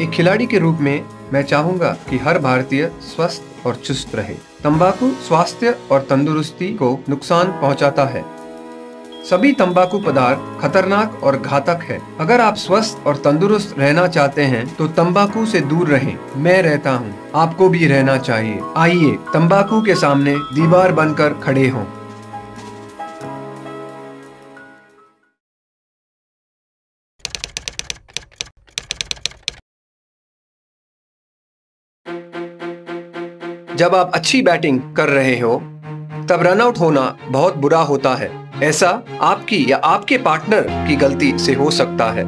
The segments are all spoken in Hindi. एक खिलाड़ी के रूप में मैं चाहूँगा कि हर भारतीय स्वस्थ और चुस्त रहे। तंबाकू स्वास्थ्य और तंदुरुस्ती को नुकसान पहुँचाता है। सभी तंबाकू पदार्थ खतरनाक और घातक है। अगर आप स्वस्थ और तंदुरुस्त रहना चाहते हैं तो तंबाकू से दूर रहें। मैं रहता हूँ, आपको भी रहना चाहिए। आइए तंबाकू के सामने दीवार बनकर खड़े हों। जब आप अच्छी बैटिंग कर रहे हो तब रनआउट होना बहुत बुरा होता है। ऐसा आपकी या आपके पार्टनर की गलती से हो सकता है।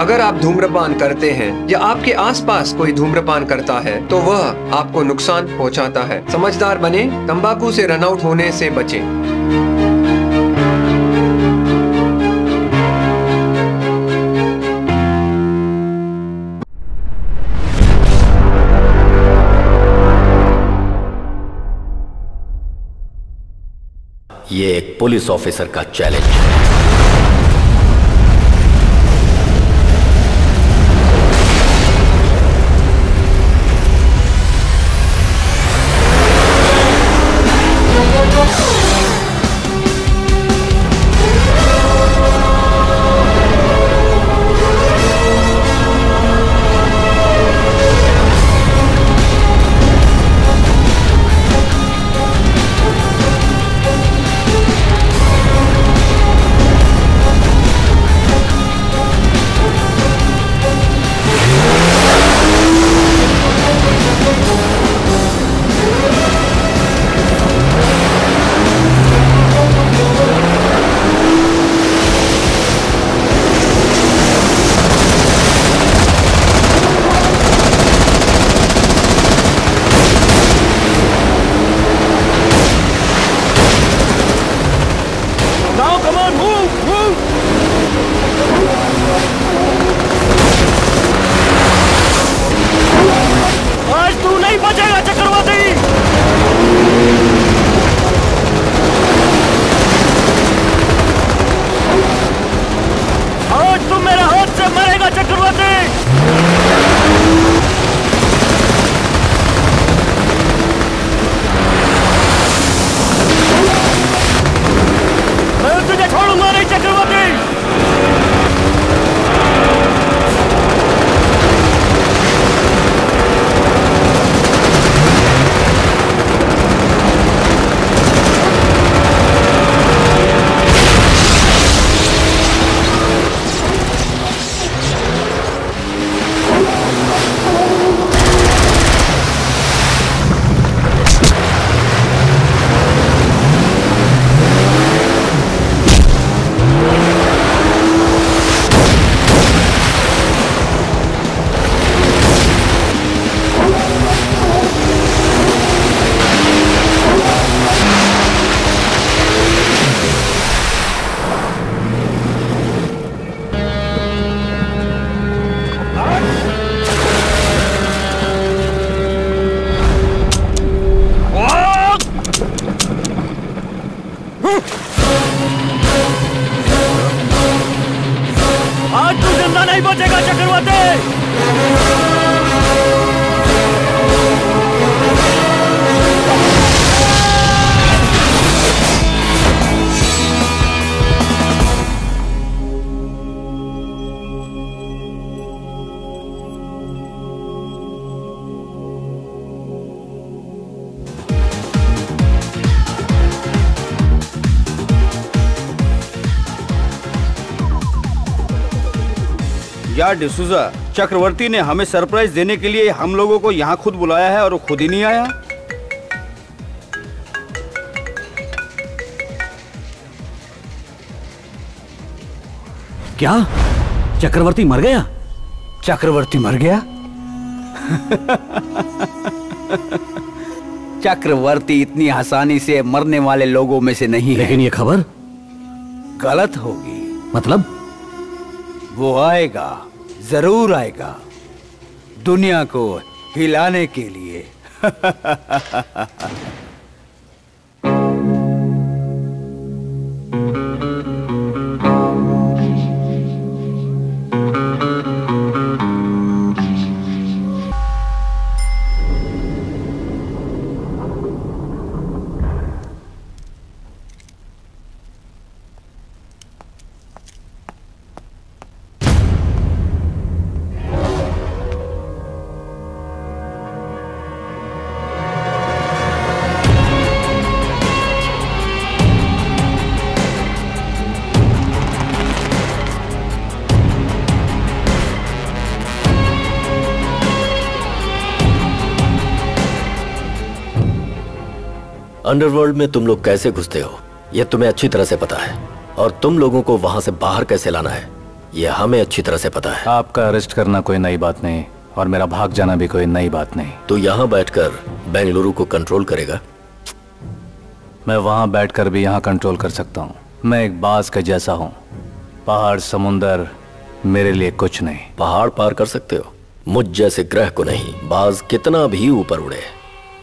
अगर आप धूम्रपान करते हैं या आपके आसपास कोई धूम्रपान करता है तो वह आपको नुकसान पहुंचाता है। समझदार बने, तंबाकू से रनआउट होने से बचें। ये एक पुलिस ऑफिसर का चैलेंज है। डिसूजा, चक्रवर्ती ने हमें सरप्राइज देने के लिए हम लोगों को यहाँ खुद बुलाया है और वो खुद ही नहीं आया। क्या चक्रवर्ती मर गया? चक्रवर्ती मर गया? चक्रवर्ती इतनी आसानी से मरने वाले लोगों में से नहीं है। लेकिन ये खबर गलत होगी। मतलब वो आएगा, जरूर आएगा, दुनिया को हिलाने के लिए। अंडरवर्ल्ड में तुम लोग कैसे घुसते हो यह तुम्हें अच्छी तरह से पता है, और तुम लोगों को वहां से बाहर कैसे लाना है यह हमें अच्छी तरह से पता है। आपका अरेस्ट करना कोई नई बात नहीं और मेरा भाग जाना भी कोई नई बात नहीं। तो यहाँ बैठकर बेंगलुरु को कंट्रोल करेगा? मैं वहाँ बैठकर भी यहाँ कंट्रोल कर सकता हूँ। मैं एक बाज का जैसा हूँ, पहाड़ समुंदर मेरे लिए कुछ नहीं। पहाड़ पार कर सकते हो, मुझ जैसे ग्रह को नहीं। बाज कितना भी ऊपर उड़े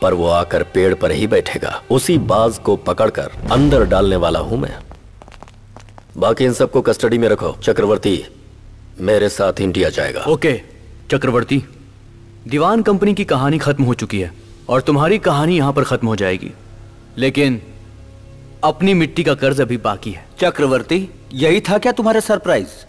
पर वो आकर पेड़ पर ही बैठेगा। उसी बाज को पकड़कर अंदर डालने वाला हूँ मैं। बाकी इन सबको कस्टडी में रखो। चक्रवर्ती मेरे साथ इंडिया जाएगा। ओके चक्रवर्ती, दीवान कंपनी की कहानी खत्म हो चुकी है और तुम्हारी कहानी यहाँ पर खत्म हो जाएगी, लेकिन अपनी मिट्टी का कर्ज अभी बाकी है। चक्रवर्ती यही था क्या तुम्हारा सरप्राइज?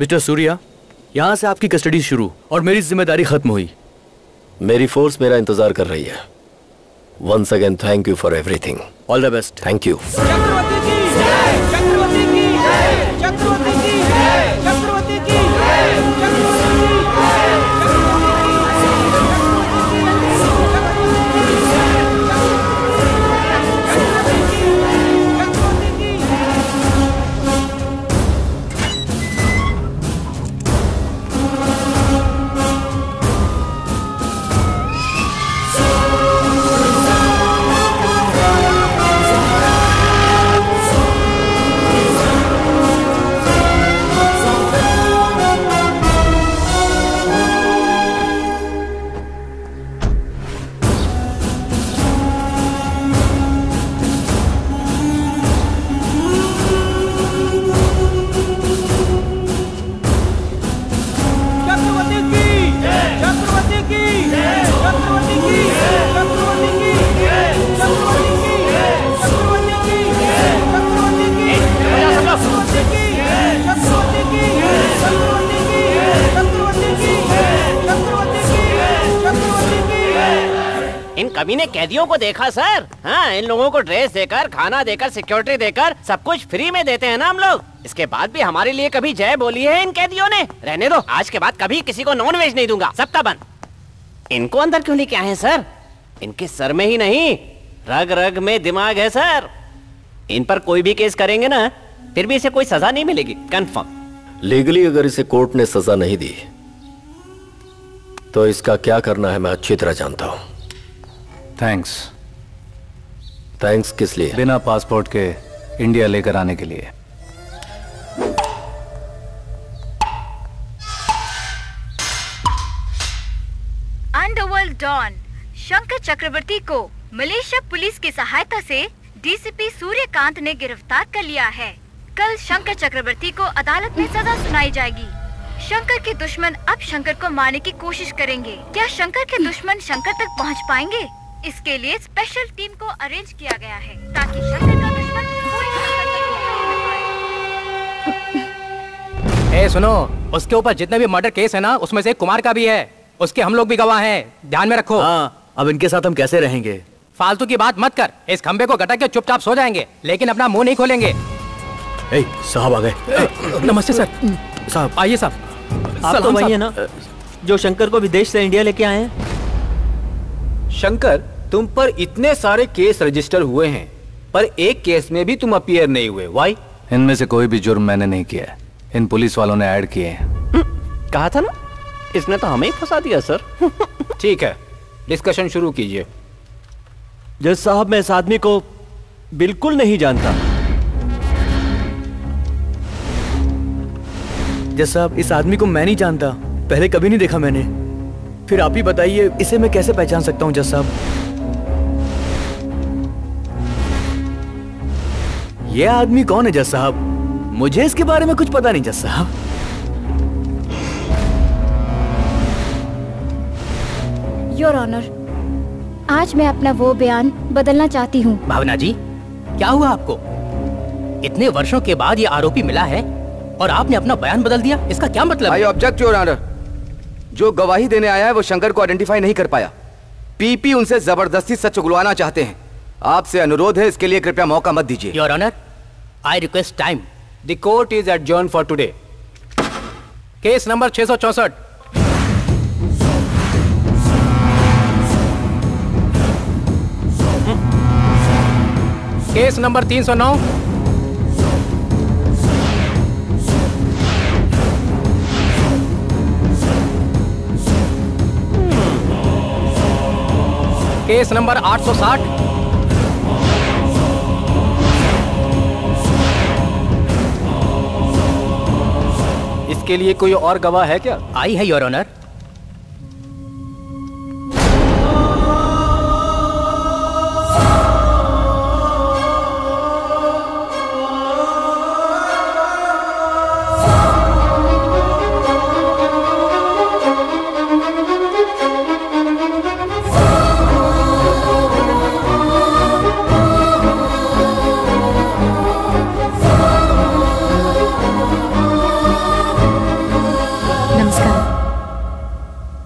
मिस्टर सूर्या, यहाँ से आपकी कस्टडी शुरू और मेरी जिम्मेदारी खत्म हुई। मेरी फोर्स मेरा इंतजार कर रही है। Once again thank you for everything. All the best. Thank you. कमीने कैदियों को देखा सर। हाँ, इन लोगों को ड्रेस देकर, खाना देकर, सिक्योरिटी देकर सब कुछ फ्री में देते हैं ना हम लोग। इसके बाद भी हमारे लिए कभी जय बोली है इन कैदियों ने। रहने दो, आज के बाद कभी किसी को नॉन वेज नहीं दूंगा, सबका बंद। इनको अंदर क्यों लेके आए हैं सर? इनके सर में ही नहीं, रग रग में दिमाग है सर। इन पर कोई भी केस करेंगे ना फिर भी इसे कोई सजा नहीं मिलेगी, कंफर्म। लीगली अगर इसे कोर्ट ने सजा नहीं दी तो इसका क्या करना है मैं अच्छी तरह जानता हूँ। थैंक्स। थैंक्स किस लिए? बिना पासपोर्ट के इंडिया लेकर आने के लिए। अंडरवर्ल्ड डॉन शंकर चक्रवर्ती को मलेशिया पुलिस की सहायता से डीसीपी सूर्यकांत ने गिरफ्तार कर लिया है। कल शंकर चक्रवर्ती को अदालत में सजा सुनाई जाएगी। शंकर के दुश्मन अब शंकर को मारने की कोशिश करेंगे। क्या शंकर के दुश्मन शंकर तक पहुंच पाएंगे? इसके लिए स्पेशल टीम को अरेंज किया गया है ताकि शंकर का दुश्मन पूरी। ए सुनो, उसके ऊपर जितने भी मर्डर केस है ना उसमें से कुमार का भी है। उसके हम लोग भी गवाह हैं, ध्यान में रखो। हाँ, अब इनके साथ हम कैसे रहेंगे? फालतू की बात मत कर, इस खंबे को गटा के चुपचाप सो जाएंगे लेकिन अपना मुँह नहीं खोलेंगे। ए साहब आ गए। नमस्ते सर। साहब आइए साहब। आप तो वही है ना जो शंकर को विदेश से इंडिया लेके आए हैं? शंकर, तुम पर इतने सारे केस रजिस्टर हुए हैं पर एक केस में भी तुम अपीयर नहीं हुए। वाई? इनमें से कोई भी जुर्म मैंने नहीं किया, इन पुलिस वालों ने ऐड किए हैं। कहा था ना, इसने तो हमें ही फंसा दिया सर। ठीक है, डिस्कशन शुरू कीजिए। जज साहब, मैं इस आदमी को बिल्कुल नहीं जानता। जज साहब, इस आदमी को मैं नहीं जानता, पहले कभी नहीं देखा मैंने। फिर आप ही बताइए इसे मैं कैसे पहचान सकता हूं जज साहब? यह आदमी कौन है जज साहब? मुझे इसके बारे में कुछ पता नहीं जज साहब। योर ऑनर, आज मैं अपना वो बयान बदलना चाहती हूँ। भावना जी, क्या हुआ आपको? इतने वर्षों के बाद ये आरोपी मिला है और आपने अपना बयान बदल दिया, इसका क्या मतलब? I object your honour. जो गवाही देने आया है वो शंकर को आइडेंटिफाई नहीं कर पाया। पीपी उनसे जबरदस्ती सच उगलवाना चाहते हैं। आपसे अनुरोध है, इसके लिए कृपया मौका मत दीजिए। Your honour, I request time. The court is adjourn for today. Case number 664। Case number 309। Case number 860। इसके लिए कोई और गवाह है क्या? आई है योर ऑनर।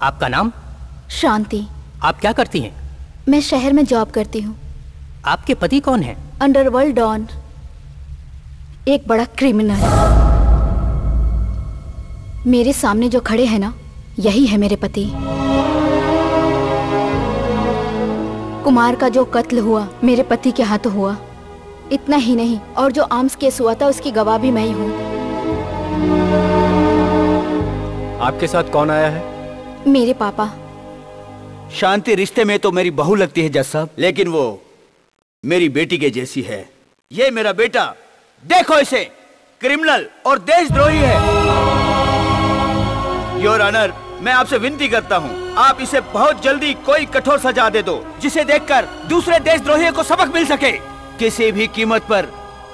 आपका नाम? शांति। आप क्या करती हैं? मैं शहर में जॉब करती हूँ। आपके पति कौन है? अंडरवर्ल्ड डॉन, एक बड़ा क्रिमिनल। मेरे सामने जो खड़े हैं ना, यही है मेरे पति। कुमार का जो कत्ल हुआ मेरे पति के हाथों हुआ। इतना ही नहीं, और जो आर्म्स केस हुआ था उसकी गवाह भी मैं ही हूँ। आपके साथ कौन आया है? मेरे पापा। शांति रिश्ते में तो मेरी बहू लगती है जज साहब, लेकिन वो मेरी बेटी के जैसी है। ये मेरा बेटा, देखो इसे, क्रिमिनल और देशद्रोही है। योर ऑनर, मैं आपसे विनती करता हूँ, आप इसे बहुत जल्दी कोई कठोर सजा दे दो, जिसे देखकर दूसरे देशद्रोहियों को सबक मिल सके। किसी भी कीमत पर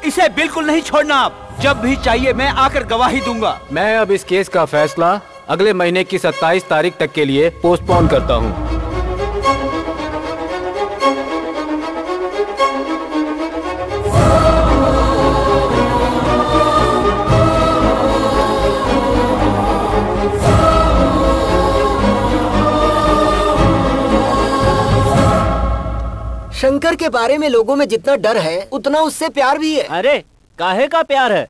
इसे बिल्कुल नहीं छोड़ना। आप जब भी चाहिए मैं आकर गवाही दूंगा। मैं अब इस केस का फैसला अगले महीने की 27 तारीख तक के लिए पोस्टपोन करता हूं। शंकर के बारे में लोगों में जितना डर है उतना उससे प्यार भी है। अरे काहे का प्यार है?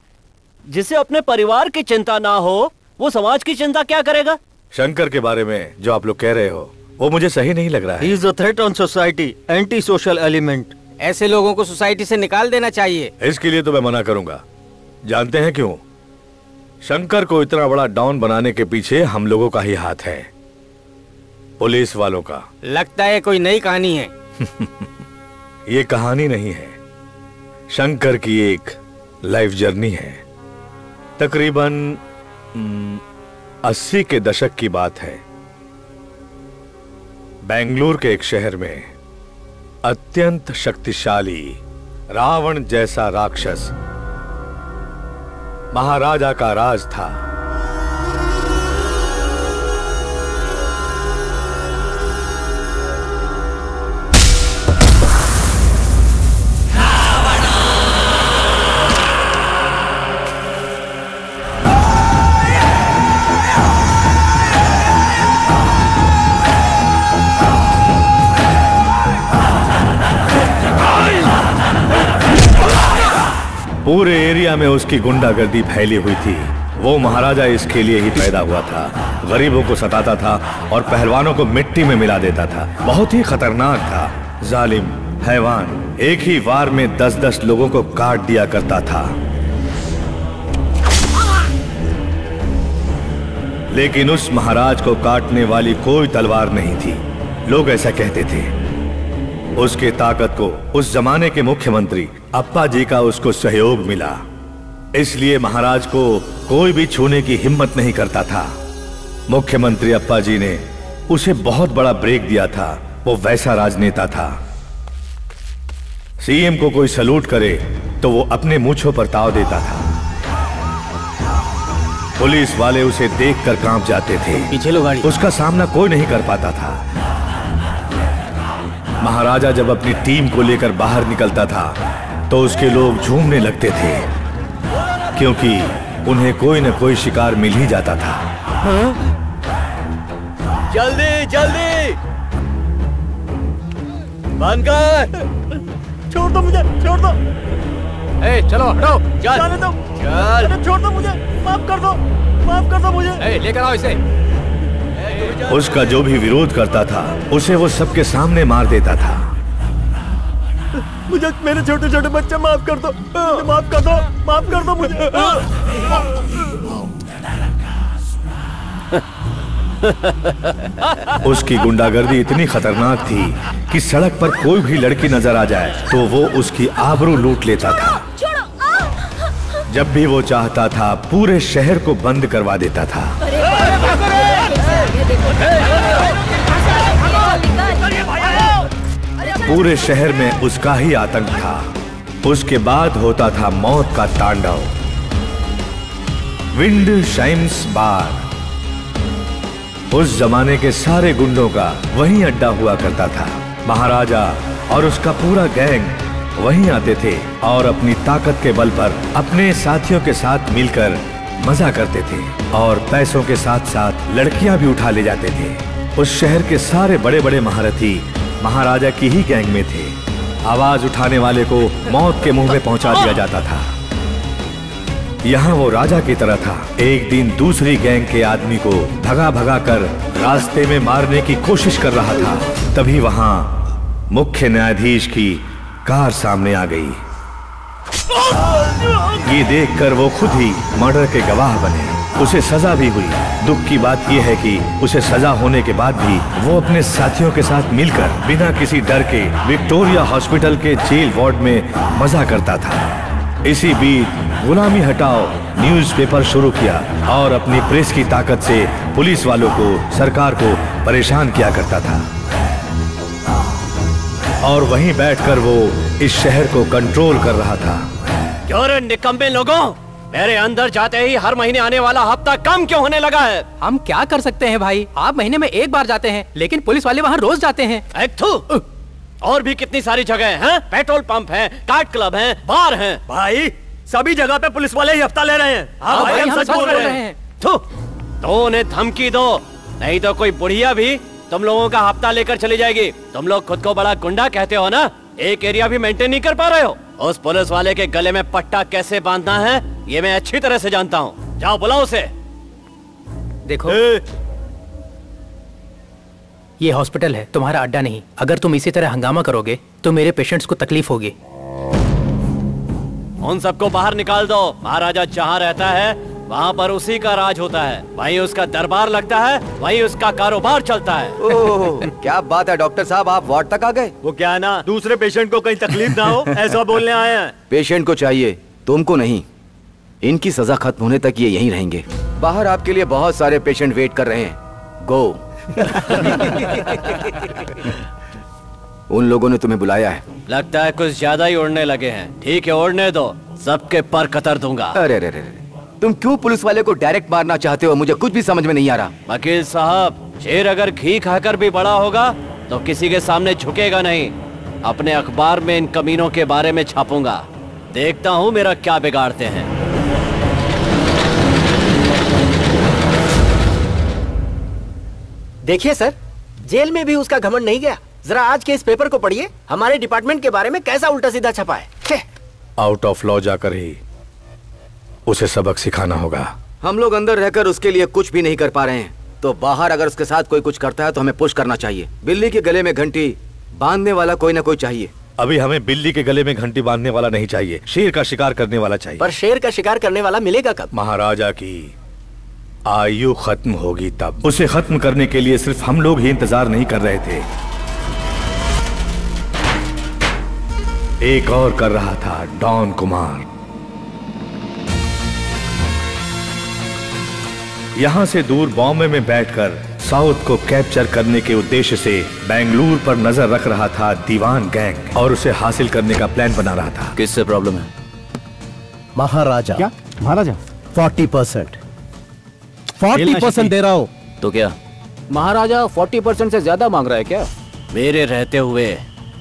जिसे अपने परिवार की चिंता ना हो वो समाज की चिंता क्या करेगा? शंकर के बारे में जो आप लोग कह रहे हो वो मुझे सही नहीं लग रहा है। He is a threat on society, anti-social element। ऐसे लोगों को सोसाइटी से निकाल देना चाहिए। इसके लिए तो मैं मना करूंगा। जानते हैं क्यों? शंकर को इतना बड़ा डॉन बनाने के पीछे हम लोगों का ही हाथ है, पुलिस वालों का। लगता है कोई नई कहानी है। ये कहानी नहीं है, शंकर की एक लाइफ जर्नी है। तकरीबन 80 के दशक की बात है। बेंगलुरु के एक शहर में अत्यंत शक्तिशाली रावण जैसा राक्षस महाराजा का राज था। पूरे एरिया में उसकी गुंडागर्दी फैली हुई थी। वो महाराजा इसके लिए ही पैदा हुआ था। गरीबों को सताता था और पहलवानों को मिट्टी में मिला देता था। बहुत ही खतरनाक था, जालिम, हैवान। एक ही वार में 10-10 लोगों को काट दिया करता था। लेकिन उस महाराज को काटने वाली कोई तलवार नहीं थी, लोग ऐसा कहते थे। उसके ताकत को उस जमाने के मुख्यमंत्री अप्पा जी का उसको सहयोग मिला, इसलिए महाराज को कोई भी छूने की हिम्मत नहीं करता था। मुख्यमंत्री अप्पा जी ने उसे बहुत बड़ा ब्रेक दिया था। वो वैसा राजनेता था, सीएम को कोई सलूट करे तो वो अपने मूंछों पर ताव देता था। पुलिस वाले उसे देखकर कांप जाते थे। पीछे लो गाड़ी। उसका सामना कोई नहीं कर पाता था। महाराजा जब अपनी टीम को लेकर बाहर निकलता था तो उसके लोग झूमने लगते थे, क्योंकि उन्हें कोई न कोई शिकार मिल ही जाता था। हाँ? जल्दी जल्दी बंद कर। छोड़ दो मुझे, छोड़ दो। ए, चलो हटाओ, जाने दो। चल। छोड़ दो मुझे, माफ कर दो, माफ कर दो मुझे। ए, लेकर आओ इसे। उसका जो भी विरोध करता था उसे वो सबके सामने मार देता था। मुझे मेरे छोटे छोटे बच्चे माफ कर दो, माफ कर दो, माफ कर दो मुझे। उसकी गुंडागर्दी इतनी खतरनाक थी कि सड़क पर कोई भी लड़की नजर आ जाए तो वो उसकी आबरू लूट लेता था। जब भी वो चाहता था पूरे शहर को बंद करवा देता था। पूरे शहर में उसका ही आतंक था। उसके बाद होता था मौत का तांडव। विंड शाइम्स बार, उस जमाने के सारे गुंडों का वहीं अड्डा हुआ करता था। महाराजा और उसका पूरा गैंग वहीं आते थे और अपनी ताकत के बल पर अपने साथियों के साथ मिलकर मजा करते थे और पैसों के साथ साथ लड़कियां भी उठा ले जाते थे। उस शहर के सारे बड़े बड़े महारथी महाराजा की ही गैंग में थे। आवाज उठाने वाले को मौत के मुंह में पहुंचा दिया जाता था। यहाँ वो राजा की तरह था। एक दिन दूसरी गैंग के आदमी को भगा भगा कर रास्ते में मारने की कोशिश कर रहा था, तभी वहाँ मुख्य न्यायाधीश की कार सामने आ गई। ये देखकर वो खुद ही मर्डर के गवाह बने। उसे सजा भी हुई। दुख की बात यह है कि उसे सजा होने के बाद भी वो अपने साथियों के साथ मिलकर बिना किसी डर के विक्टोरिया हॉस्पिटल के जेल वार्ड में मजा करता था। इसी बीच गुलामी हटाओ न्यूज़पेपर शुरू किया और अपनी प्रेस की ताकत से पुलिस वालों को, सरकार को परेशान किया करता था। और वहीं बैठकर वो इस शहर को कंट्रोल कर रहा था। क्यों निकम्मे लोगों, मेरे अंदर जाते ही हर महीने आने वाला हफ्ता कम क्यों होने लगा है? हम क्या कर सकते हैं भाई, आप महीने में एक बार जाते हैं लेकिन पुलिस वाले वहाँ रोज जाते हैं। और भी कितनी सारी जगह हैं, पेट्रोल पंप है, कार्ट क्लब है, बार है। भाई सभी जगह पे पुलिस वाले ही हफ्ता ले रहे हैं। हम सच बोल रहे हैं। तो उन्हें धमकी दो, नहीं तो कोई बुढ़िया भी तुम लोगों का हफ्ता लेकर चली जाएगी। तुम लोग खुद को बड़ा गुंडा कहते हो ना, एक एरिया भी मेंटेन नहीं कर पा रहे हो। उस पुलिस वाले के गले में पट्टा कैसे बांधना है ये मैं अच्छी तरह से जानता हूँ। जाओ बुलाओ उसे। देखो ये हॉस्पिटल है, तुम्हारा अड्डा नहीं। अगर तुम इसी तरह हंगामा करोगे तो मेरे पेशेंट्स को तकलीफ होगी। उन सबको बाहर निकाल दो। महाराजा जहाँ रहता है वहाँ पर उसी का राज होता है, वहीं उसका दरबार लगता है, वहीं उसका कारोबार चलता है। ओह, क्या बात है डॉक्टर साहब, आप वार्ड तक आ गए। वो क्या है ना, दूसरे पेशेंट को कहीं तकलीफ ना हो ऐसा बोलने आए हैं। पेशेंट को चाहिए, तुमको नहीं। इनकी सजा खत्म होने तक ये यहीं रहेंगे। बाहर आपके लिए बहुत सारे पेशेंट वेट कर रहे हैं। गो। उन लोगों ने तुम्हें बुलाया है। लगता है कुछ ज्यादा ही उड़ने लगे हैं। ठीक है उड़ने दो, सबके पर कतर दूंगा। अरे अरे अरे, तुम क्यों पुलिस वाले को डायरेक्ट मारना चाहते हो, मुझे कुछ भी समझ में नहीं आ रहा। वकील साहब, शेर अगर घी खाकर भी बड़ा होगा तो किसी के सामने झुकेगा नहीं। अपने अखबार में इन कमीनों के बारे में छापूंगा, देखता हूँ मेरा क्या बिगाड़ते हैं। देखिए सर, जेल में भी उसका घमंड नहीं गया। जरा आज के इस पेपर को पढ़िए, हमारे डिपार्टमेंट के बारे में कैसा उल्टा सीधा छपा है। आउट ऑफ लॉ जाकर ही उसे सबक सिखाना होगा। हम लोग अंदर रहकर उसके लिए कुछ भी नहीं कर पा रहे हैं, तो बाहर अगर उसके साथ कोई कुछ करता है तो हमें पुश करना चाहिए। बिल्ली के गले में घंटी बांधने वाला कोई ना कोई चाहिए। अभी हमें बिल्ली के गले में घंटी बांधने वाला नहीं चाहिए, शेर का शिकार करने वाला चाहिए। पर शेर का शिकार करने वाला मिलेगा कब? महाराजा की आयु खत्म होगी तब। उसे खत्म करने के लिए सिर्फ हम लोग ही इंतजार नहीं कर रहे थे, एक और कर रहा था डॉन कुमार। यहाँ से दूर बॉम्बे में बैठकर साउथ को कैप्चर करने के उद्देश्य से बेंगलुरु पर नजर रख रहा था दीवान गैंग और उसे हासिल करने का प्लान बना रहा था। किससे प्रॉब्लम है? महाराजा। क्या? महाराजा 40%। 40% दे रहा हो तो क्या महाराजा 40% से ज्यादा मांग रहा है क्या? मेरे रहते हुए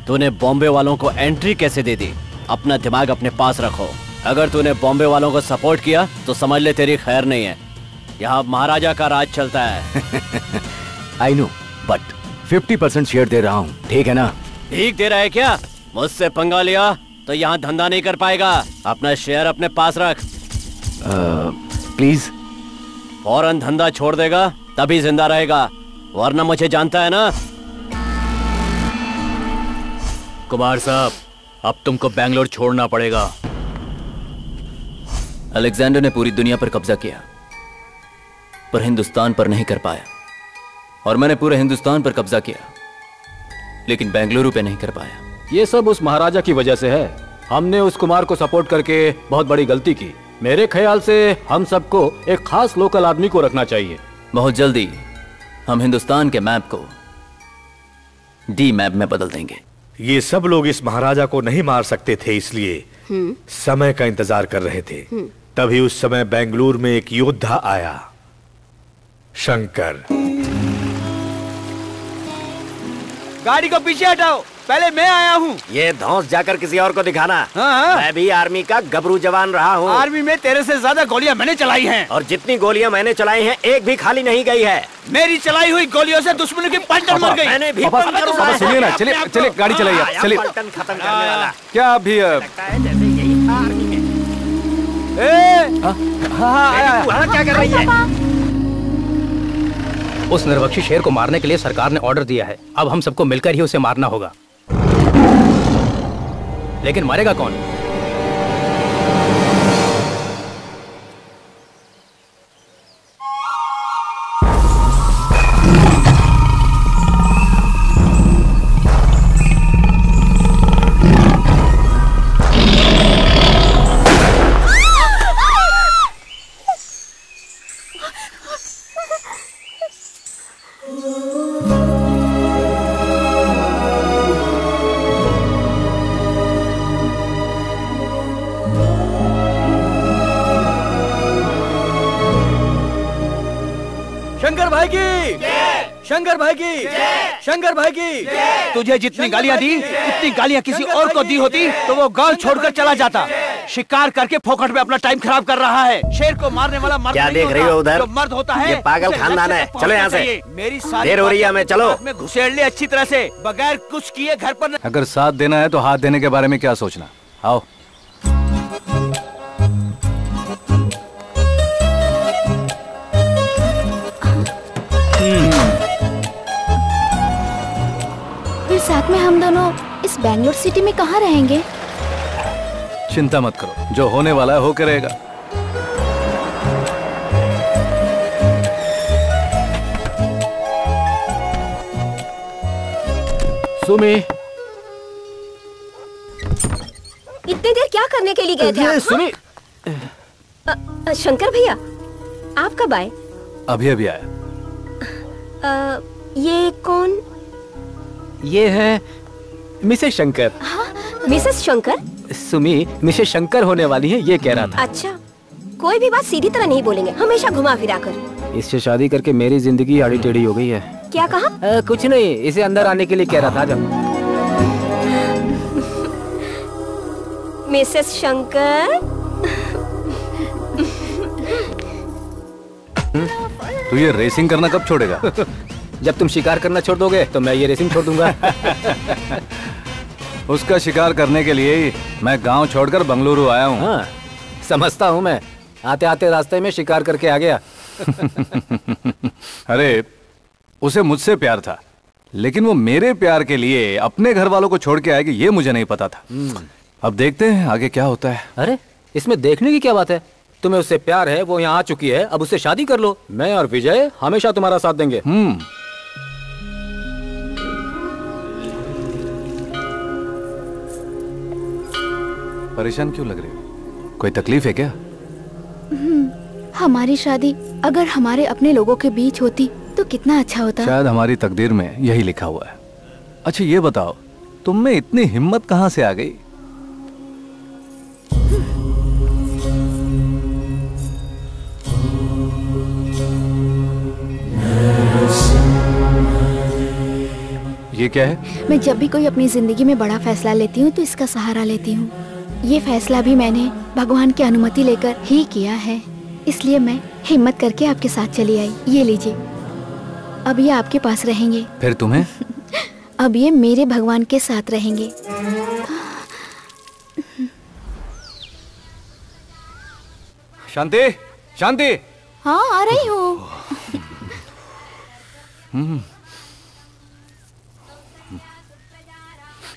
तूने बॉम्बे वालों को एंट्री कैसे दे दी? अपना दिमाग अपने पास रखो। अगर तूने बॉम्बे वालों को सपोर्ट किया तो समझ ले तेरी खैर नहीं है। यहाँ महाराजा का राज चलता है। आई नो बट 50% शेयर दे रहा हूँ, ठीक है ना? ठीक दे रहा है क्या? मुझसे पंगा लिया तो यहाँ धंधा नहीं कर पाएगा। अपना शेयर अपने पास रख प्लीज। फौरन धंधा छोड़ देगा तभी जिंदा रहेगा, वरना मुझे जानता है ना। कुमार साहब, अब तुमको बेंगलोर छोड़ना पड़ेगा। अलेक्जेंडर ने पूरी दुनिया पर कब्जा किया पर हिंदुस्तान पर नहीं कर पाया, और मैंने पूरे हिंदुस्तान पर कब्जा किया लेकिन बेंगलुरु पे नहीं कर पाया। ये सब उस महाराजा की वजह से है। हमने उस कुमार को सपोर्ट करके बहुत बड़ी गलती की। मेरे ख्याल से हम सबको एक खास लोकल आदमी को रखना चाहिए। बहुत जल्दी हम हिंदुस्तान के मैप को डी मैप में बदल देंगे। ये सब लोग इस महाराजा को नहीं मार सकते थे, इसलिए समय का इंतजार कर रहे थे। तभी उस समय बेंगलुरु में एक योद्धा आया, शंकर। गाड़ी को पीछे हटाओ, पहले मैं आया हूँ। ये धौंस जाकर किसी और को दिखाना। हाँ। मैं भी आर्मी का गबरू जवान रहा हूँ। आर्मी में तेरे से ज्यादा गोलियाँ मैंने चलाई हैं। और जितनी गोलियाँ मैंने चलाई हैं एक भी खाली नहीं गई है। मेरी चलाई हुई गोलियों से दुश्मनों की पलटन मर गई। मैंने भी सुनिए ना, चलिए चलिए गाड़ी चलाइए, चलिए पलटन खत्म करने वाला। क्या आप भी क्या कर रही है? उस निर्वक्षी शेर को मारने के लिए सरकार ने ऑर्डर दिया है। अब हम सबको मिलकर ही उसे मारना होगा। लेकिन मारेगा कौन? शंकर भाई की तुझे जितनी गालियाँ दी उतनी गालियाँ किसी और को दी होती तो वो गांव छोड़कर चला जाता। शिकार करके फोकट में अपना टाइम खराब कर रहा है। शेर को मारने वाला मर्द क्या देख रही हो उधर? जो मर्द होता है ये पागल खानदान है। चलो यहाँ से, मेरी देर हो रही है। मैं चलो मैं घुसेड़ ले अच्छी तरह से बगैर कुछ किए घर पर। अगर साथ देना है तो हाथ देने के बारे में क्या सोचना। आओ साथ में हम दोनों इस बेंगलोर सिटी में कहाँ रहेंगे? चिंता मत करो, जो होने वाला है होकर रहेगा। सुमी, इतने देर क्या करने के लिए गए थे आप? सुमी, शंकर भैया आप कब आए? अभी अभी आया। ये कौन? ये है मिसेस शंकर। हाँ, मिसेस शंकर? सुमी, मिसेस शंकर होने वाली है ये कह रहा था। अच्छा, कोई भी बात सीधी तरह नहीं बोलेंगे, हमेशा घुमा फिरा कर। इससे शादी करके मेरी जिंदगी आड़ी टेढ़ी हो गई है। क्या कहा? कुछ नहीं, इसे अंदर आने के लिए कह रहा था। जब मिसेस शंकर तू ये रेसिंग करना कब छोड़ेगा? जब तुम शिकार करना छोड़ दोगे तो मैं ये रेसिंग छोड़ दूंगा। उसका शिकार करने के लिए ही मैं गांव छोड़कर बंगलुरु आया हूँ। हाँ, समझता हूँ मैं। आते आते रास्ते में शिकार करके आ गया। अरे उसे मुझसे प्यार था लेकिन वो मेरे प्यार के लिए अपने घर वालों को छोड़ के आएगी ये मुझे नहीं पता था। अब देखते हैं आगे क्या होता है। अरे इसमें देखने की क्या बात है? तुम्हें उससे प्यार है, वो यहाँ आ चुकी है, अब उससे शादी कर लो। मैं और विजय हमेशा तुम्हारा साथ देंगे। परेशान क्यों लग रही हो? कोई तकलीफ है क्या? हमारी शादी अगर हमारे अपने लोगों के बीच होती तो कितना अच्छा होता। शायद हमारी तकदीर में यही लिखा हुआ है। अच्छा ये बताओ, तुम में इतनी हिम्मत कहाँ से आ गई? ये क्या है? मैं जब भी कोई अपनी जिंदगी में बड़ा फैसला लेती हूँ तो इसका सहारा लेती हूँ। ये फैसला भी मैंने भगवान की अनुमति लेकर ही किया है, इसलिए मैं हिम्मत करके आपके साथ चली आई। ये लीजिए, अब ये आपके पास रहेंगे। फिर तुम्हें? अब ये मेरे भगवान के साथ रहेंगे। शांति, शांति। हाँ आ रही हूँ।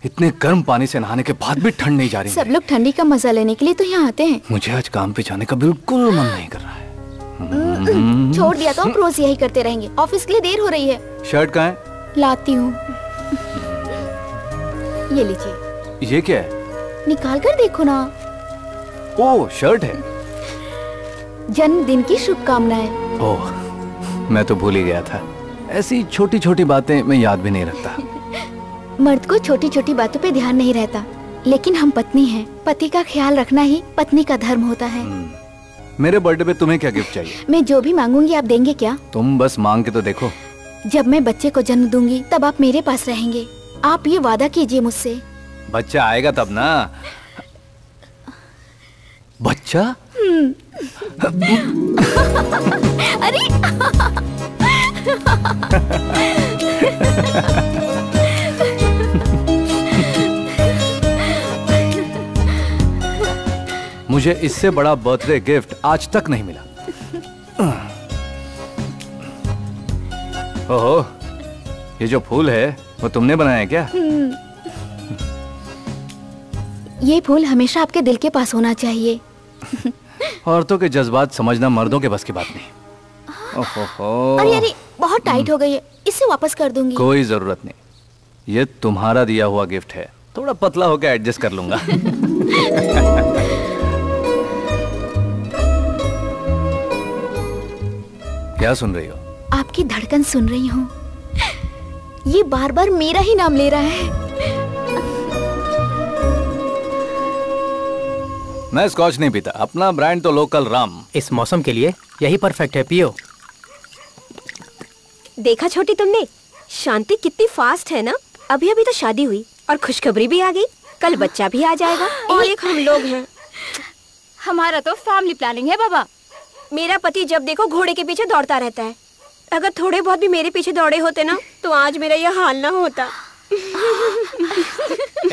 इतने गर्म पानी से नहाने के बाद भी ठंड नहीं जा रही। सब लोग ठंडी का मजा लेने के लिए तो यहाँ आते हैं। मुझे आज काम पे जाने का बिल्कुल मन नहीं कर रहा है। छोड़ दिया तो हम रोज यही करते रहेंगे। ऑफिस के लिए देर हो रही है। शर्ट कहाँ है? लाती हूँ। ये लीजिए। ये क्या है? निकाल कर देखो ना। ओ, शर्ट है। जन्मदिन की शुभकामनाएं। ओह, मैं तो भूल ही गया था। ऐसी छोटी छोटी बातें मैं याद भी नहीं रखता। मर्द को छोटी छोटी बातों पे ध्यान नहीं रहता, लेकिन हम पत्नी हैं। पति का ख्याल रखना ही पत्नी का धर्म होता है। मेरे बर्थडे पे तुम्हें क्या गिफ्ट चाहिए? मैं जो भी मांगूंगी आप देंगे क्या? तुम बस मांग के तो देखो। जब मैं बच्चे को जन्म दूंगी तब आप मेरे पास रहेंगे। आप ये वादा कीजिए मुझसे। बच्चा आएगा तब ना। बच्चा? अरे मुझे इससे बड़ा बर्थडे गिफ्ट आज तक नहीं मिला। ओहो, ये जो फूल है वो तुमने बनाया है क्या? ये फूल हमेशा आपके दिल के पास होना चाहिए। औरतों के जज्बात समझना मर्दों के बस की बात नहीं। ओहो, अरे अरे बहुत टाइट हो गई है, इसे वापस कर दूंगी। कोई जरूरत नहीं, ये तुम्हारा दिया हुआ गिफ्ट है। थोड़ा पतला होकर एडजस्ट कर लूंगा। क्या सुन रही हो? आपकी धड़कन सुन रही हूँ। ये बार बार मेरा ही नाम ले रहा है। मैं स्कॉच नहीं पीता, अपना ब्रांड तो लोकल राम। इस मौसम के लिए यही परफेक्ट है, पियो। देखा छोटी तुमने, शांति कितनी फास्ट है ना। अभी अभी तो शादी हुई और खुशखबरी भी आ गई। कल बच्चा भी आ जाएगा। और एक हम लोग हैं। हमारा तो फैमिली प्लानिंग है बाबा। मेरा पति जब देखो घोड़े के पीछे दौड़ता रहता है। अगर थोड़े बहुत भी मेरे पीछे दौड़े होते ना तो आज मेरा यह हाल ना होता।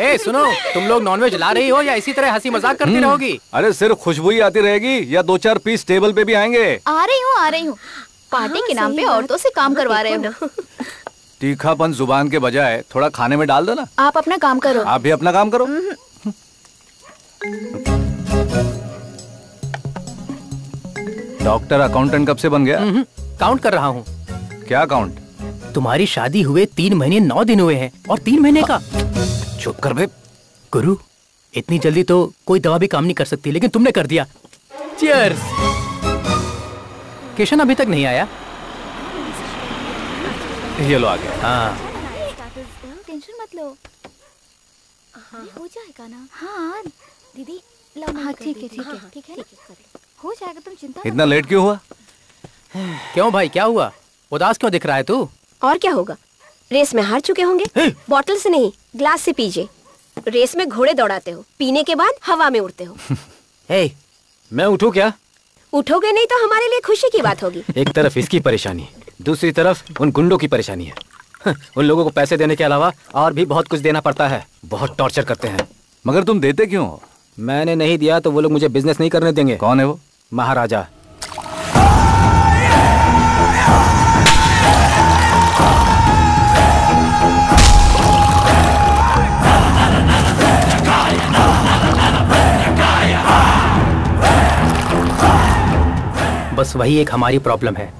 ए, सुनो, तुम लोग नॉनवेज ला रही हो या इसी तरह हंसी मजाक करती रहोगी? अरे सिर्फ खुशबू ही आती रहेगी या दो चार पीस टेबल पे भी आएंगे? आ रही हूँ, आ रही हूँ। पार्टी के नाम पे औरतों से काम करवा रहे हो। तीखापन जुबान के बजाय थोड़ा खाने में डाल दो ना। आप अपना काम करो। आप भी अपना काम करो। डॉक्टर अकाउंटेंट कब से बन गया? काउंट कर रहा हूँ। क्या काउंट? तुम्हारी शादी हुए 3 महीने 9 दिन हुए हैं और 3 महीने का। चुप कर बे। गुरु, इतनी जल्दी तो कोई दवा भी काम नहीं कर सकती, लेकिन तुमने कर दिया। चीयर्स। किशन अभी तक नहीं आया। ये लो आ गया। हाँ। टेंशन मत लो। हो जाएगा ना। हाँ दीदी। हाँ ठीक है, ठीक है, ठीक है, हो जाएगा, तुम चिंता। इतना लेट क्यों हुआ? क्यों भाई, क्या हुआ? उदास क्यों दिख रहा है तू? और क्या होगा, रेस में हार चुके होंगे। बोतल से नहीं, ग्लास से पीजिए। रेस में घोड़े दौड़ाते हो, पीने के बाद हवा में उड़ते हो। हे, मैं उठूं क्या? उठोगे नहीं तो हमारे लिए खुशी की बात होगी। एक तरफ इसकी परेशानी, दूसरी तरफ उन गुंडों की परेशानी है। उन लोगों को पैसे देने के अलावा और भी बहुत कुछ देना पड़ता है। बहुत टॉर्चर करते हैं। मगर तुम देते क्यों हो? मैंने नहीं दिया तो वो लोग मुझे बिजनेस नहीं करने देंगे। कौन है वो? महाराजा। बस वही एक हमारी प्रॉब्लम है,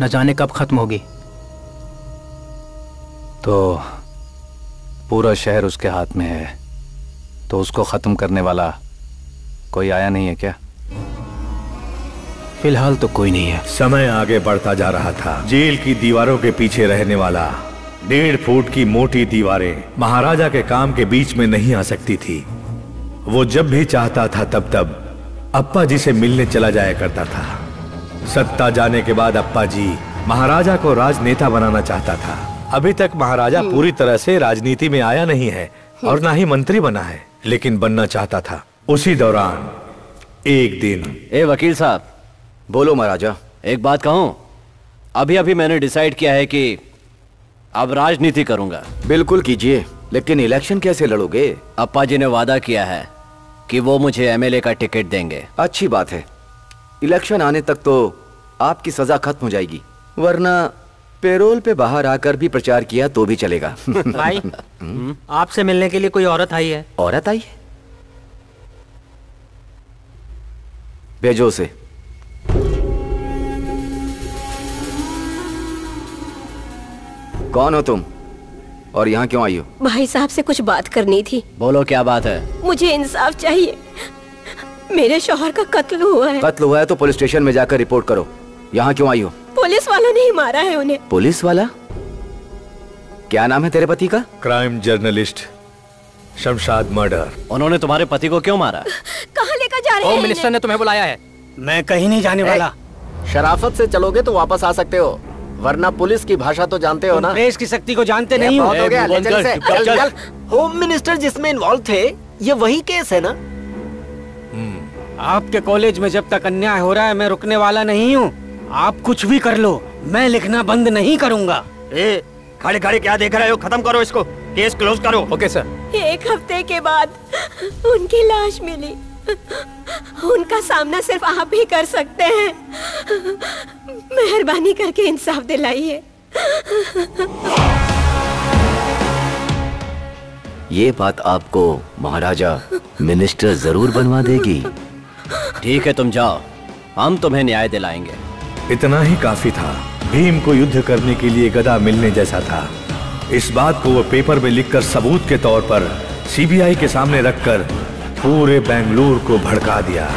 न जाने कब खत्म होगी। तो पूरा शहर उसके हाथ में है, तो उसको खत्म करने वाला कोई आया नहीं है क्या? फिलहाल तो कोई नहीं है। समय आगे बढ़ता जा रहा था। जेल की दीवारों के पीछे रहने वाला 1.5 फुट की मोटी दीवारें महाराजा के काम के बीच में नहीं आ सकती थी। वो जब भी चाहता था तब तब अप्पा जी से मिलने चला जाया करता था। सत्ता जाने के बाद अप्पा जी महाराजा को राजनेता बनाना चाहता था। अभी तक महाराजा पूरी तरह से राजनीति में आया नहीं है और ना ही मंत्री बना है, लेकिन बनना चाहता था। उसी दौरान एक दिन। ए वकील साहब, बोलो महाराजा। एक बात कहूं, अभी अभी मैंने डिसाइड किया है कि अब राजनीति करूंगा। बिल्कुल कीजिए, लेकिन इलेक्शन कैसे लड़ोगे? अप्पा जी ने वादा किया है कि वो मुझे एमएलए का टिकट देंगे। अच्छी बात है, इलेक्शन आने तक तो आपकी सजा खत्म हो जाएगी, वरना पेरोल पे बाहर आकर भी प्रचार किया तो भी चलेगा। भाई, आपसे मिलने के लिए कोई औरत आई है? औरत आई है? भेजो उसे। कौन हो तुम और यहाँ क्यों आई हो? भाई साहब से कुछ बात करनी थी। बोलो, क्या बात है? मुझे इंसाफ चाहिए, मेरे शौहर का कत्ल हुआ है। कत्ल हुआ है तो पुलिस स्टेशन में जाकर रिपोर्ट करो। यहाँ क्यों आई हो? पुलिस वालों ने ही मारा है उन्हें। पुलिस वाला? क्या नाम है तेरे पति का? Crime journalist Shamshad murder. उन्होंने तुम्हारे पति को क्यों मारा? कहाँ लेकर जा रहे हो? होम मिनिस्टर ने तुम्हें बुलाया है। मैं कहीं नहीं जाने वाला। शराफत से चलोगे तो वापस आ सकते हो, वरना पुलिस की भाषा तो जानते हो ना। देश की शक्ति को जानते नहीं हो। होम मिनिस्टर जिसमें इन्वॉल्व थे, ये वही केस है ना? आपके कॉलेज में जब तक अन्याय हो रहा है, मैं रुकने वाला नहीं हूँ। आप कुछ भी कर लो, मैं लिखना बंद नहीं करूँगा। खड़े खड़े क्या देख रहे हो? खत्म करो इसको, केस क्लोज करो। Okay sir. एक हफ्ते के बाद उनकी लाश मिली। उनका सामना सिर्फ आप ही कर सकते हैं। मेहरबानी करके इंसाफ दिलाइए। ये बात आपको महाराजा मिनिस्टर जरूर बनवा देगी। ठीक है, तुम जाओ, हम तुम्हें न्याय दिलाएंगे। इतना ही काफी था। भीम को युद्ध करने के लिए गदा मिलने जैसा था। इस बात को वो पेपर में लिखकर सबूत के तौर पर सीबीआई के सामने रखकर पूरे बेंगलुरु को भड़का दिया।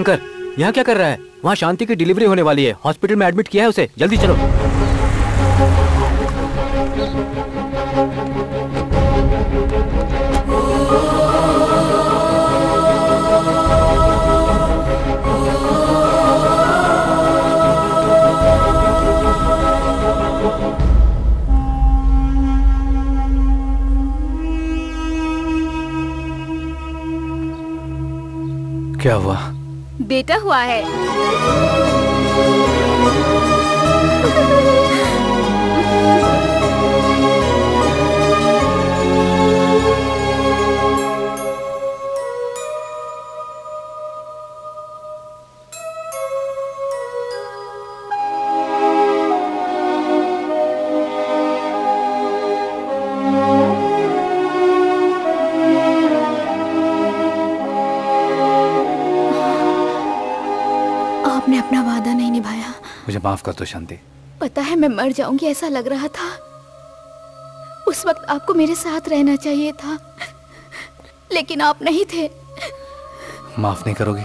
शंकर, यहाँ क्या कर रहा है? वहाँ शांति की डिलीवरी होने वाली है, हॉस्पिटल में एडमिट किया है उसे। जल्दी चलो। क्या हुआ? बेटा हुआ है। माफ कर दो शांति। पता है मैं मर जाऊंगी ऐसा लग रहा था। उस वक्त आपको मेरे साथ रहना चाहिए था, लेकिन आप नहीं थे। माफ नहीं करोगी?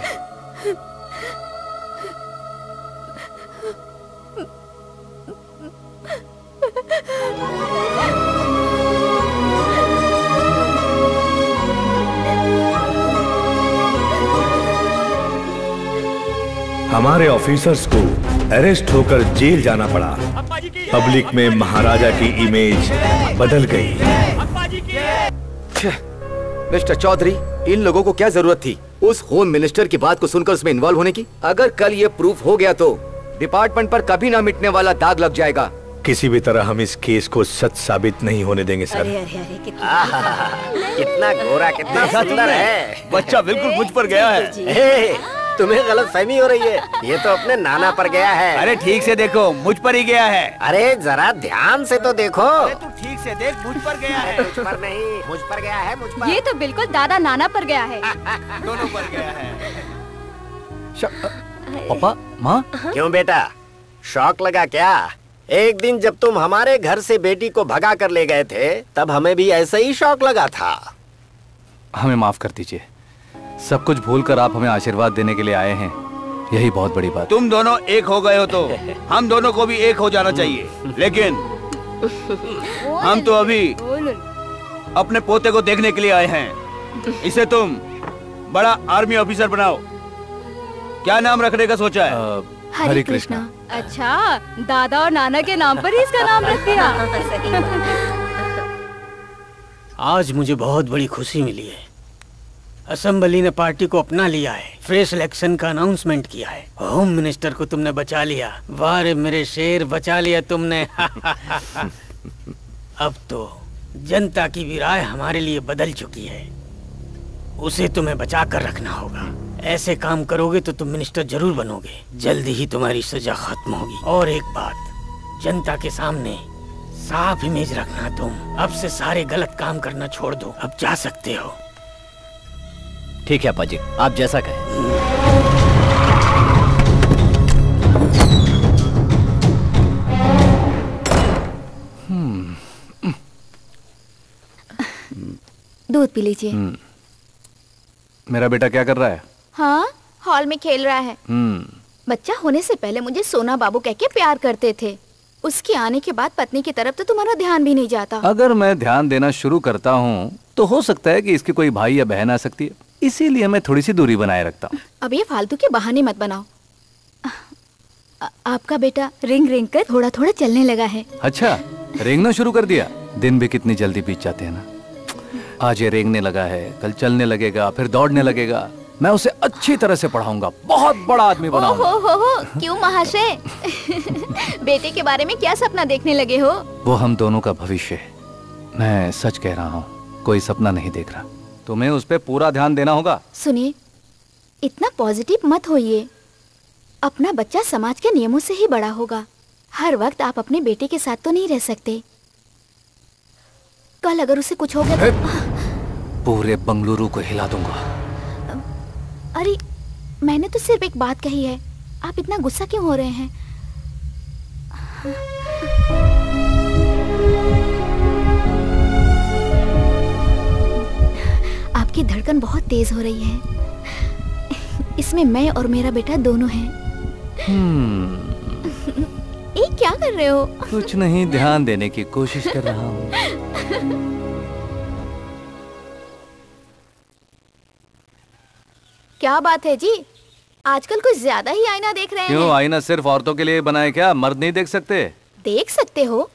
हमारे ऑफिसर्स को अरेस्ट होकर जेल जाना पड़ा। पब्लिक में महाराजा की इमेज बदल गई। मिस्टर चौधरी, इन लोगों को क्या जरूरत थी उस होम मिनिस्टर की बात को सुनकर उसमें इन्वॉल्व होने की? अगर कल ये प्रूफ हो गया तो डिपार्टमेंट पर कभी ना मिटने वाला दाग लग जाएगा। किसी भी तरह हम इस केस को सच साबित नहीं होने देंगे सर। कितना गोरा, कितना सुंदर है बच्चा, बिल्कुल मुझ पर गया है। तुम्हें गलत फहमी हो रही है, ये तो अपने नाना पर गया है। अरे ठीक से देखो, मुझ पर ही गया है। अरे जरा ध्यान से तो देखो। अरे तू ठीक से देख, मुझ पर गया है। मुझ पर नहीं, मुझ पर गया है, मुझ पर। ये तो बिल्कुल दादा नाना पर गया है। दोनों पर गया है। पापा, माँ। क्यों बेटा, शौक लगा क्या? एक दिन जब तुम हमारे घर से बेटी को भगा कर ले गए थे तब हमें भी ऐसा ही शौक लगा था। हमें माफ कर दीजिए, सब कुछ भूलकर आप हमें आशीर्वाद देने के लिए आए हैं, यही बहुत बड़ी बात। तुम दोनों एक हो गए हो तो हम दोनों को भी एक हो जाना चाहिए, लेकिन हम तो अभी अपने पोते को देखने के लिए आए हैं। इसे तुम बड़ा आर्मी ऑफिसर बनाओ। क्या नाम रखने का सोचा है? हरे कृष्णा। अच्छा, दादा और नाना के नाम पर ही इसका नाम रख दिया। आज मुझे बहुत बड़ी खुशी मिली है, असेंबली ने पार्टी को अपना लिया है, फ्रेश इलेक्शन का अनाउंसमेंट किया है। होम मिनिस्टर को तुमने बचा लिया, वाह रे मेरे शेर, बचा लिया तुमने। अब तो जनता की भी राय हमारे लिए बदल चुकी है, उसे तुम्हें बचा कर रखना होगा। ऐसे काम करोगे तो तुम मिनिस्टर जरूर बनोगे, जल्दी ही तुम्हारी सजा खत्म होगी। और एक बात, जनता के सामने साफ इमेज रखना तुम। अब से सारे गलत काम करना छोड़ दो, अब जा सकते हो। ठीक है अप्पा जी, आप जैसा कहें। दूध पी लीजिए। मेरा बेटा क्या कर रहा है? हाँ, हॉल में खेल रहा है। बच्चा होने से पहले मुझे सोना बाबू कह के प्यार करते थे, उसके आने के बाद पत्नी की तरफ तो तुम्हारा ध्यान भी नहीं जाता। अगर मैं ध्यान देना शुरू करता हूँ तो हो सकता है कि इसके कोई भाई या बहन आ सकती है, इसीलिए मैं थोड़ी सी दूरी बनाए रखता हूँ। अब ये फालतू के बहाने मत बनाओ। आपका बेटा रिंग रिंग कर थोड़ा थोड़ा चलने लगा है। अच्छा, रेंगना शुरू कर दिया? दिन भी कितनी जल्दी बीत जाते हैं ना। आज ये रेंगने लगा है, कल चलने लगेगा, फिर दौड़ने लगेगा। मैं उसे अच्छी तरह से पढ़ाऊंगा, बहुत बड़ा आदमी बनाऊंगा। हो क्यों महाशय? बेटे के बारे में क्या सपना देखने लगे हो? वो हम दोनों का भविष्य है, मैं सच कह रहा हूँ, कोई सपना नहीं देख रहा। तुम्हें उस पे पूरा ध्यान देना होगा। सुनिए, इतना पॉजिटिव मत होइए, अपना बच्चा समाज के नियमों से ही बड़ा होगा। हर वक्त आप अपने बेटे के साथ तो नहीं रह सकते, कल अगर उसे कुछ हो गया तो पूरे बंगलुरु को हिला दूंगा। अरे मैंने तो सिर्फ एक बात कही है, आप इतना गुस्सा क्यों हो रहे हैं? आपकी धड़कन बहुत तेज हो रही है, इसमें मैं और मेरा बेटा दोनों हैं। ये क्या कर रहे हो? कुछ नहीं, ध्यान देने की कोशिश कर रहा हूँ। क्या बात है जी, आजकल कुछ ज्यादा ही आईना देख रहे हैं। क्यों, आईना सिर्फ औरतों के लिए बनाए क्या? मर्द नहीं देख सकते? देख सकते हो,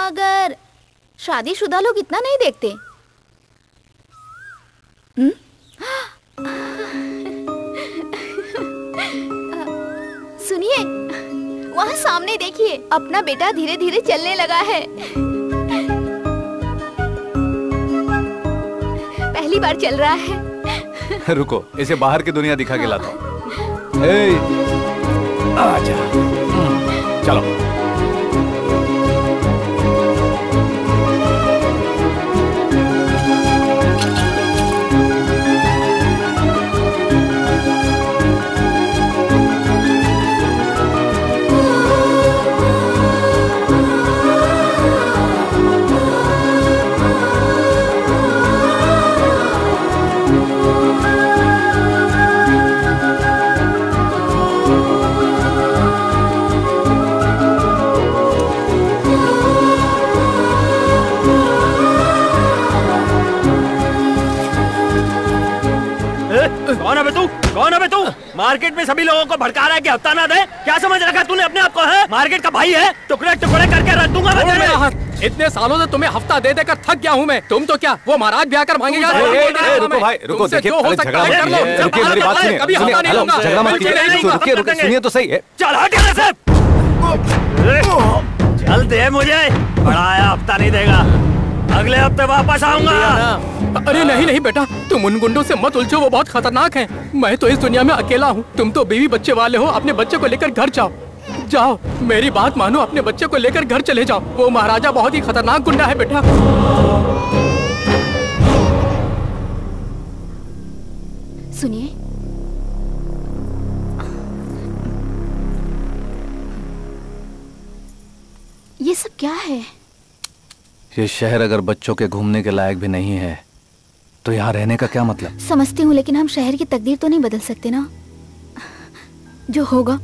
मगर शादीशुदा लोग इतना नहीं देखते। सामने देखिए, अपना बेटा धीरे धीरे चलने लगा है। पहली बार चल रहा है। रुको, इसे बाहर की दुनिया दिखा के लाता हूँ। आजा, चलो। कौन है तू? मार्केट में सभी लोगों को भड़का रहा है कि हफ्ता ना दे। क्या समझ रखा तूने अपने आप को है? मार्केट का भाई है, टुकड़े टुकड़े करके रख दूंगा मैं। इतने सालों से तुम्हें हफ्ता दे देकर थक गया हूँ मैं। तुम तो क्या वो महाराज भी आकर मांगेगा। रुको भाई, रुको, देखिए मेरी बात सुनिए। कभी हफ्ता नहीं दूंगा। झगड़ा मत कीजिए, रुकिए रुकिए, सुनिए तो सही है। चल हट यहां से, चल दे मुझे। बड़ाया हफ्ता नहीं देगा, अगले हफ्ते वापस आऊंगा। अरे नहीं नहीं बेटा, तुम उन गुंडों से मत उलझो, वो बहुत खतरनाक हैं। मैं तो इस दुनिया में अकेला हूँ, तुम तो बीवी बच्चे वाले हो। अपने बच्चे को लेकर घर जाओ, जाओ, मेरी बात मानो, अपने बच्चे को लेकर घर चले जाओ। वो महाराजा बहुत ही खतरनाक गुंडा है बेटा। सुनिए, ये सब क्या है? ये शहर अगर बच्चों के घूमने के लायक भी नहीं है तो यहाँ रहने का क्या मतलब? समझती हूँ, लेकिन हम शहर की तकदीर तो नहीं बदल सकते ना। जो होगा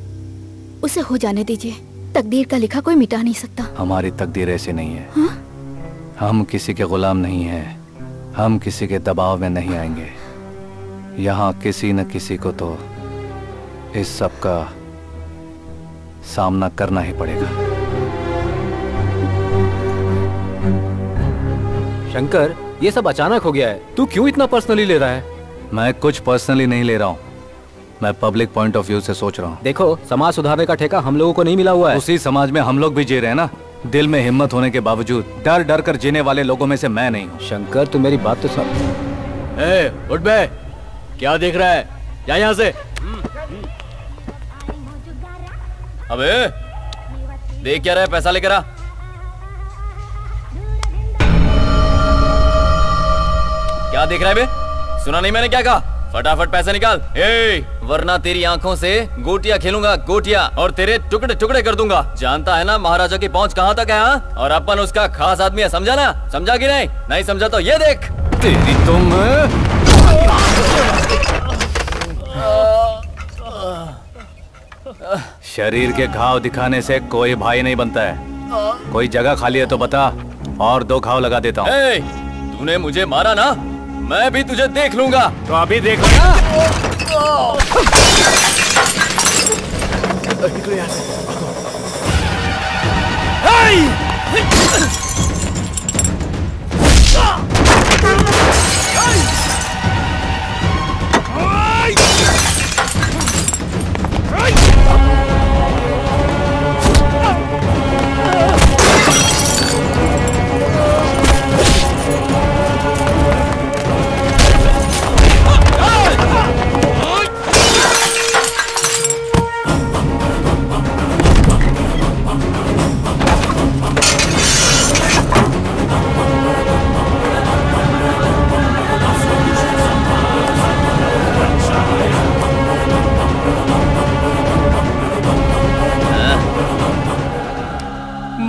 उसे हो जाने दीजिए, तकदीर का लिखा कोई मिटा नहीं सकता। हमारी तकदीर ऐसे नहीं है। हा? हम किसी के गुलाम नहीं हैं, हम किसी के दबाव में नहीं आएंगे। यहाँ किसी न किसी को तो इस सब का सामना करना ही पड़ेगा। शंकर, ये सब अचानक हो गया है, तू क्यों इतना पर्सनली ले रहा है? मैं कुछ पर्सनली नहीं ले रहा हूँ, मैं पब्लिक पॉइंट ऑफ व्यू से सोच रहा हूँ। देखो, समाज सुधारने का ठेका हम लोगों को नहीं मिला हुआ है। उसी समाज में हम लोग भी जी रहे हैं ना। दिल में हिम्मत होने के बावजूद डर डर कर जीने वाले लोगों में से मैं नहीं हूँ। शंकर, तू मेरी बात तो समझ। उठ बे, क्या देख रहा है? जा यहाँ से। अबे देख क्या रहा है, पैसा लेकर आ। क्या देख रहा है बे? सुना नहीं मैंने क्या कहा? फटाफट पैसे निकाल, वरना तेरी आंखों से गोटियां खेलूंगा, गोटियां, और तेरे टुकड़े टुकड़े कर दूंगा। जानता है ना महाराजा की पहुंच कहां तक है? हा? और अपन उसका खास आदमी है, समझा ना? समझा कि नहीं? नहीं समझा तो ये देख तेरी तुम। शरीर के घाव दिखाने से कोई भाई नहीं बनता है। कोई जगह खाली है तो बता, और दो घाव लगा देता हूँ। तूने मुझे मारा ना, मैं भी तुझे देख लूंगा। तो अभी देख लेना।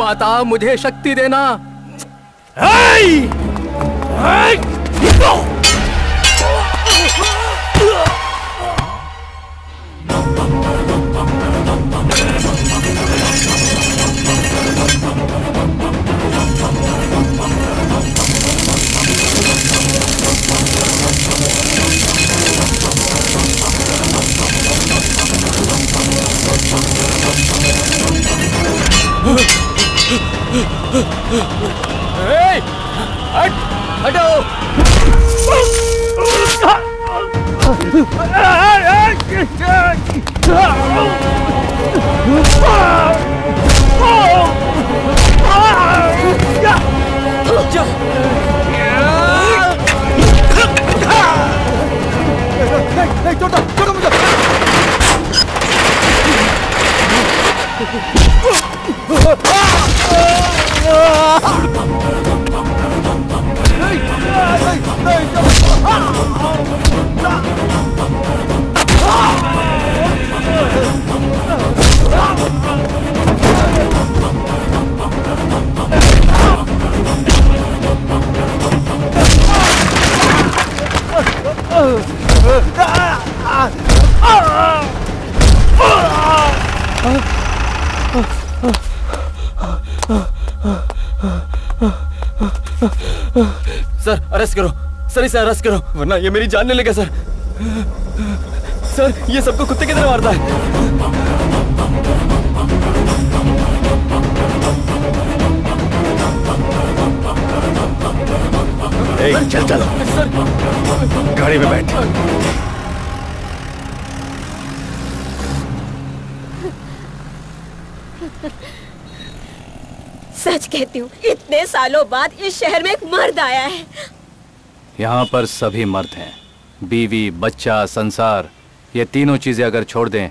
माता, मुझे शक्ति देना। हट! सर इसे अरेस्ट करो वरना ये मेरी जान ले लेगा सर। सर ये सबको कुत्ते की तरह मारता है। ए, चल चलो गाड़ी में बैठ। सच कहती हूँ इतने सालों बाद इस शहर में एक मर्द आया है। यहाँ पर सभी मर्द हैं, बीवी बच्चा संसार, ये तीनों चीजें अगर छोड़ दें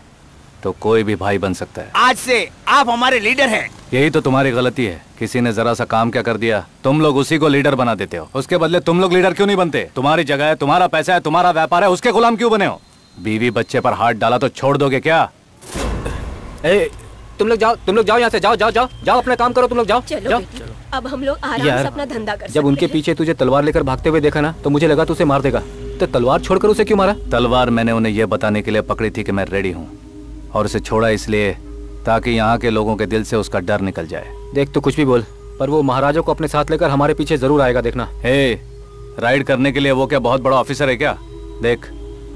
तो कोई भी भाई बन सकता है। आज से आप हमारे लीडर हैं। यही तो तुम्हारी गलती है, किसी ने जरा सा काम क्या कर दिया तुम लोग उसी को लीडर बना देते हो। उसके बदले तुम लोग लीडर क्यों नहीं बनते? तुम्हारी जगह है, तुम्हारा पैसा है, तुम्हारा व्यापार है, उसके गुलाम क्यों बने हो? बीवी बच्चे पर हाथ डाला तो छोड़ दोगे क्या? ए, तुम लोग जाओ यहाँ से, जाओ अपना काम करो, तुम लोग जाओ। चलो। अब हम लोग आराम से अपना धंधा कर सकते हैं। जब उनके पीछे तुझे तलवार लेकर भागते हुए देखा ना तो मुझे लगा तू उसे मार देगा, तो तलवार छोड़कर उसे क्यों मारा? तलवार मैंने उन्हें यह बताने के लिए पकड़ी थी कि मैं रेडी हूँ, और उसे छोड़ा इसलिए ताकि यहाँ के लोगों के दिल से उसका डर निकल जाए। देख तो कुछ भी बोल, पर वो महाराजा को अपने साथ लेकर हमारे पीछे जरूर आएगा, देखना। हे, राइड करने के लिए वो क्या बहुत बड़ा ऑफिसर है क्या? देख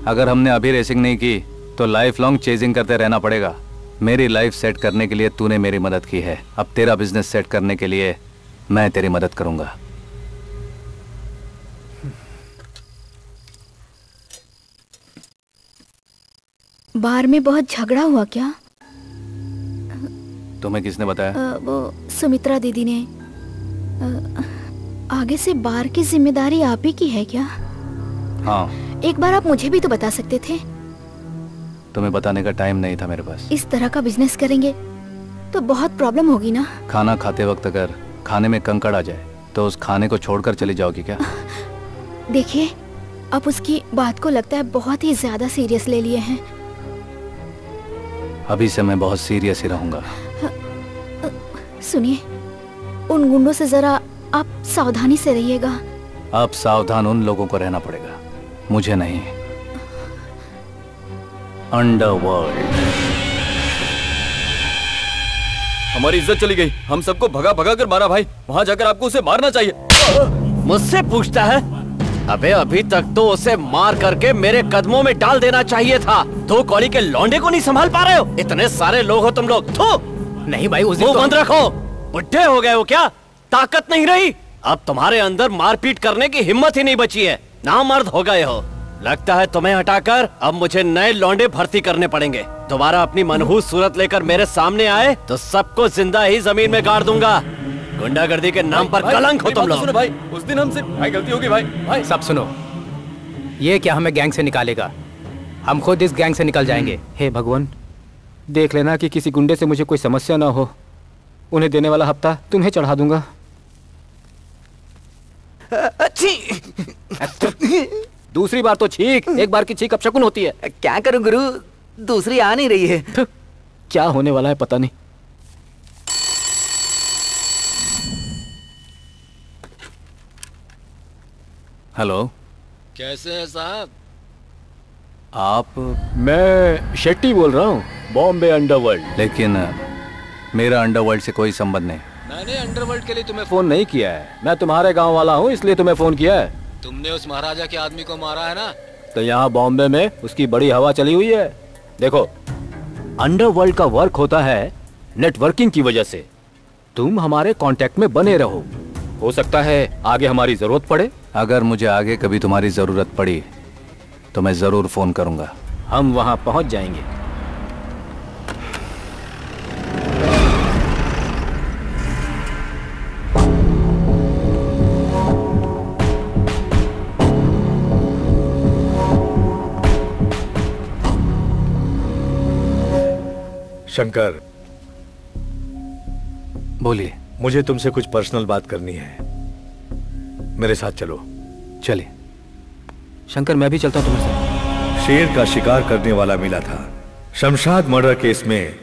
अगर हमने अभी रेसिंग नहीं की तो लाइफ लॉन्ग चेजिंग करते रहना पड़ेगा। मेरी लाइफ सेट करने के लिए तूने मेरी मदद की है, अब तेरा बिजनेस सेट करने के लिए मैं तेरी मदद करूंगा। बार में बहुत झगड़ा हुआ क्या? तुम्हें किसने बताया? वो सुमित्रा दीदी ने। आगे से बार की जिम्मेदारी आप ही की है क्या? हाँ। एक बार आप मुझे भी तो बता सकते थे। तुम्हें बताने का टाइम नहीं था मेरे पास। इस तरह का बिजनेस करेंगे तो बहुत प्रॉब्लम होगी ना। खाना खाते वक्त अगर खाने में कंकड़ आ जाए तो उस खाने को छोड़कर चली जाओगी क्या? देखिए आप उसकी बात को लगता है बहुत ही ज्यादा सीरियस ले लिए हैं। अभी से मैं बहुत सीरियस ही रहूंगा। सुनिए, उन गुंडों से जरा आप सावधानी से रहिएगा। आप सावधान उन लोगों को रहना पड़ेगा, मुझे नहीं। अंडरवर्ल्ड। हमारी इज्जत चली गई, हम सबको भगा भगा कर मारा भाई, वहाँ जाकर आपको उसे मारना चाहिए। मुझसे पूछता है? अबे अभी तक तो उसे मार करके मेरे कदमों में डाल देना चाहिए था। दो कौड़ी के लौंडे को नहीं संभाल पा रहे हो, इतने सारे लोग हो तुम लोग। थू! नहीं भाई उसे बंद रखो, बुढ़े हो गए हो क्या? ताकत नहीं रही अब तुम्हारे अंदर, मारपीट करने की हिम्मत ही नहीं बची है, ना मर्द हो गए हो। लगता है तुम्हें हटाकर अब मुझे नए लौंडे भर्ती करने पड़ेंगे। दोबारा अपनी मनहूस सूरत लेकर मेरे सामने आए तो सबको जिंदा ही जमीन में गाड़ दूंगा। गुंडागर्दी के नाम पर कलंक हो तुम लोग। भाई उस दिन हमसे गलती होगी भाई। सब सुनो, ये क्या हमें गैंग से निकालेगा, हम खुद इस गैंग से निकल जाएंगे। हे भगवान, देख लेना कि किसी गुंडे से मुझे कोई समस्या ना हो। उन्हें देने वाला हफ्ता तुम्हें चढ़ा दूंगा। दूसरी बार तो छींक, एक बार की छींक अपशकुन होती है। क्या करूं गुरु, दूसरी आ नहीं रही है। क्या होने वाला है पता नहीं। हेलो, कैसे हैं साहब आप? मैं शेट्टी बोल रहा हूं, बॉम्बे अंडरवर्ल्ड। लेकिन मेरा अंडरवर्ल्ड से कोई संबंध नहीं। मैंने अंडरवर्ल्ड के लिए तुम्हें फोन नहीं किया है, मैं तुम्हारे गांव वाला हूं इसलिए तुम्हें फोन किया है। तुमने उस महाराजा के आदमी को मारा है ना, तो यहाँ बॉम्बे में उसकी बड़ी हवा चली हुई है। देखो, अंडरवर्ल्ड का वर्क होता है नेटवर्किंग की वजह से। तुम हमारे कांटेक्ट में बने रहो, हो सकता है आगे हमारी जरूरत पड़े। अगर मुझे आगे कभी तुम्हारी जरूरत पड़ी तो मैं जरूर फोन करूंगा। हम वहाँ पहुँच जाएंगे। शंकर, बोलिए। मुझे तुमसे कुछ पर्सनल बात करनी है, मेरे साथ चलो। चले शंकर, मैं भी चलता हूं तुम्हारे साथ। शेर का शिकार करने वाला मिला था। शमशाद मर्डर केस में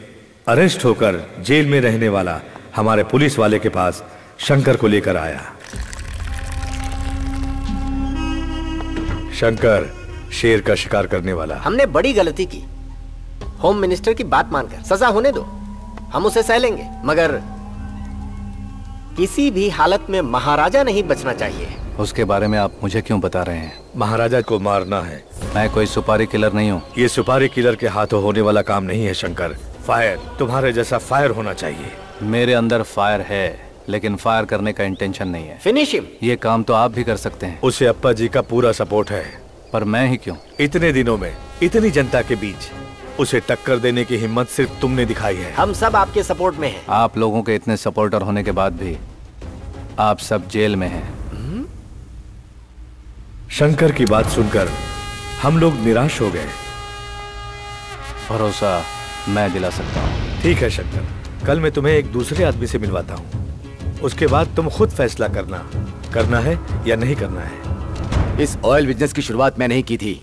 अरेस्ट होकर जेल में रहने वाला हमारे पुलिस वाले के पास शंकर को लेकर आया। शंकर शेर का शिकार करने वाला। हमने बड़ी गलती की, होम मिनिस्टर की बात मानकर। सजा होने दो, हम उसे सह लेंगे, मगर किसी भी हालत में महाराजा नहीं बचना चाहिए। उसके बारे में आप मुझे क्यों बता रहे हैं? महाराजा को मारना है। मैं कोई सुपारी किलर नहीं हूँ। ये सुपारी किलर के हाथों होने वाला काम नहीं है शंकर। फायर, तुम्हारे जैसा फायर होना चाहिए। मेरे अंदर फायर है, लेकिन फायर करने का इंटेंशन नहीं है। Finish him. ये काम तो आप भी कर सकते हैं। उसे अप्पा जी का पूरा सपोर्ट है। पर मैं ही क्यों? इतने दिनों में इतनी जनता के बीच उसे टक्कर देने की हिम्मत सिर्फ तुमने दिखाई है। हम सब आपके सपोर्ट में हैं। आप लोगों के इतने सपोर्टर होने के बाद भी आप सब जेल में हैं। शंकर की बात सुनकर हम लोग निराश हो गए। भरोसा मैं दिला सकता हूँ। ठीक है शंकर, कल मैं तुम्हें एक दूसरे आदमी से मिलवाता हूँ, उसके बाद तुम खुद फैसला करना, करना है या नहीं करना है। इस ऑयल बिजनेस की शुरुआत मैं नहीं की थी।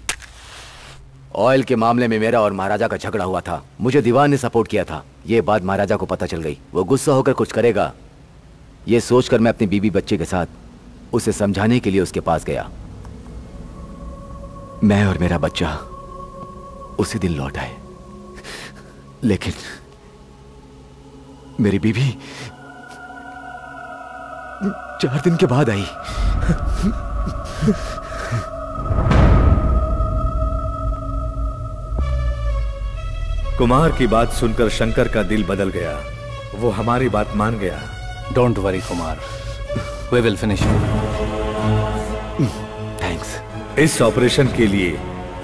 ऑयल के मामले में मेरा और महाराजा का झगड़ा हुआ था। मुझे दीवान ने सपोर्ट किया था। ये बात महाराजा को पता चल गई। वो गुस्सा होकर कुछ करेगा, ये सोचकर मैं अपनी बीवी बच्चे के साथ उसे समझाने के लिए उसके पास गया। मैं और मेरा बच्चा उसी दिन लौट आए, लेकिन मेरी बीवी 4 दिन के बाद आई। कुमार की बात सुनकर शंकर का दिल बदल गया। वो हमारी बात मान गया। Don't worry Kumar, we will finish. Thanks. इस ऑपरेशन के लिए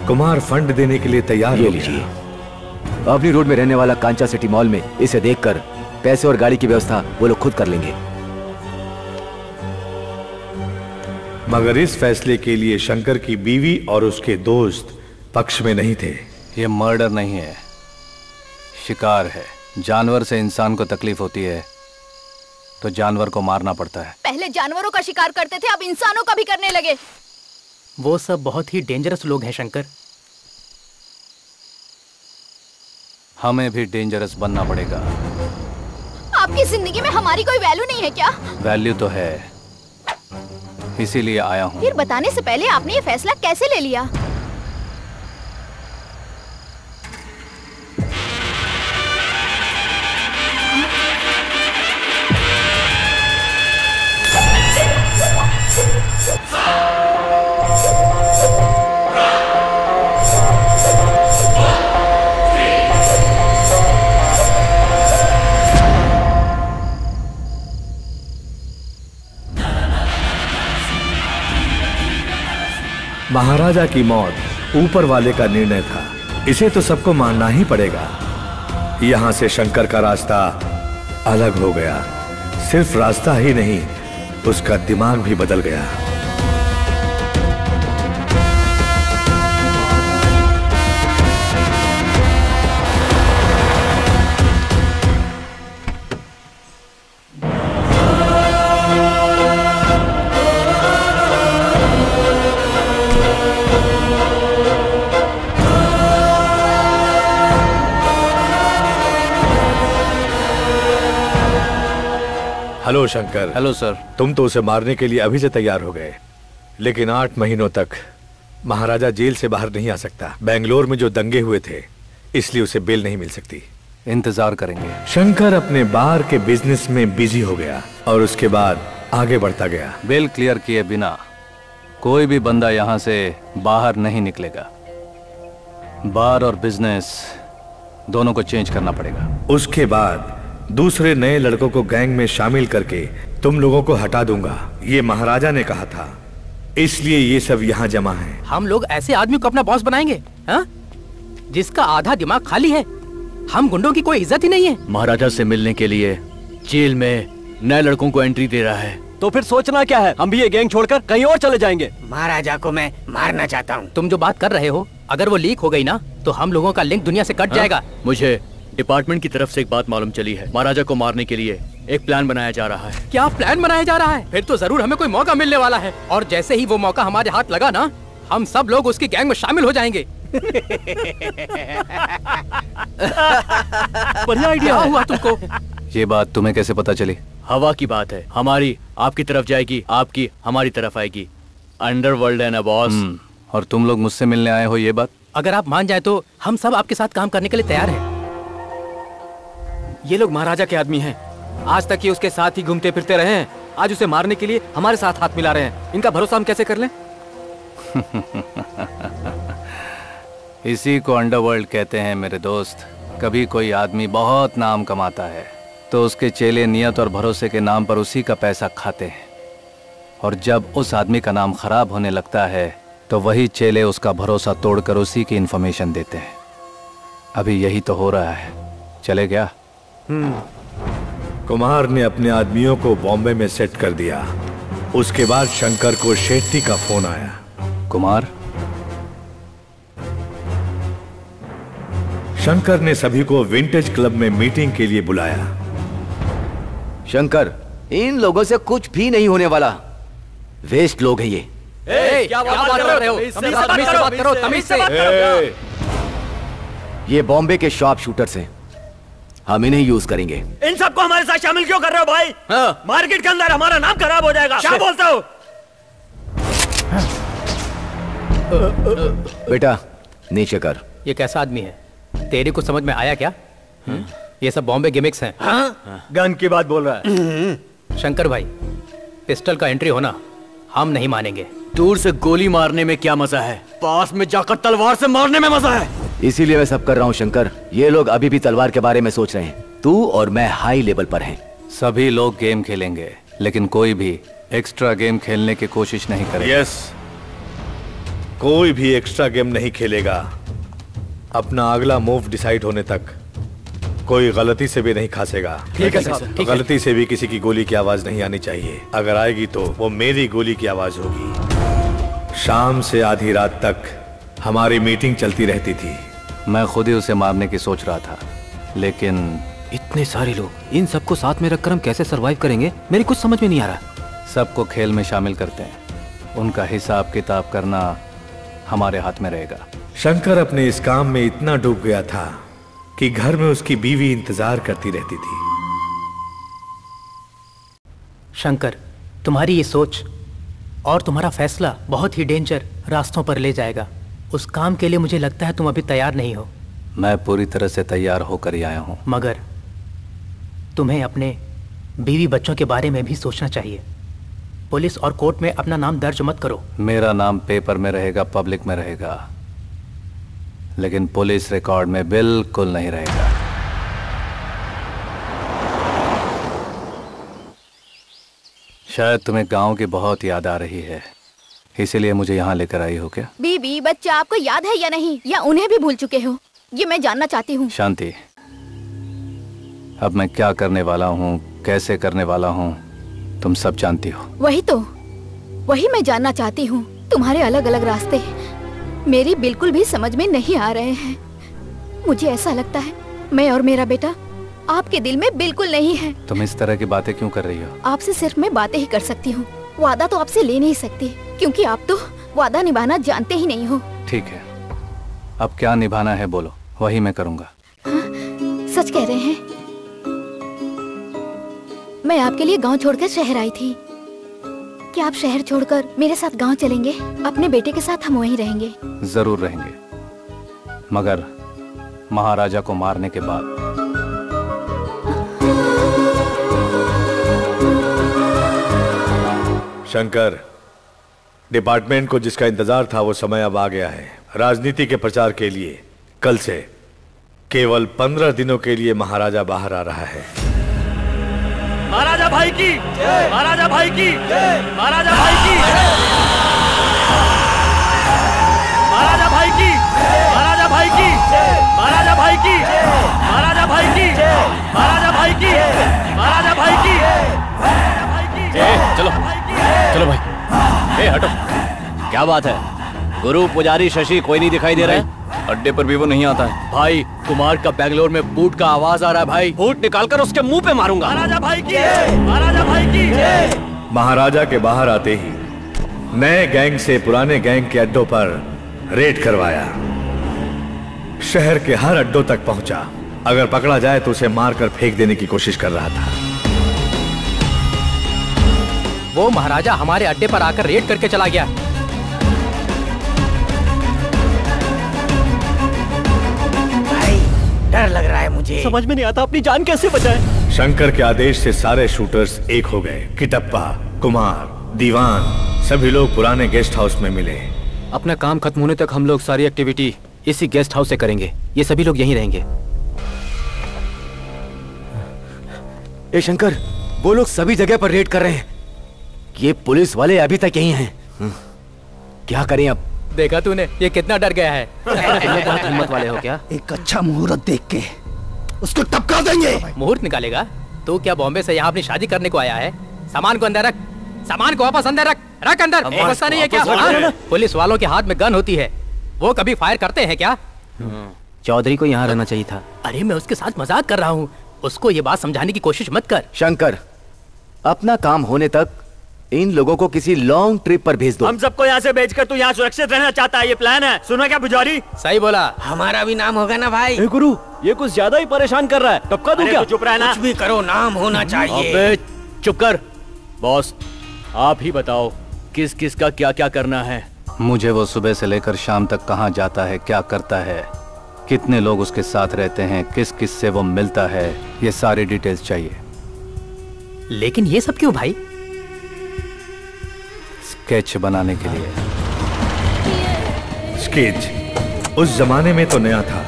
कुमार फंड देने के लिए तैयार हो गया। अपनी रोड में रहने वाला कांचा सिटी मॉल में इसे देखकर पैसे और गाड़ी की व्यवस्था वो लोग खुद कर लेंगे। मगर इस फैसले के लिए शंकर की बीवी और उसके दोस्त पक्ष में नहीं थे। ये मर्डर नहीं है, शिकार है। जानवर से इंसान को तकलीफ होती है तो जानवर को मारना पड़ता है। पहले जानवरों का शिकार करते थे, अब इंसानों का भी करने लगे। वो सब बहुत ही डेंजरस लोग हैं शंकर, हमें भी डेंजरस बनना पड़ेगा। आपकी जिंदगी में हमारी कोई वैल्यू नहीं है क्या? वैल्यू तो है, इसीलिए आया हूँ। फिर बताने से पहले आपने ये फैसला कैसे ले लिया? महाराजा की मौत ऊपर वाले का निर्णय था, इसे तो सबको मानना ही पड़ेगा। यहां से शंकर का रास्ता अलग हो गया। सिर्फ रास्ता ही नहीं, उसका दिमाग भी बदल गया। हेलो शंकर। Hello sir. तुम तो उसे मारने के लिए अभी से तैयार हो गए, लेकिन 8 महीनों तक महाराजा जेल से बाहर नहीं आ सकता। बेंगलोर में जो दंगे हुए थे, इसलिए उसे बेल नहीं मिल सकती। इंतजार करेंगे। शंकर अपने बार के बिजनेस में बिजी हो गया और उसके बाद आगे बढ़ता गया। बेल क्लियर किए बिना कोई भी बंदा यहाँ से बाहर नहीं निकलेगा। बार और बिजनेस दोनों को चेंज करना पड़ेगा। उसके बाद दूसरे नए लड़कों को गैंग में शामिल करके तुम लोगों को हटा दूंगा, ये महाराजा ने कहा था, इसलिए ये सब यहाँ जमा है। हम लोग ऐसे आदमी को अपना बॉस बनाएंगे, हा? जिसका आधा दिमाग खाली है। हम गुंडों की कोई इज्जत ही नहीं है। महाराजा से मिलने के लिए जेल में नए लड़कों को एंट्री दे रहा है, तो फिर सोचना क्या है, हम भी ये गैंग छोड़कर कहीं और चले जाएंगे। महाराजा को मैं मारना चाहता हूँ। तुम जो बात कर रहे हो, अगर वो लीक हो गई ना, तो हम लोगों का लिंक दुनिया से कट जाएगा। मुझे डिपार्टमेंट की तरफ से एक बात मालूम चली है, महाराजा को मारने के लिए एक प्लान बनाया जा रहा है। क्या प्लान बनाया जा रहा है? फिर तो जरूर हमें कोई मौका मिलने वाला है, और जैसे ही वो मौका हमारे हाथ लगा ना, हम सब लोग उसकी गैंग में शामिल हो जाएंगे। बढ़िया आइडिया हुआ तुमको। ये बात तुम्हें कैसे पता चली? हवा की बात है, हमारी आपकी तरफ जाएगी, आपकी हमारी तरफ आएगी। अंडरवर्ल्ड है ना बॉस। और तुम लोग मुझसे मिलने आए हो ये बात? अगर आप मान जाए तो हम सब आपके साथ काम करने के लिए तैयार हैं। ये लोग महाराजा के आदमी हैं। आज तक ये उसके साथ ही घूमते फिरते रहे हैं, आज उसे मारने के लिए हमारे साथ हाथ मिला रहे हैं। इनका भरोसा हम कैसे कर लें? इसी को अंडरवर्ल्ड कहते हैं मेरे दोस्त। कभी कोई आदमी बहुत नाम कमाता है तो उसके चेले नियत और भरोसे के नाम पर उसी का पैसा खाते हैं, और जब उस आदमी का नाम खराब होने लगता है तो वही चेले उसका भरोसा तोड़कर उसी की इंफॉर्मेशन देते हैं। अभी यही तो हो रहा है। चले गया। कुमार ने अपने आदमियों को बॉम्बे में सेट कर दिया। उसके बाद शंकर को शेट्टी का फोन आया। कुमार? शंकर ने सभी को विंटेज क्लब में मीटिंग के लिए बुलाया। शंकर, इन लोगों से कुछ भी नहीं होने वाला, वेस्ट लोग हैं ये। क्या बात कर रहे हो? तमीज से बात करो, तमीज से। ये बॉम्बे के शॉप शूटर्स हैं, हम इन्हें यूज करेंगे। इन सबको हमारे साथ शामिल क्यों कर रहे हो भाई? हाँ। मार्केट के अंदर हमारा नाम खराब हो जाएगा। क्या बोलते हो? बेटा नीचे कर। ये कैसा आदमी है? तेरे को समझ में आया क्या? ये सब बॉम्बे गिमिक्स हैं। हाँ? गन की बात बोल रहा है। शंकर भाई, पिस्टल का एंट्री होना हम नहीं मानेंगे। दूर से गोली मारने में क्या मजा है, पास में जाकर तलवार से मारने में मजा है। इसीलिए मैं सब कर रहा हूँ शंकर। ये लोग अभी भी तलवार के बारे में सोच रहे हैं। तू और मैं हाई लेवल पर हैं। सभी लोग गेम खेलेंगे, लेकिन कोई भी एक्स्ट्रा गेम खेलने की कोशिश नहीं करेगा। यस, कोई भी एक्स्ट्रा गेम नहीं खेलेगा। अपना अगला मूव डिसाइड होने तक कोई गलती से भी नहीं खासेगा। ठीक है साहब। तो गलती से भी किसी की गोली की आवाज नहीं आनी चाहिए, अगर आएगी तो वो मेरी गोली की आवाज होगी। शाम से आधी रात तक हमारी मीटिंग चलती रहती थी। मैं खुद ही उसे मारने की सोच रहा था, लेकिन इतने सारे लोग, इन सबको साथ में रखकर हम कैसे सरवाइव करेंगे, मेरी कुछ समझ में नहीं आ रहा। सबको खेल में शामिल करते हैं, उनका हिसाब किताब करना हमारे हाथ में रहेगा। शंकर अपने इस काम में इतना डूब गया था कि घर में उसकी बीवी इंतजार करती रहती थी। शंकर, तुम्हारी ये सोच और तुम्हारा फैसला बहुत ही डेंजर रास्तों पर ले जाएगा। उस काम के लिए मुझे लगता है तुम अभी तैयार नहीं हो। मैं पूरी तरह से तैयार होकर ही आया हूँ। मगर तुम्हें अपने बीवी बच्चों के बारे में भी सोचना चाहिए। पुलिस और कोर्ट में अपना नाम दर्ज मत करो। मेरा नाम पेपर में रहेगा, पब्लिक में रहेगा, लेकिन पुलिस रिकॉर्ड में बिल्कुल नहीं रहेगा। शायद तुम्हें गांव की बहुत याद आ रही है, इसीलिए मुझे यहाँ लेकर आई हो क्या? बीबी बच्चा आपको याद है या नहीं, या उन्हें भी भूल चुके हो, ये मैं जानना चाहती हूँ। शांति, अब मैं क्या करने वाला हूँ, कैसे करने वाला हूँ, तुम सब जानती हो। वही मैं जानना चाहती हूँ। तुम्हारे अलग अलग रास्ते मेरी बिल्कुल भी समझ में नहीं आ रहे हैं। मुझे ऐसा लगता है मैं और मेरा बेटा आपके दिल में बिल्कुल नहीं है। तुम इस तरह की बातें क्यों कर रही हो? आपसे सिर्फ मैं बातें ही कर सकती हूँ, वादा तो आपसे ले नहीं सकती, क्योंकि आप तो वादा निभाना जानते ही नहीं हो। ठीक है, अब क्या निभाना है बोलो, वही मैं करूँगा। हाँ, सच कह रहे हैं। मैं आपके लिए गाँव छोड़कर शहर आई थी। क्या आप शहर छोड़कर मेरे साथ गांव चलेंगे? अपने बेटे के साथ हम वहीं रहेंगे। जरूर रहेंगे, मगर महाराजा को मारने के बाद। शंकर, डिपार्टमेंट को जिसका इंतजार था वो समय अब आ गया है। राजनीति के प्रचार के लिए कल से केवल 15 दिनों के लिए महाराजा बाहर आ रहा है। महाराजा भाई की, महाराजा भाई की, महाराजा भाई की, महाराजा भाई की, महाराजा भाई की, महाराजा भाई की, महाराजा भाई की, महाराजा भाई की, महाराजा भाई की। चलो चलो भाई, हटो। क्या बात है, गुरु पुजारी शशि कोई नहीं दिखाई दे रहा है। अड्डे पर भी वो नहीं आता है। भाई कुमार का बेंगलोर में बूट का आवाज आ रहा है भाई। बूट निकालकर उसके मुंह पे मारूंगा। महाराजा भाई की जय। महाराजा भाई की जय। महाराजा के बाहर आते ही नए गैंग से पुराने गैंग के अड्डों पर रेड करवाया। शहर के हर अड्डों तक पहुंचा। अगर पकड़ा जाए तो उसे मारकर फेंक देने की कोशिश कर रहा था। वो महाराजा हमारे अड्डे पर आकर रेड करके चला गया। भाई डर लग रहा है मुझे। समझ में नहीं आता अपनी जान कैसे बचाए। शंकर के आदेश से सारे शूटर्स एक हो गए। किटप्पा, कुमार, दीवान सभी लोग पुराने गेस्ट हाउस में मिले। अपना काम खत्म होने तक हम लोग सारी एक्टिविटी इसी गेस्ट हाउस से करेंगे। ये सभी लोग यहीं रहेंगे। ए शंकर, वो लोग सभी जगह पर रेड कर रहे हैं। ये पुलिस वाले अभी तक यहीं हैं। क्या करें अब? देखा तूने ये कितना डर गया है। बहुत हिम्मत वाले हो क्या? एक अच्छा मुहूर्त देख के उसको टपका देंगे। मुहूर्त निकालेगा? तू क्या बॉम्बे से यहाँ अपनी शादी करने को आया है? सामान को अंदर रख। सामान को वापस अंदर रख। रख अंदर। पता नहीं है क्या? पुलिस वालों के हाथ में गन होती है, वो कभी फायर करते हैं क्या? चौधरी को यहाँ रहना चाहिए था। अरे मैं उसके साथ मजाक कर रहा हूँ, उसको ये बात समझाने की कोशिश मत कर। शंकर, अपना काम होने तक इन लोगों को किसी लॉन्ग ट्रिप पर भेज दो। हम सबको यहाँ से भेजकर तू यहाँ सुरक्षित रहना चाहता है, ये प्लान है। सुना क्या पुजारी? सही बोला। हमारा भी नाम होगा ना भाई। ए गुरु, ये कुछ ज्यादा ही परेशान कर रहा है। टपका दूं क्या? चुप रहना। कुछ भी करो, नाम होना चाहिए। चुप कर। बॉस आप ही बताओ किस किस का क्या क्या करना है। मुझे वो सुबह से लेकर शाम तक कहाँ जाता है, क्या करता है, कितने लोग उसके साथ रहते हैं, किस किस से वो मिलता है, ये सारी डिटेल्स चाहिए। लेकिन ये सब क्यों भाई? स्केच बनाने के लिए। स्केच उस जमाने में तो नया था।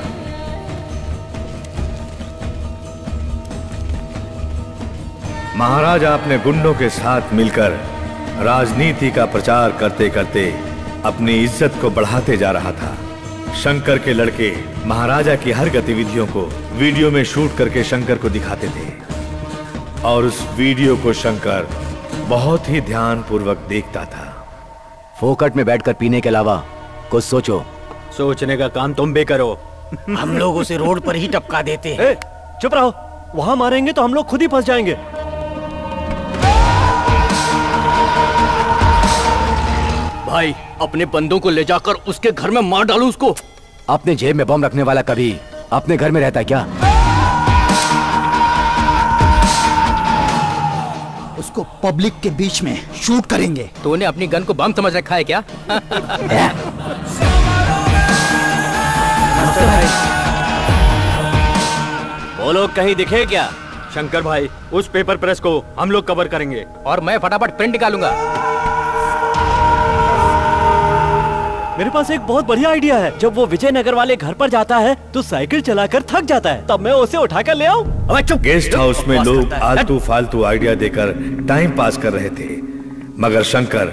महाराजा अपने गुंडों के साथ मिलकर राजनीति का प्रचार करते करते अपनी इज्जत को बढ़ाते जा रहा था। शंकर के लड़के महाराजा की हर गतिविधियों को वीडियो में शूट करके शंकर को दिखाते थे और उस वीडियो को शंकर बहुत ही ध्यानपूर्वक देखता था। फोकट में बैठकर पीने के अलावा कुछ सोचो। सोचने का काम तुम भी करो। हम लोग उसे रोड पर ही टपका देते हैं। चुप रहो, वहां मारेंगे तो हम लोग खुद ही फंस जाएंगे। भाई अपने बंदों को ले जाकर उसके घर में मार डालो उसको। अपने जेब में बम रखने वाला कभी अपने घर में रहता है क्या? उसको पब्लिक के बीच में शूट करेंगे। तूने अपनी गन को बम समझ रखा है क्या? वो लोग कहीं दिखे क्या? शंकर भाई उस पेपर प्रेस को हम लोग कवर करेंगे और मैं फटाफट प्रिंट निकालूंगा। मेरे पास एक बहुत बढ़िया आइडिया है। जब वो विजयनगर वाले घर पर जाता है तो साइकिल चलाकर थक जाता है, तब मैं उसे उठाकर ले आऊं। अबे चुप। गेस्ट हाउस में लोग आलतू फालतू आइडिया देकर टाइम पास कर रहे थे, मगर शंकर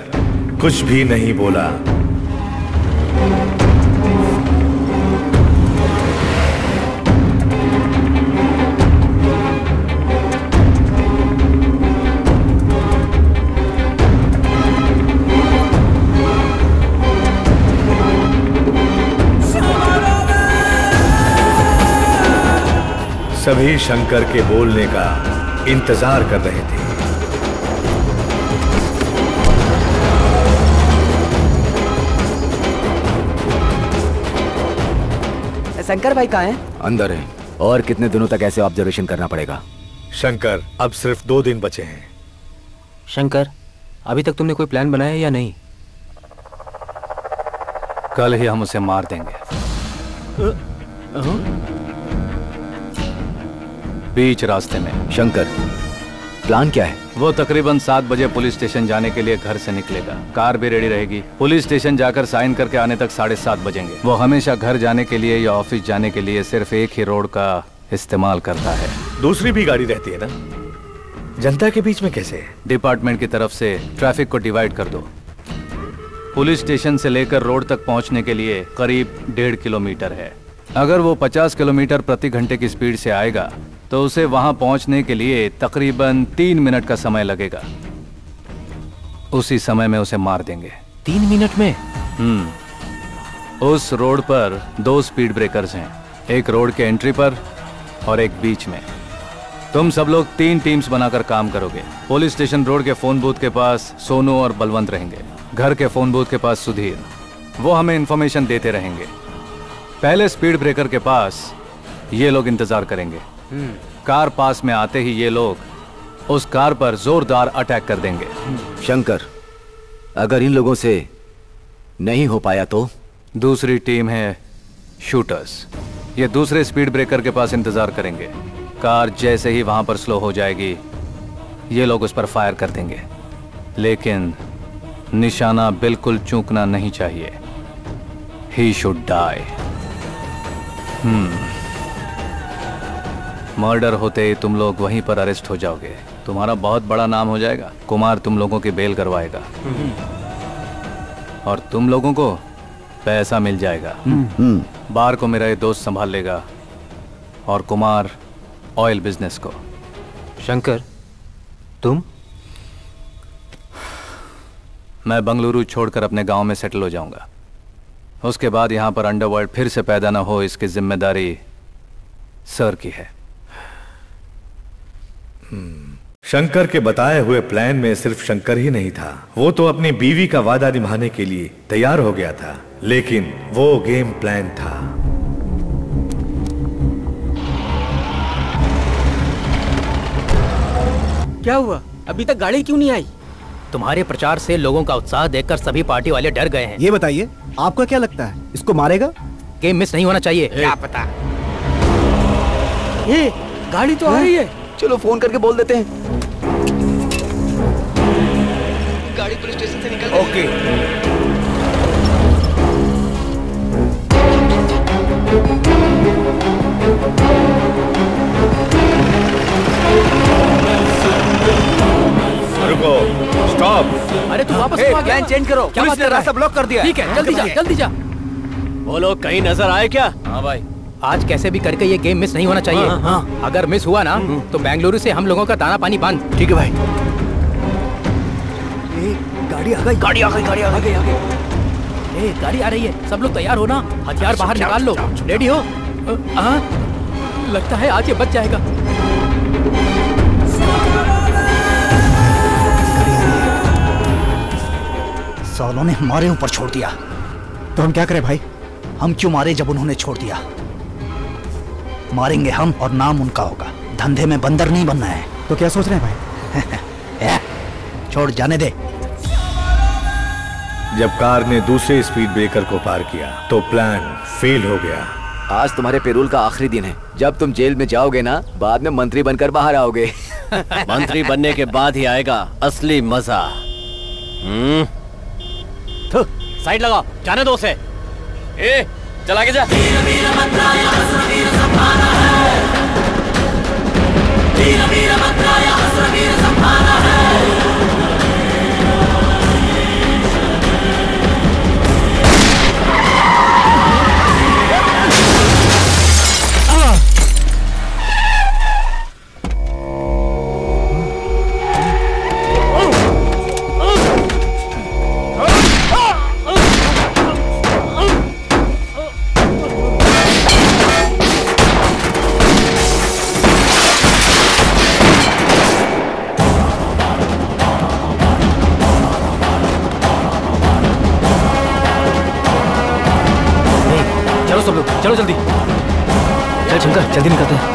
कुछ भी नहीं बोला। सभी शंकर के बोलने का इंतजार कर रहे थे। शंकर भाई कहाँ हैं? अंदर हैं। और कितने दिनों तक ऐसे ऑब्जर्वेशन करना पड़ेगा? शंकर अब सिर्फ 2 दिन बचे हैं। शंकर, अभी तक तुमने कोई प्लान बनाया है या नहीं? कल ही हम उसे मार देंगे। बीच रास्ते में। शंकर, प्लान क्या है? वो तकरीबन 7 बजे पुलिस स्टेशन जाने के लिए घर से निकलेगा। कार भी रेडी रहेगी। पुलिस स्टेशन जाकर साइन करके आने तक 7:30 बजेंगे। वो हमेशा घर जाने के लिए या ऑफिस जाने के लिए सिर्फ एक ही रोड का इस्तेमाल करता है। दूसरी भी गाड़ी रहती है ना? जनता के बीच में कैसे? डिपार्टमेंट की तरफ से ट्रैफिक को डिवाइड कर दो। पुलिस स्टेशन से लेकर रोड तक पहुँचने के लिए करीब 1.5 किलोमीटर है। अगर वो 50 किलोमीटर प्रति घंटे की स्पीड से आएगा तो उसे वहां पहुंचने के लिए तकरीबन 3 मिनट का समय लगेगा। उसी समय में उसे मार देंगे। 3 मिनट में? उस रोड पर दो स्पीड ब्रेकर्स हैं, एक रोड के एंट्री पर और एक बीच में। तुम सब लोग 3 टीम्स बनाकर काम करोगे। पुलिस स्टेशन रोड के फोन बूथ के पास सोनू और बलवंत रहेंगे, घर के फोन बूथ के पास सुधीर, वो हमें इंफॉर्मेशन देते रहेंगे। पहले स्पीड ब्रेकर के पास ये लोग इंतजार करेंगे। कार पास में आते ही ये लोग उस कार पर जोरदार अटैक कर देंगे। शंकर, अगर इन लोगों से नहीं हो पाया तो दूसरी टीम है शूटर्स, ये दूसरे स्पीड ब्रेकर के पास इंतजार करेंगे। कार जैसे ही वहां पर स्लो हो जाएगी, ये लोग उस पर फायर कर देंगे, लेकिन निशाना बिल्कुल चूकना नहीं चाहिए। He should die। मर्डर होते ही तुम लोग वहीं पर अरेस्ट हो जाओगे। तुम्हारा बहुत बड़ा नाम हो जाएगा। कुमार तुम लोगों की बेल करवाएगा और तुम लोगों को पैसा मिल जाएगा। बार को मेरा ये दोस्त संभाल लेगा और कुमार ऑयल बिजनेस को। शंकर, तुम? मैं बंगलुरु छोड़कर अपने गांव में सेटल हो जाऊंगा। उसके बाद यहां पर अंडरवर्ल्ड फिर से पैदा ना हो, इसकी जिम्मेदारी सर की है। शंकर के बताए हुए प्लान में सिर्फ शंकर ही नहीं था, वो तो अपनी बीवी का वादा निभाने के लिए तैयार हो गया था, लेकिन वो गेम प्लान था। क्या हुआ? अभी तक गाड़ी क्यों नहीं आई? तुम्हारे प्रचार से लोगों का उत्साह देखकर सभी पार्टी वाले डर गए हैं। ये बताइए, आपका क्या लगता है, इसको मारेगा? गेम मिस नहीं होना चाहिए। क्या पता? ये गाड़ी तो आ रही है, चलो फोन करके बोल देते हैं। गाड़ी पुलिस स्टेशन से निकल। रुको, स्टॉप। अरे तू वापस क्यों आ गया? प्लान चेंज करो, पुलिस ने रास्ता ब्लॉक कर दिया। ठीक है, जल्दी जा, जल्दी जा। वो लोग कहीं नजर आए क्या? हाँ भाई, आज कैसे भी करके ये गेम मिस नहीं होना चाहिए। हाँ। अगर मिस हुआ ना तो बेंगलुरु से हम लोगों का ताना पानी बंद। ठीक है भाई। गाड़ी आ गई, गाड़ी आ गई, गाड़ी आ गई, आ गई। गाड़ी आ रही है, सब लोग तैयार हो ना, हथियार बाहर निकाल लो। रेडी हो? लगता है आज ये बच जाएगा। सालों ने हमारे ऊपर छोड़ दिया, तो हम क्या करें भाई? हम क्यों मारे जब उन्होंने छोड़ दिया? मारेंगे हम और नाम उनका होगा। धंधे में बंदर नहीं बनना है। तो क्या सोच रहे हैं भाई? छोड़, जाने दे। जब कार ने दूसरे स्पीड ब्रेकर को पार किया तो प्लान फेल हो गया। आज तुम्हारे पेरोल का आखिरी दिन है। जब तुम जेल में जाओगे ना, बाद में मंत्री बनकर बाहर आओगे। मंत्री बनने के बाद ही आएगा असली मजा। साइड लगाओ, जाने दो उसे। ए, चला के जा। चलो जल्दी, चल शंकर, जल्दी निकलते हैं।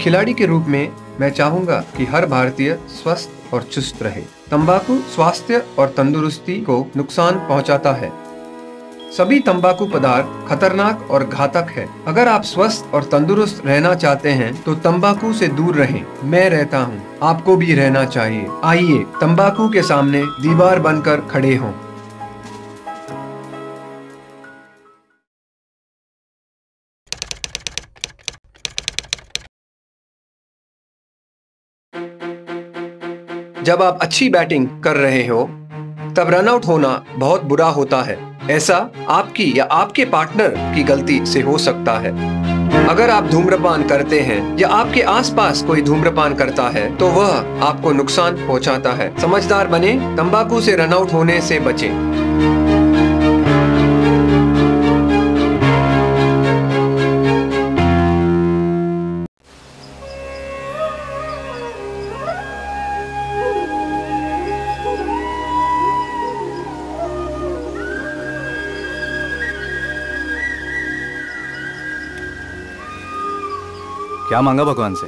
खिलाड़ी के रूप में मैं चाहूँगा कि हर भारतीय स्वस्थ और चुस्त रहे। तंबाकू स्वास्थ्य और तंदुरुस्ती को नुकसान पहुँचाता है। सभी तंबाकू पदार्थ खतरनाक और घातक है। अगर आप स्वस्थ और तंदुरुस्त रहना चाहते हैं तो तंबाकू से दूर रहें। मैं रहता हूँ, आपको भी रहना चाहिए। आइए तंबाकू के सामने दीवार बनकर खड़े हों। जब आप अच्छी बैटिंग कर रहे हो तब रनआउट होना बहुत बुरा होता है। ऐसा आपकी या आपके पार्टनर की गलती से हो सकता है। अगर आप धूम्रपान करते हैं या आपके आसपास कोई धूम्रपान करता है तो वह आपको नुकसान पहुंचाता है। समझदार बने, तंबाकू से रनआउट होने से बचें। क्या मांगा भगवान से?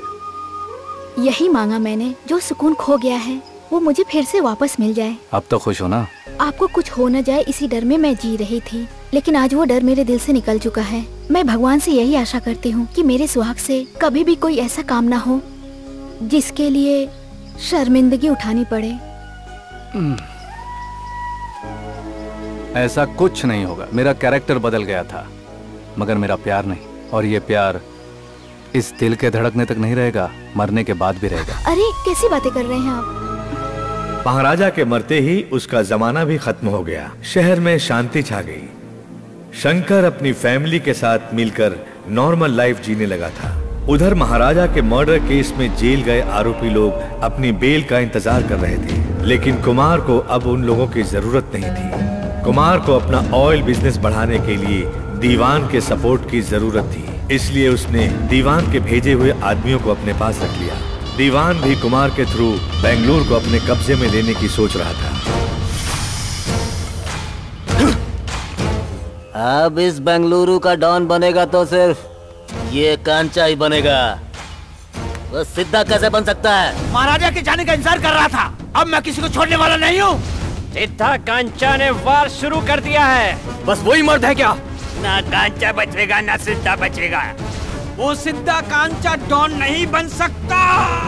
यही मांगा मैंने, जो सुकून खो गया है वो मुझे फिर से वापस मिल जाए। आप तो खुश हो ना? आपको कुछ हो न जाए इसी डर में मैं जी रही थी, लेकिन आज वो डर मेरे दिल से निकल चुका है। मैं भगवान से यही आशा करती हूँ कि मेरे सुहाग से कभी भी कोई ऐसा काम ना हो जिसके लिए शर्मिंदगी उठानी पड़े। ऐसा कुछ नहीं होगा। मेरा कैरेक्टर बदल गया था मगर मेरा प्यार नहीं, और ये प्यार इस दिल के धड़कने तक नहीं रहेगा, मरने के बाद भी रहेगा। अरे कैसी बातें कर रहे हैं आप? महाराजा के मरते ही उसका जमाना भी खत्म हो गया। शहर में शांति छा गई। शंकर अपनी फैमिली के साथ मिलकर नॉर्मल लाइफ जीने लगा था। उधर महाराजा के मर्डर केस में जेल गए आरोपी लोग अपनी बेल का इंतजार कर रहे थे, लेकिन कुमार को अब उन लोगों की जरूरत नहीं थी। कुमार को अपना ऑयल बिजनेस बढ़ाने के लिए दीवान के सपोर्ट की जरूरत थी, इसलिए उसने दीवान के भेजे हुए आदमियों को अपने पास रख लिया। दीवान भी कुमार के थ्रू बेंगलुरु को अपने कब्जे में लेने की सोच रहा था। अब इस बेंगलुरु का डॉन बनेगा तो सिर्फ ये कांचा ही बनेगा। वो सिद्धा कैसे बन सकता है? महाराजा के जाने का इंतजार कर रहा था। अब मैं किसी को छोड़ने वाला नहीं हूँ। सिद्धा कांचा ने वार शुरू कर दिया है। बस वही मर्द है क्या? ना कांचा बचेगा ना सिद्धा बचेगा। वो सिद्धा कांचा डॉन नहीं बन सकता।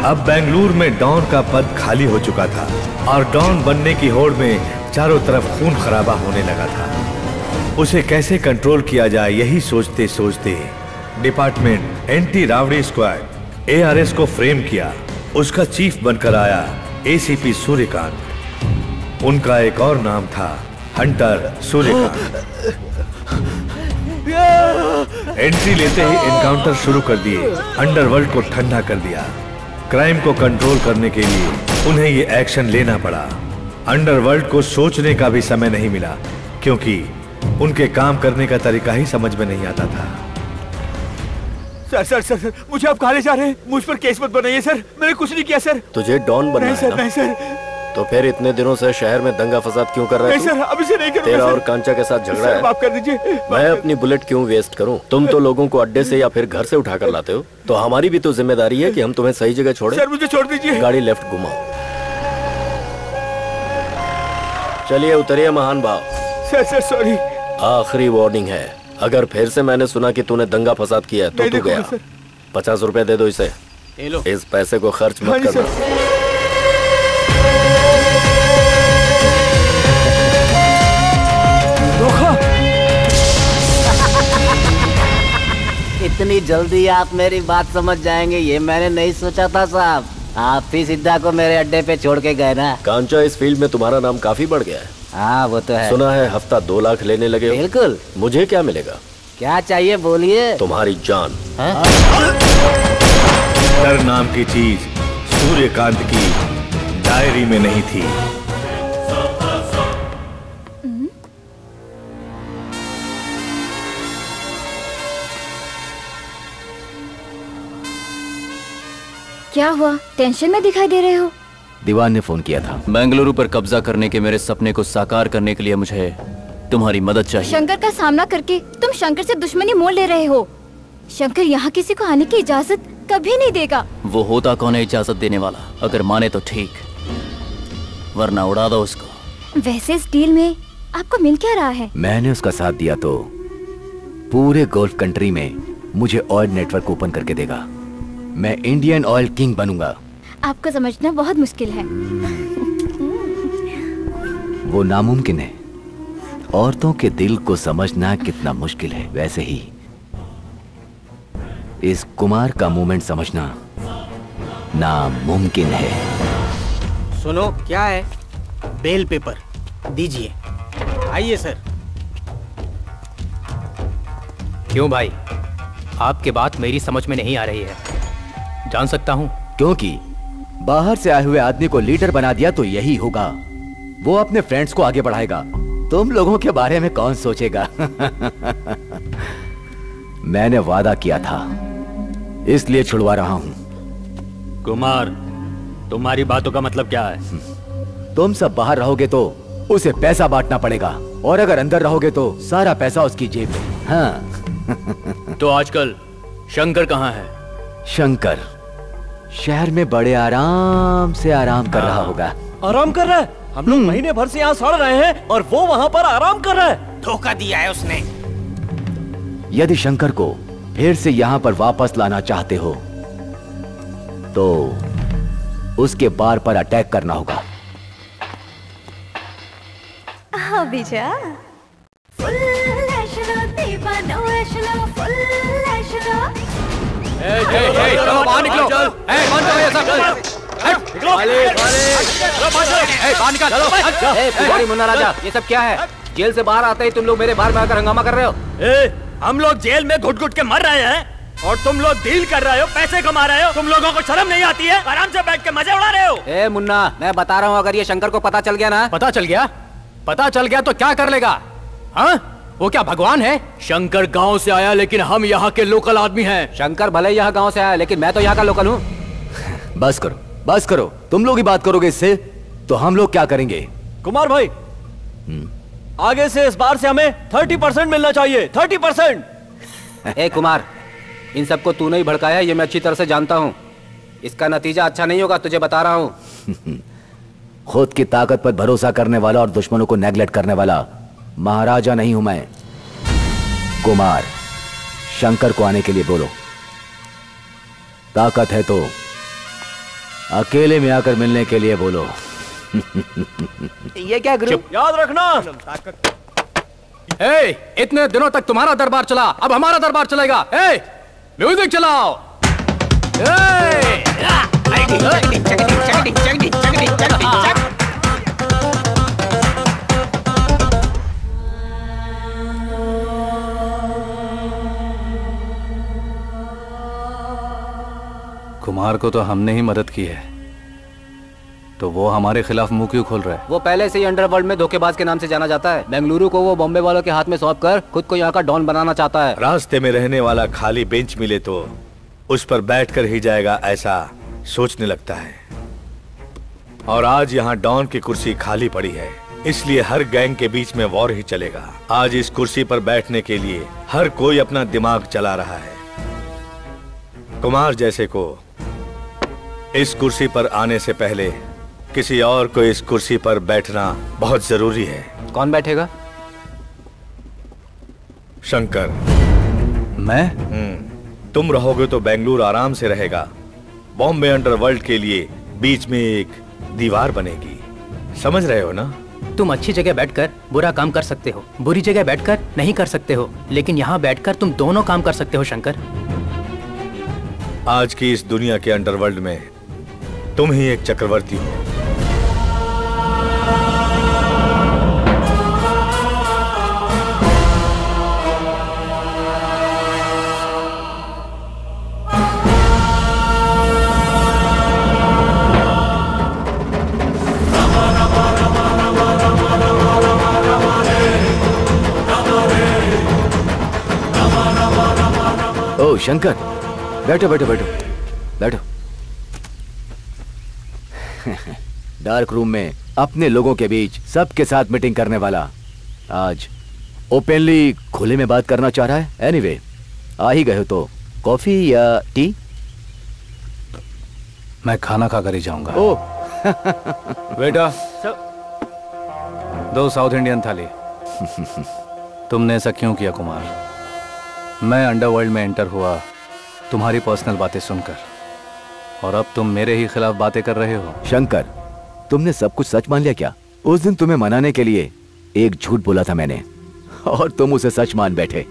अब बेंगलुरु में डॉन का पद खाली हो चुका था और डॉन बनने की होड़ में चारों तरफ खून खराबा होने लगा था। उसे कैसे कंट्रोल किया जाए यही सोचते सोचते department anti rowdy squad ARS को फ्रेम किया। उसका चीफ बनकर आया एसीपी सूर्यकांत। उनका एक और नाम था हंटर सूर्यकांत। एंट्री लेते ही एनकाउंटर शुरू कर दिए। अंडरवर्ल्ड को ठंडा कर दिया। क्राइम को कंट्रोल करने के लिए उन्हें ये एक्शन लेना पड़ा। अंडरवर्ल्ड को सोचने का भी समय नहीं मिला क्योंकि उनके काम करने का तरीका ही समझ में नहीं आता था। सर सर सर, सर मुझे आप कहाँ ले जा रहे हैं? मुझ पर केस मत बनाइए सर, मैंने कुछ नहीं किया सर। तुझे डॉन बनाया? नहीं सर, नहीं सर। तो फिर इतने दिनों से शहर में दंगा फसाद क्यों कर रहे हो? अब इसे नहीं करूंगा। तेरा और कांचा के साथ झगड़ा है? माफ कर दीजिए। मैं अपनी बुलेट क्यों वेस्ट करूं? तुम तो लोगों को अड्डे से या फिर घर से उठा कर लाते हो, तो हमारी भी तो जिम्मेदारी है कि हम तुम्हें सही जगह छोड़ें। सर मुझे छोड़ दीजिए। गाड़ी लेफ्ट घुमाओ। चलिए उतरिए महान भाव। Sir sir sorry. आखिरी वार्निंग है, अगर फिर से मैंने सुना कि तूने दंगा फसाद किया तो तू गया। 50 रुपए दे दो इसे। इस पैसे को खर्च मत करना। इतनी जल्दी आप मेरी बात समझ जाएंगे ये मैंने नहीं सोचा था साहब। आप भी सिद्धा को मेरे अड्डे पे छोड़ के गए ना। कांचा, इस फील्ड में तुम्हारा नाम काफी बढ़ गया है। हाँ वो तो है। सुना है हफ्ता 2 लाख लेने लगे हो। बिल्कुल। मुझे क्या मिलेगा? क्या चाहिए बोलिए। तुम्हारी जान। डर नाम की चीज सूर्यकांत की डायरी में नहीं थी। क्या हुआ? टेंशन में दिखाई दे रहे हो। दीवान ने फोन किया था। बेंगलुरु पर कब्जा करने के मेरे सपने को साकार करने के लिए मुझे तुम्हारी मदद चाहिए। शंकर का सामना करके तुम शंकर से दुश्मनी मोल ले रहे हो। शंकर यहाँ किसी को आने की इजाजत कभी नहीं देगा। वो होता कौन है इजाजत देने वाला? अगर माने तो ठीक, वरना उड़ा दो उसको। वैसे इस डील में आपको मिल क्या रहा है? मैंने उसका साथ दिया तो पूरे गोल्फ कंट्री में मुझे ऑयल नेटवर्क ओपन करके देगा। मैं इंडियन ऑयल किंग बनूंगा। आपको समझना बहुत मुश्किल है। वो नामुमकिन है। औरतों के दिल को समझना कितना मुश्किल है, वैसे ही इस कुमार का मूवमेंट समझना नामुमकिन है। सुनो, क्या है? बेल पेपर दीजिए। आइए सर। क्यों भाई, आपके बात मेरी समझ में नहीं आ रही है। जान सकता हूं? क्योंकि बाहर से आए हुए आदमी को लीडर बना दिया तो यही होगा। वो अपने फ्रेंड्स को आगे बढ़ाएगा। तुम लोगों के बारे में कौन सोचेगा? मैंने वादा किया था, इसलिए छुड़वा रहा हूं। कुमार, तुम्हारी बातों का मतलब क्या है? तुम सब बाहर रहोगे तो उसे पैसा बांटना पड़ेगा, और अगर अंदर रहोगे तो सारा पैसा उसकी जेब में। हाँ। तो आजकल शंकर कहाँ है? शंकर शहर में बड़े आराम से आराम कर रहा होगा। आराम कर रहा है? हम लोग महीने भर से यहाँ सड़ रहे हैं और वो वहाँ पर आराम कर रहा है। धोखा दिया है उसने। यदि शंकर को फिर से यहाँ पर वापस लाना चाहते हो तो उसके बार पर अटैक करना होगा। मुन्ना राजा, ये सब क्या है? जेल से बाहर आते ही तुम लोग मेरे बार में आकर हंगामा कर रहे हो। हम लोग जेल में घुट घुट के मर रहे हैं और तुम लोग डील कर रहे हो, पैसे कमा रहे हो। तुम लोगों को शर्म नहीं आती है? आराम से बैठ के मजे उड़ा रहे हो। ए मुन्ना, मैं बता रहा हूँ, अगर ये शंकर को पता चल गया ना। पता चल गया तो क्या कर लेगा? हाँ? वो क्या भगवान है? शंकर गाँव से आया, लेकिन हम यहाँ के लोकल आदमी है। शंकर भले यहाँ गाँव से आया, लेकिन मैं तो यहाँ का लोकल हूँ। बस करो, बस करो। तुम लोग ही बात करोगे इससे तो हम लोग क्या करेंगे? कुमार भाई, आगे से इस बार से हमें 30% मिलना चाहिए। 30%। ए कुमार, इन सबको तूने ही भड़काया, ये मैं अच्छी तरह से जानता हूँ। इसका नतीजा अच्छा नहीं होगा, तुझे बता रहा हूँ। खुद की ताकत पर भरोसा करने वाला और दुश्मनों को नेगलेक्ट करने वाला महाराजा नहीं हूँ मैं। कुमार, शंकर को आने के लिए बोलो। ताकत है तो अकेले में आकर मिलने के लिए बोलो। ये क्या गुरु? याद रखना। ए, इतने दिनों तक तुम्हारा दरबार चला, अब हमारा दरबार चलेगा। ए, म्यूजिक चलाओ। कुमार को तो हमने ही मदद की है, तो वो हमारे खिलाफ मुंह क्यों खोल रहा है? वो पहले से ही अंडरवर्ल्ड में धोखेबाज के नाम से जाना जाता है। बेंगलुरु को वो बॉम्बे वालों के हाथ में सौंप कर खुद को यहाँ का डॉन बनाना चाहता है। रास्ते में रहने वाला खाली बेंच मिले तो उस पर बैठकर ही जाएगा, ऐसा सोचने लगता है। और आज यहाँ डॉन की कुर्सी खाली पड़ी है, इसलिए हर गैंग के बीच में वॉर ही चलेगा। आज इस कुर्सी पर बैठने के लिए हर कोई अपना दिमाग चला रहा है। कुमार जैसे को इस कुर्सी पर आने से पहले किसी और को इस कुर्सी पर बैठना बहुत जरूरी है। कौन बैठेगा? शंकर। मैं? तुम रहोगे तो बेंगलुरु आराम से रहेगा। बॉम्बे अंडरवर्ल्ड के लिए बीच में एक दीवार बनेगी, समझ रहे हो ना? तुम अच्छी जगह बैठकर बुरा काम कर सकते हो, बुरी जगह बैठकर नहीं कर सकते हो, लेकिन यहाँ बैठकर तुम दोनों काम कर सकते हो। शंकर, आज की इस दुनिया के अंडरवर्ल्ड में तुम ही एक चक्रवर्ती हो। शंकर, बैठो बैठो बैठो बैठो। डार्क रूम में अपने लोगों के बीच सबके साथ मीटिंग करने वाला आज ओपनली खुले में बात करना चाह रहा है। एनीवे, आ ही गए हो तो कॉफी या टी? मैं खाना खाकर ही जाऊंगा। ओ बेटा दो साउथ इंडियन थाली। तुमने ऐसा क्यों किया कुमार? मैं अंडरवर्ल्ड में एंटर हुआ तुम्हारी पर्सनल बातें सुनकर, और अब तुम मेरे ही खिलाफ बातें कर रहे हो। शंकर, तुमने सब कुछ सच मान लिया क्या? उस दिन तुम्हें मनाने के लिए एक झूठ बोला था मैंने, और तुम उसे सच मान बैठे।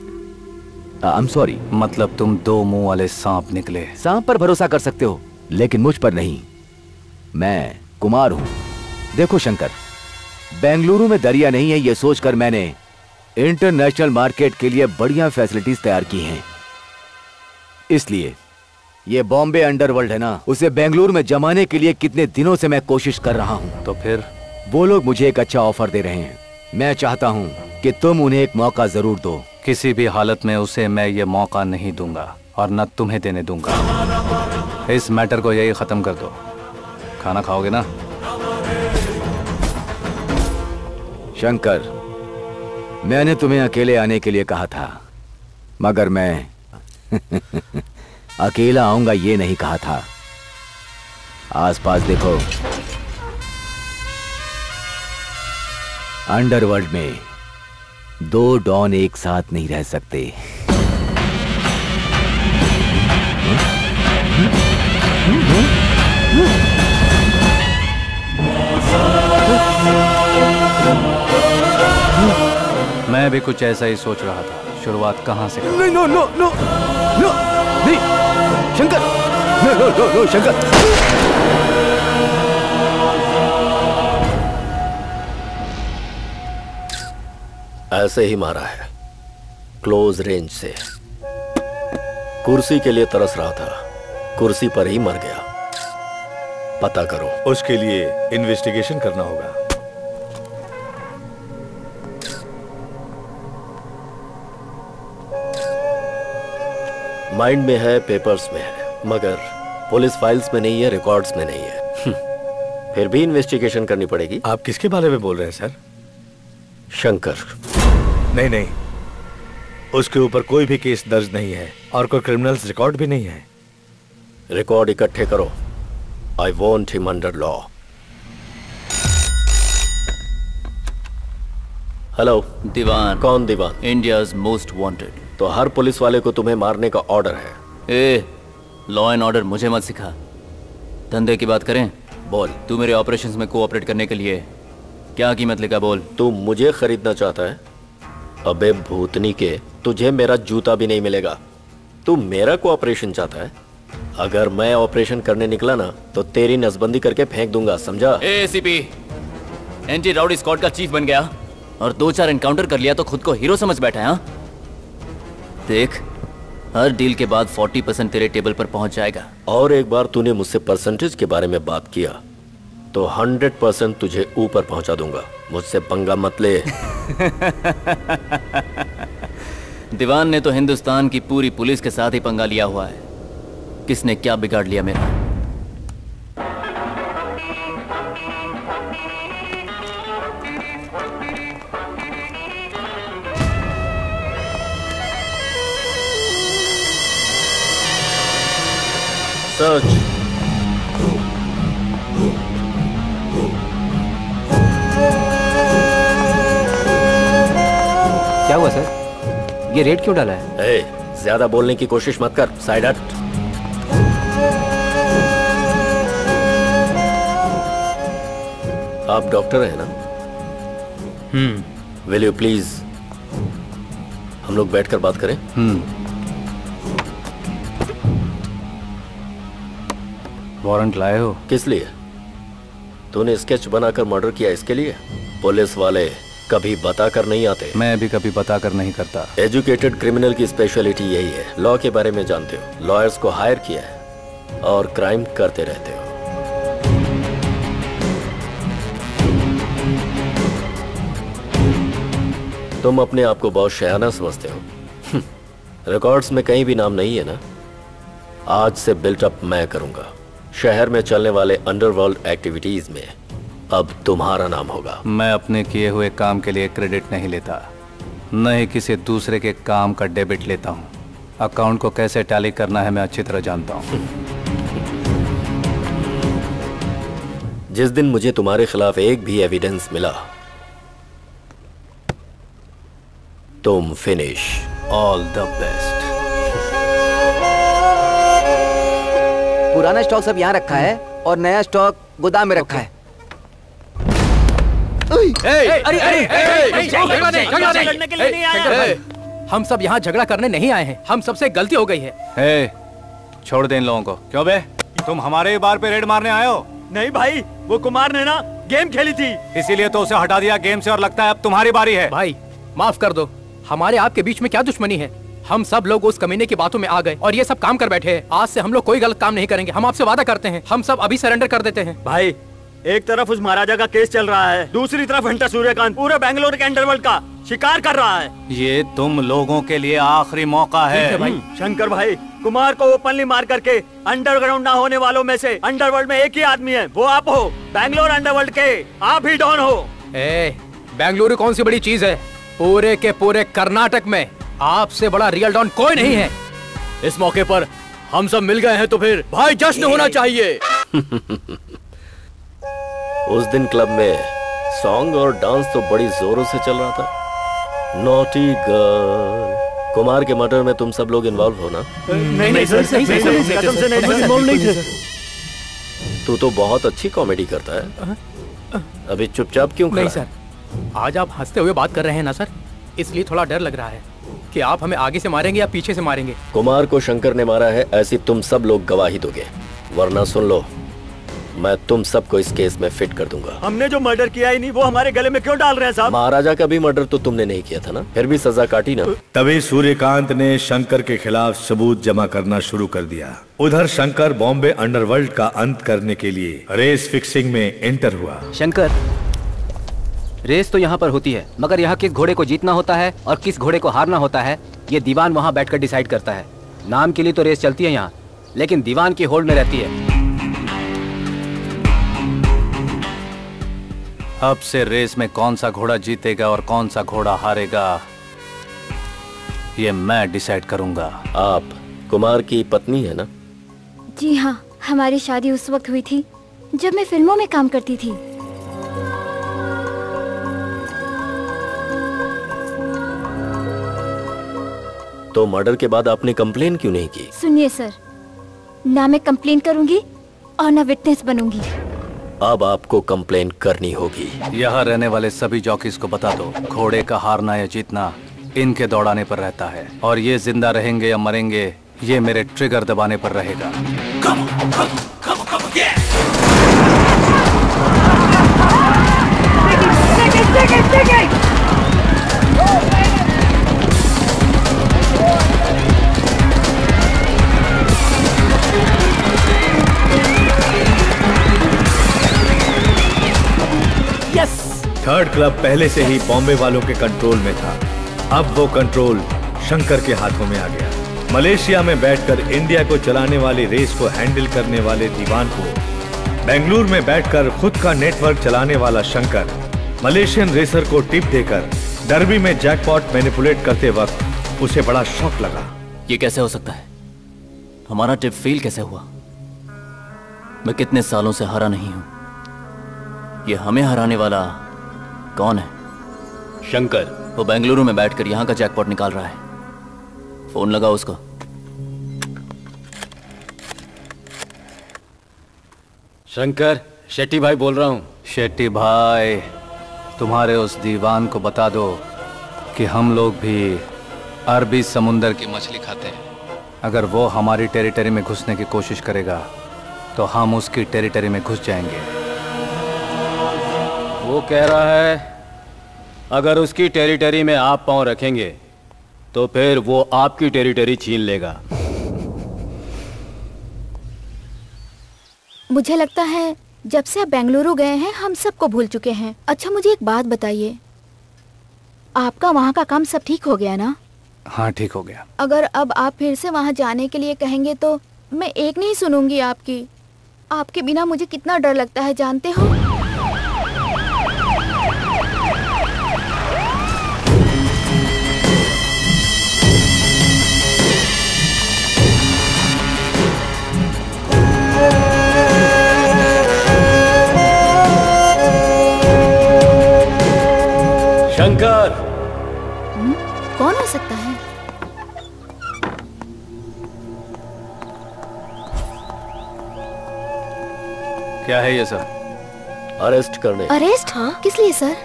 I am sorry. मतलब तुम दो मुंह वाले सांप निकले। सांप पर भरोसा कर सकते हो लेकिन मुझ पर नहीं। मैं कुमार हूं। देखो शंकर, बेंगलुरु में दरिया नहीं है यह सोचकर मैंने इंटरनेशनल मार्केट के लिए बढ़िया फैसिलिटीज तैयार की हैं। इसलिए यह बॉम्बे अंडरवर्ल्ड है ना, उसे बेंगलुरु में जमाने के लिए कितने दिनों से मैं कोशिश कर रहा हूं। तो फिर वो लोग मुझे एक अच्छा ऑफर दे रहे हैं। मैं चाहता हूं कि तुम उन्हें एक मौका जरूर दो। किसी भी हालत में उसे मैं ये मौका नहीं दूंगा और न तुम्हें देने दूंगा। इस मैटर को यही खत्म कर दो। खाना खाओगे ना? शंकर, मैंने तुम्हें अकेले आने के लिए कहा था, मगर मैं अकेला आऊंगा ये नहीं कहा था। आसपास देखो, अंडरवर्ल्ड में दो डॉन एक साथ नहीं रह सकते। मैं भी कुछ ऐसा ही सोच रहा था। शुरुआत कहां से करूं? नो नो नो नो नहीं Shankar, no no no no Shankar. ऐसे ही मारा है, क्लोज रेंज से। कुर्सी के लिए तरस रहा था, कुर्सी पर ही मर गया। पता करो, उसके लिए इन्वेस्टिगेशन करना होगा। माइंड में है, पेपर्स में है, मगर पुलिस फाइल्स में नहीं है, रिकॉर्ड्स में नहीं है। फिर भी इन्वेस्टिगेशन करनी पड़ेगी। आप किसके बारे में बोल रहे हैं सर? शंकर। नहीं नहीं, उसके ऊपर कोई भी केस दर्ज नहीं है और कोई क्रिमिनल्स रिकॉर्ड भी नहीं है। रिकॉर्ड इकट्ठे करो। I want him under law. Hello Diwan. कौन दीवान? India's most wanted. तो हर पुलिस वाले को तुम्हें मारने का ऑर्डर है। ए, लॉ एंड ऑर्डर मुझे मत सिखा। धंधे की बात करें। बोल, तू मेरे ऑपरेशंस में कोऑपरेट करने के लिए क्या कीमत लेगा? बोल। तू मुझे खरीदना चाहता है? अबे भूतनी के, तुझे मेरा जूता भी नहीं मिलेगा। तू मेरा कोऑपरेशन चाहता है? अगर मैं ऑपरेशन करने निकला ना तो तेरी नसबंदी करके फेंक दूंगा, समझा? A CP, anti rowdy squad का चीफ बन गया और 2-4 एनकाउंटर कर लिया तो खुद को हीरो समझ बैठा है? हा? देख, हर डील के बाद 40% तेरे टेबल पर पहुंच जाएगा। और एक बार तूने मुझसे परसेंटेज के बारे में बात किया तो 100% तुझे ऊपर पहुंचा दूंगा। मुझसे पंगा मत ले। दीवान ने तो हिंदुस्तान की पूरी पुलिस के साथ ही पंगा लिया हुआ है। किसने क्या बिगाड़ लिया मेरा? सर्च। क्या हुआ सर? ये रेड क्यों डाला है? ए, ज्यादा बोलने की कोशिश मत कर। साइड हट। आप डॉक्टर हैं ना? विल यू प्लीज हम लोग बैठकर बात करें? वारंट लाए हो? किस लिए? तूने स्केच बनाकर मर्डर किया इसके लिए? पुलिस वाले कभी बताकर नहीं आते। मैं भी कभी बताकर नहीं करता। एजुकेटेड क्रिमिनल की स्पेशलिटी यही है। लॉ के बारे में जानते हो, लॉयर्स को हायर किया है और क्राइम करते रहते हो। तुम अपने आप को बहुत शयाना समझते हो। रिकॉर्ड्स में कहीं भी नाम नहीं है ना? आज से बिल्टअप मैं करूंगा। शहर में चलने वाले अंडरवर्ल्ड एक्टिविटीज में अब तुम्हारा नाम होगा। मैं अपने किए हुए काम के लिए क्रेडिट नहीं लेता, न ही किसी दूसरे के काम का डेबिट लेता हूँ। अकाउंट को कैसे टैली करना है मैं अच्छी तरह जानता हूँ। जिस दिन मुझे तुम्हारे खिलाफ एक भी एविडेंस मिला तुम फिनिश। All the best. पुराना स्टॉक सब यहाँ रखा है और नया स्टॉक गोदाम में रखा है। अरे अरे लड़ने के लिए नहीं आया भाई। हम सब यहाँ झगड़ा करने नहीं आए हैं, हम सबसे गलती हो गई है। छोड़ दे इन लोगों को। क्यों बे, तुम हमारे बार पे रेड मारने आए हो? नहीं भाई, वो कुमार ने ना गेम खेली थी, इसीलिए तो उसे हटा दिया गेम से और लगता है अब तुम्हारी बारी है। भाई माफ कर दो, हमारे आपके बीच में क्या दुश्मनी है? हम सब लोग उस कमीने की बातों में आ गए और ये सब काम कर बैठे हैं। आज से हम लोग कोई गलत काम नहीं करेंगे, हम आपसे वादा करते हैं। हम सब अभी सरेंडर कर देते हैं। भाई एक तरफ उस महाराजा का केस चल रहा है, दूसरी तरफ हंटर सूर्यकांत पूरे बेंगलोर के अंडरवर्ल्ड का शिकार कर रहा है। ये तुम लोगों के लिए आखिरी मौका है। भाई शंकर भाई, कुमार को ओपनली मार करके अंडरग्राउंड ना होने वालों में से अंडरवर्ल्ड में एक ही आदमी है, वो आप हो। बेंगलोर अंडरवर्ल्ड के आप ही डॉन हो। बेंगलुरु कौन सी बड़ी चीज है? पूरे के पूरे कर्नाटक में आपसे बड़ा रियल डॉन कोई नहीं है। इस मौके पर हम सब मिल गए हैं तो फिर भाई जश्न होना चाहिए। उस दिन क्लब में सॉन्ग और डांस तो बड़ी जोरों से चल रहा था। नॉटी गर्ल, कुमार के मर्डर में तुम सब लोग इन्वॉल्व हो ना? नहीं सर, कसम से नहीं। तू तो बहुत अच्छी कॉमेडी करता है, अभी चुपचाप क्यों? नहीं सर, आज आप हंसते हुए बात कर रहे हैं ना सर, इसलिए थोड़ा डर लग रहा है कि आप हमें आगे से मारेंगे या पीछे से मारेंगे। कुमार को शंकर ने मारा है, ऐसी तुम सब लोग गवाही दोगे, वरना सुन लो मैं तुम सबको इस केस में फिट कर दूंगा। हमने जो मर्डर किया ही नहीं, वो हमारे गले में क्यों डाल रहे हैं साहब? महाराजा का भी मर्डर तो तुमने नहीं किया था ना, फिर भी सजा काटी ना। तभी सूर्यकांत ने शंकर के खिलाफ सबूत जमा करना शुरू कर दिया। उधर शंकर बॉम्बे अंडरवर्ल्ड का अंत करने के लिए रेस फिक्सिंग में एंटर हुआ। शंकर, रेस तो यहाँ पर होती है, मगर यहाँ किस घोड़े को जीतना होता है और किस घोड़े को हारना होता है ये दीवान वहाँ बैठकर डिसाइड करता है। नाम के लिए तो रेस चलती है यहाँ, लेकिन दीवान की होल्ड में रहती है। अब से रेस में कौन सा घोड़ा जीतेगा और कौन सा घोड़ा हारेगा ये मैं डिसाइड करूंगा। आप कुमार की पत्नी है ना? जी हाँ, हमारी शादी उस वक्त हुई थी जब मैं फिल्मों में काम करती थी। तो मर्डर के बाद आपने कंप्लेन क्यों नहीं की? सुनिए सर, ना मैं कंप्लेन करूंगी और ना विटनेस बनूंगी। अब आपको कंप्लेन करनी होगी। यहाँ रहने वाले सभी जॉकीज को बता दो, घोड़े का हारना या जीतना इनके दौड़ाने पर रहता है और ये जिंदा रहेंगे या मरेंगे ये मेरे ट्रिगर दबाने पर रहेगा। थर्ड क्लब पहले से ही बॉम्बे वालों के कंट्रोल में था, अब वो कंट्रोल शंकर के हाथों में आ गया। मलेशिया में बैठकर इंडिया को चलाने वाली रेस को हैंडल करने वाले दीवान को बेंगलुरु में बैठकर खुद का नेटवर्क चलाने वाला शंकर मलेशियन रेसर को टिप देकर डर्बी में जैकपॉट मैनिपुलेट करते वक्त उसे बड़ा शॉक लगा। ये कैसे हो सकता है? हमारा टिप फेल कैसे हुआ? मैं कितने सालों से हरा नहीं हूँ, ये हमें हराने वाला कौन है? शंकर। वो बेंगलुरु में बैठकर यहाँ का जैकपॉट निकाल रहा है, फोन लगाओ उसको। शंकर, शेट्टी भाई बोल रहा हूँ। शेट्टी भाई, तुम्हारे उस दीवान को बता दो कि हम लोग भी अरबी समुंदर की मछली खाते हैं। अगर वो हमारी टेरिटरी में घुसने की कोशिश करेगा तो हम उसकी टेरिटरी में घुस जाएंगे। वो कह रहा है अगर उसकी टेरिटरी में आप पांव रखेंगे तो फिर वो आपकी टेरिटरी छीन लेगा। मुझे लगता है जब से आप बेंगलुरु गए हैं हम सबको भूल चुके हैं। अच्छा मुझे एक बात बताइए, आपका वहाँ का काम सब ठीक हो गया ना? हाँ ठीक हो गया। अगर अब आप फिर से वहाँ जाने के लिए कहेंगे तो मैं एक नहीं सुनूंगी आपकी। आपके बिना मुझे कितना डर लगता है जानते हो? शंकर। कौन हो सकता है? क्या है ये सर? अरेस्ट करने। अरेस्ट? हाँ, किस लिए सर?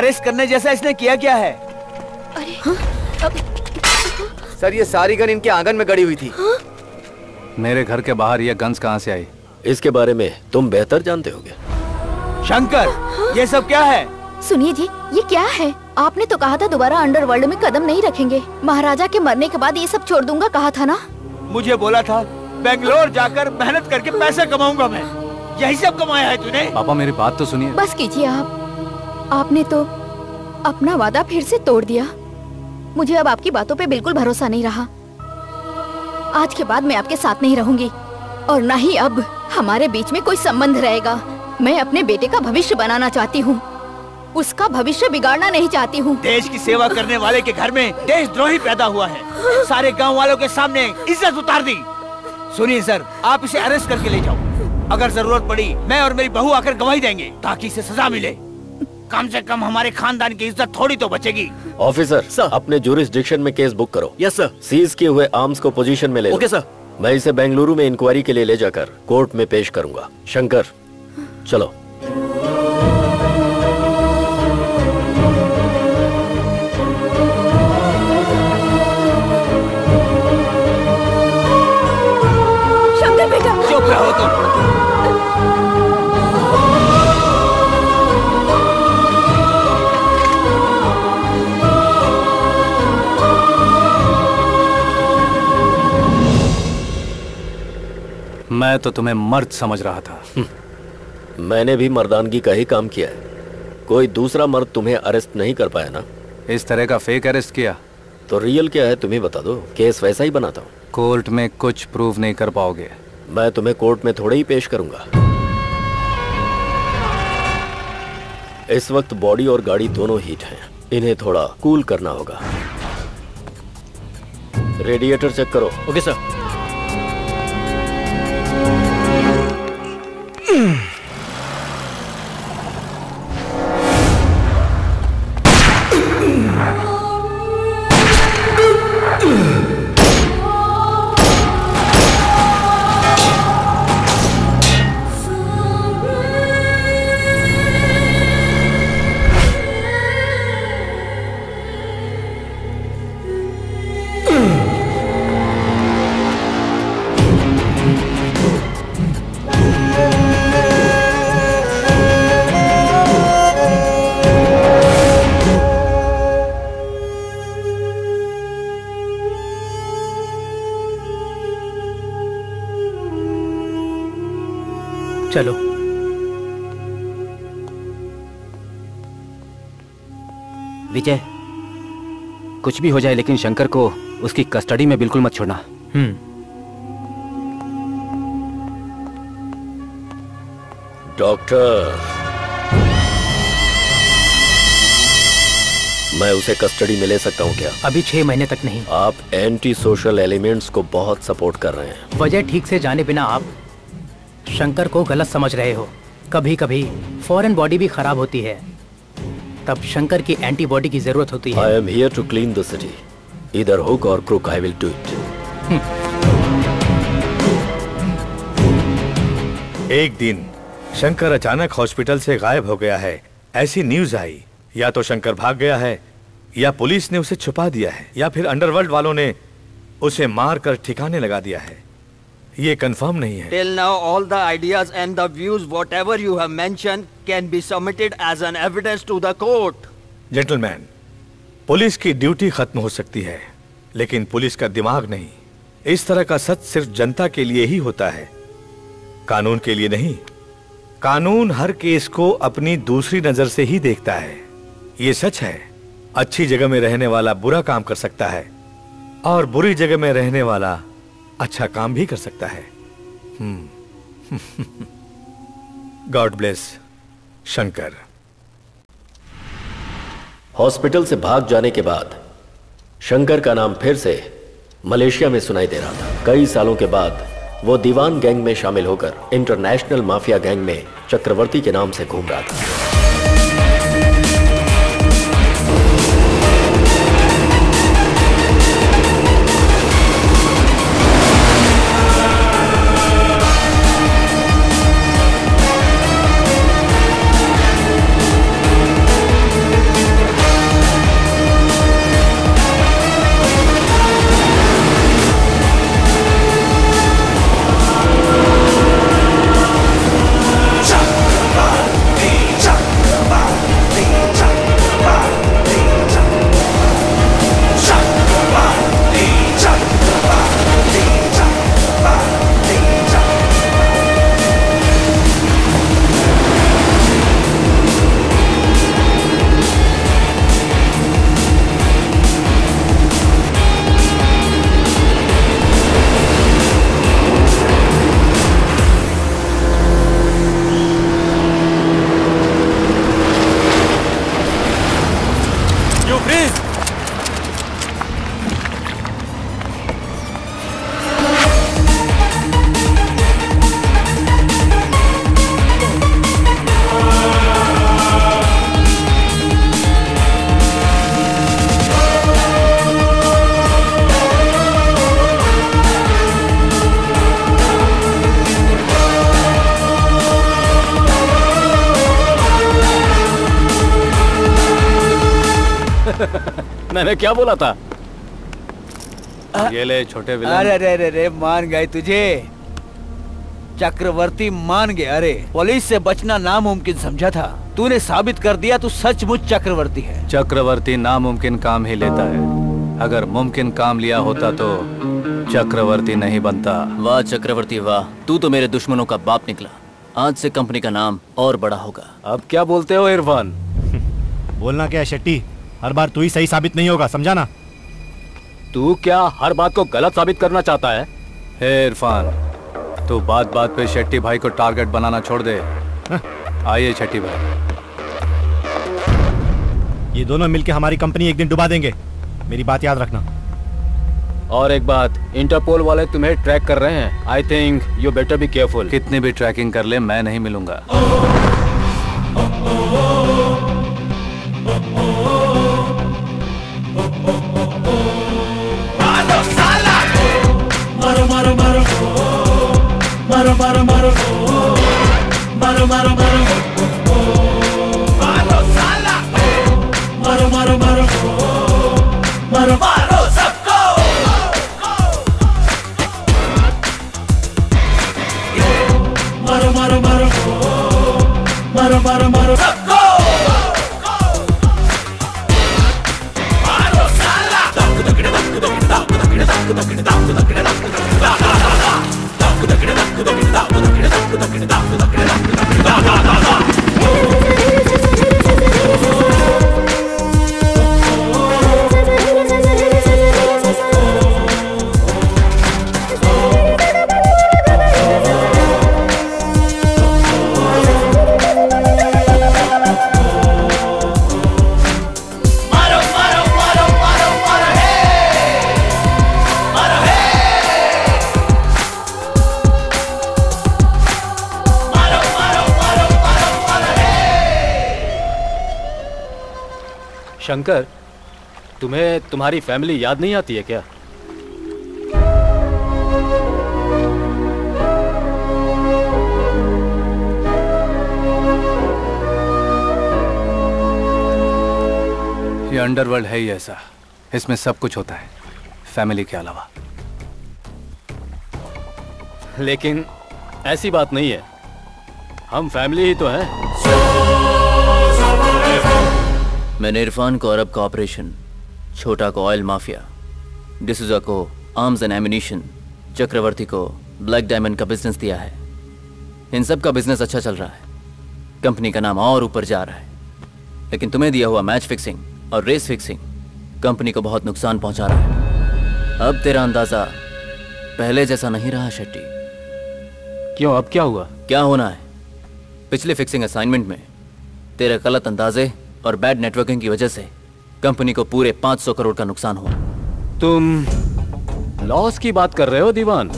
अरेस्ट करने जैसा इसने किया क्या है? अरे हाँ? सर ये सारी गन इनके आंगन में गड़ी हुई थी। हाँ? मेरे घर के बाहर ये गन्स कहाँ से आई? इसके बारे में तुम बेहतर जानते होगे। शंकर हाँ? ये सब क्या है? सुनिए जी, ये क्या है? आपने तो कहा था दोबारा अंडरवर्ल्ड में कदम नहीं रखेंगे। महाराजा के मरने के बाद ये सब छोड़ दूंगा कहा था ना। मुझे बोला था बेंगलोर जाकर मेहनत करके पैसा कमाऊंगा मैं, यही सब कमाया है तूने। पापा मेरी बात तो सुनिए। बस कीजिए आप, आपने तो अपना वादा फिर से तोड़ दिया। मुझे अब आपकी बातों पे बिल्कुल भरोसा नहीं रहा। आज के बाद मैं आपके साथ नहीं रहूंगी और न ही अब हमारे बीच में कोई संबंध रहेगा। मैं अपने बेटे का भविष्य बनाना चाहती हूँ, उसका भविष्य बिगाड़ना नहीं चाहती हूँ। देश की सेवा करने वाले के घर में देशद्रोही पैदा हुआ है, सारे गांव वालों के सामने इज्जत उतार दी। सुनिए सर, आप इसे अरेस्ट करके ले जाओ। अगर जरूरत पड़ी मैं और मेरी बहू आकर गवाही देंगे ताकि इसे सजा मिले। कम से कम हमारे खानदान की इज्जत थोड़ी तो बचेगी। ऑफिसर सर, अपने ज्यूरिसडिक्शन में केस बुक करो। Yes sir. सीज किए हुए आर्म्स को पोजीशन में ले लो। Okay sir. मैं इसे बेंगलुरु में इंक्वायरी के लिए ले जाकर कोर्ट में पेश करूंगा। शंकर चलो। मैं तो तुम्हें मर्द समझ रहा था। मैंने भी मर्दानगी का ही काम किया है। कोई दूसरा मर्द तुम्हें अरेस्ट नहीं कर पाया ना। इस तरह का फेक अरेस्ट किया तो रियल क्या है तुम्हें बता दो, केस वैसा ही बनाता हूँ। कोर्ट में कुछ प्रूव नहीं कर पाओगे। मैं तुम्हें कोर्ट में थोड़े ही पेश करूंगा। इस वक्त बॉडी और गाड़ी दोनों हीट हैं, इन्हें थोड़ा कूल करना होगा। रेडिएटर चेक करो। Okay sir. चलो विजय, कुछ भी हो जाए लेकिन शंकर को उसकी कस्टडी में बिल्कुल मत छोड़ना। डॉक्टर, मैं उसे कस्टडी में ले सकता हूँ क्या? अभी 6 महीने तक नहीं। आप एंटी सोशल एलिमेंट्स को बहुत सपोर्ट कर रहे हैं। वजह ठीक से जाने बिना आप शंकर को गलत समझ रहे हो। कभी कभी फॉरेन बॉडी भी खराब होती है, तब शंकर की एंटीबॉडी की जरूरत होती है। I am here to clean the city. Either hook or crook, I will do it. एक दिन शंकर अचानक हॉस्पिटल से गायब हो गया है, ऐसी न्यूज आई। या तो शंकर भाग गया है, या पुलिस ने उसे छुपा दिया है, या फिर अंडरवर्ल्ड वालों ने उसे मारकर ठिकाने लगा दिया है। ये कंफर्म नहीं है। Till now, all the ideas and the views, whatever you have mentioned, can be submitted as an evidence to the court. Gentlemen, police की ड्यूटी खत्म हो सकती है, लेकिन पुलिस का दिमाग नहीं। इस तरह का सच सिर्फ जनता के लिए ही होता है, कानून के लिए नहीं। कानून हर केस को अपनी दूसरी नजर से ही देखता है। ये सच है, अच्छी जगह में रहने वाला बुरा काम कर सकता है और बुरी जगह में रहने वाला अच्छा काम भी कर सकता है। God bless Shankar. हॉस्पिटल से भाग जाने के बाद शंकर का नाम फिर से मलेशिया में सुनाई दे रहा था। कई सालों के बाद वो दीवान गैंग में शामिल होकर इंटरनेशनल माफिया गैंग में चक्रवर्ती के नाम से घूम रहा था। मैंने क्या बोला था? ये ले छोटे विलन। अरे अरे अरे मान गए तुझे, चक्रवर्ती मान गए। अरे पुलिस से बचना नामुमकिन समझा था, तूने साबित कर दिया तू सचमुच चक्रवर्ती है। चक्रवर्ती नामुमकिन काम ही लेता है, अगर मुमकिन काम लिया होता तो चक्रवर्ती नहीं बनता। वाह चक्रवर्ती वाह, तू तो मेरे दुश्मनों का बाप निकला। आज से कंपनी का नाम और बड़ा होगा। अब क्या बोलते हो इरफान? बोलना क्या है शेट्टी, हर बार तू ही सही साबित नहीं होगा, समझाना। तू क्या हर बात को गलत साबित करना चाहता है? हे इरफान, तू बात बात पे शेट्टी भाई को टारगेट बनाना छोड़ दे। आइए शेट्टी भाई, ये दोनों मिलके हमारी कंपनी एक दिन डुबा देंगे, मेरी बात याद रखना। और एक बात, इंटरपोल वाले तुम्हें ट्रैक कर रहे हैं। I think you better be careful. कितनी भी ट्रैकिंग कर ले, मैं नहीं मिलूंगा। शंकर, तुम्हें तुम्हारी फैमिली याद नहीं आती है क्या? ये अंडरवर्ल्ड है ही ऐसा, इसमें सब कुछ होता है फैमिली के अलावा। लेकिन ऐसी बात नहीं है, हम फैमिली ही तो हैं। मैंने इरफान को अरब का ऑपरेशन, छोटा को ऑयल माफिया, डिसूजा को आर्म्स एंड एम्यूनिशन, चक्रवर्ती को ब्लैक डायमंड का बिजनेस दिया है। इन सब का बिजनेस अच्छा चल रहा है, कंपनी का नाम और ऊपर जा रहा है, लेकिन तुम्हें दिया हुआ मैच फिक्सिंग और रेस फिक्सिंग कंपनी को बहुत नुकसान पहुंचा रहा है। अब तेरा अंदाजा पहले जैसा नहीं रहा शेट्टी। क्यों, अब क्या हुआ? क्या होना है, पिछले फिक्सिंग असाइनमेंट में तेरे गलत अंदाजे और बैड नेटवर्किंग की वजह से कंपनी को पूरे 500 करोड़ का नुकसान हुआ। तुम लॉस की बात कर रहे हो दीवान?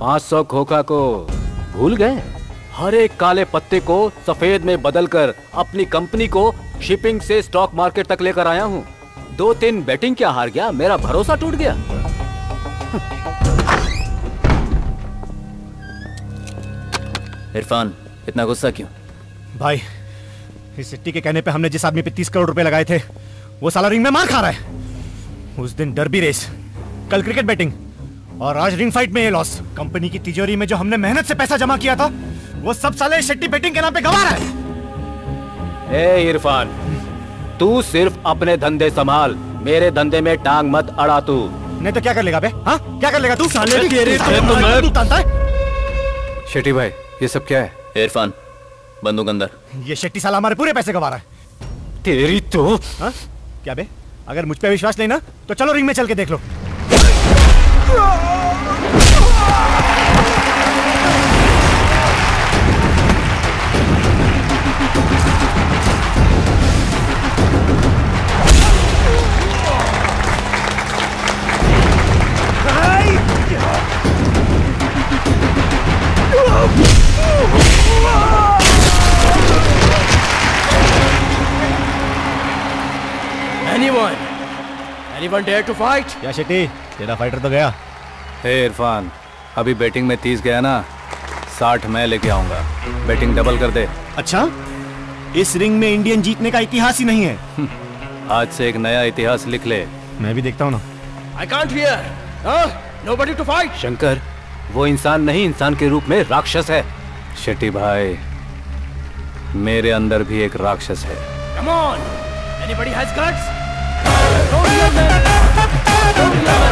500 खोखा को भूल गए? हर एक काले पत्ते को सफेद में बदलकर अपनी कंपनी को शिपिंग से स्टॉक मार्केट तक लेकर आया हूँ। 2-3 बेटिंग क्या हार गया, मेरा भरोसा टूट गया। इरफान, इतना गुस्सा क्यों? भाई, इस सिट्टी के कहने पे हमने जिस आदमी पे 30 करोड़ रुपए लगाए थे, वो साला रिंग में मार खा रहा है। उस दिन डर्बी रेस, कल क्रिकेट बैटिंग और आज रिंग फाइट में ये लॉस। कंपनी की तिजोरी में जो हमने मेहनत से पैसा जमा किया था, वो सब साले शेट्टी बैटिंग के नाम पे गंवा रहा है। ए इरफान, तू सिर्फ अपने धंधे संभाल, मेरे धंधे में टांग मत अड़ा। तू नहीं तो क्या कर लेगा बे? हां, क्या कर लेगा तू? शेट्टी भाई, ये सब क्या है? इरफान, बंदूक अंदर। ये शेट्टी साला हमारे पूरे पैसे गंवा रहा है। तेरी तो हा? क्या बे, अगर मुझ पे विश्वास नहीं ना, तो चलो रिंग में चल के देख लो। Anyone dare to fight? या शेट्टी, तेरा फाइटर तो गया। हे इरफान, अभी बैटिंग में 30 गया ना, 60 मैं लेके आऊंगा। बैटिंग डबल कर दे। अच्छा, इस रिंग में इंडियन जीतने का इतिहास ही नहीं है। आज से एक नया इतिहास लिख ले। मैं भी देखता हूँ ना। I can't hear. Nobody to fight. Shankar, वो इंसान नहीं, इंसान के रूप में राक्षस है। शेट्टी भाई, मेरे अंदर भी एक राक्षस है। Come on. Anybody has guts? Don't fear them. Don't fear them.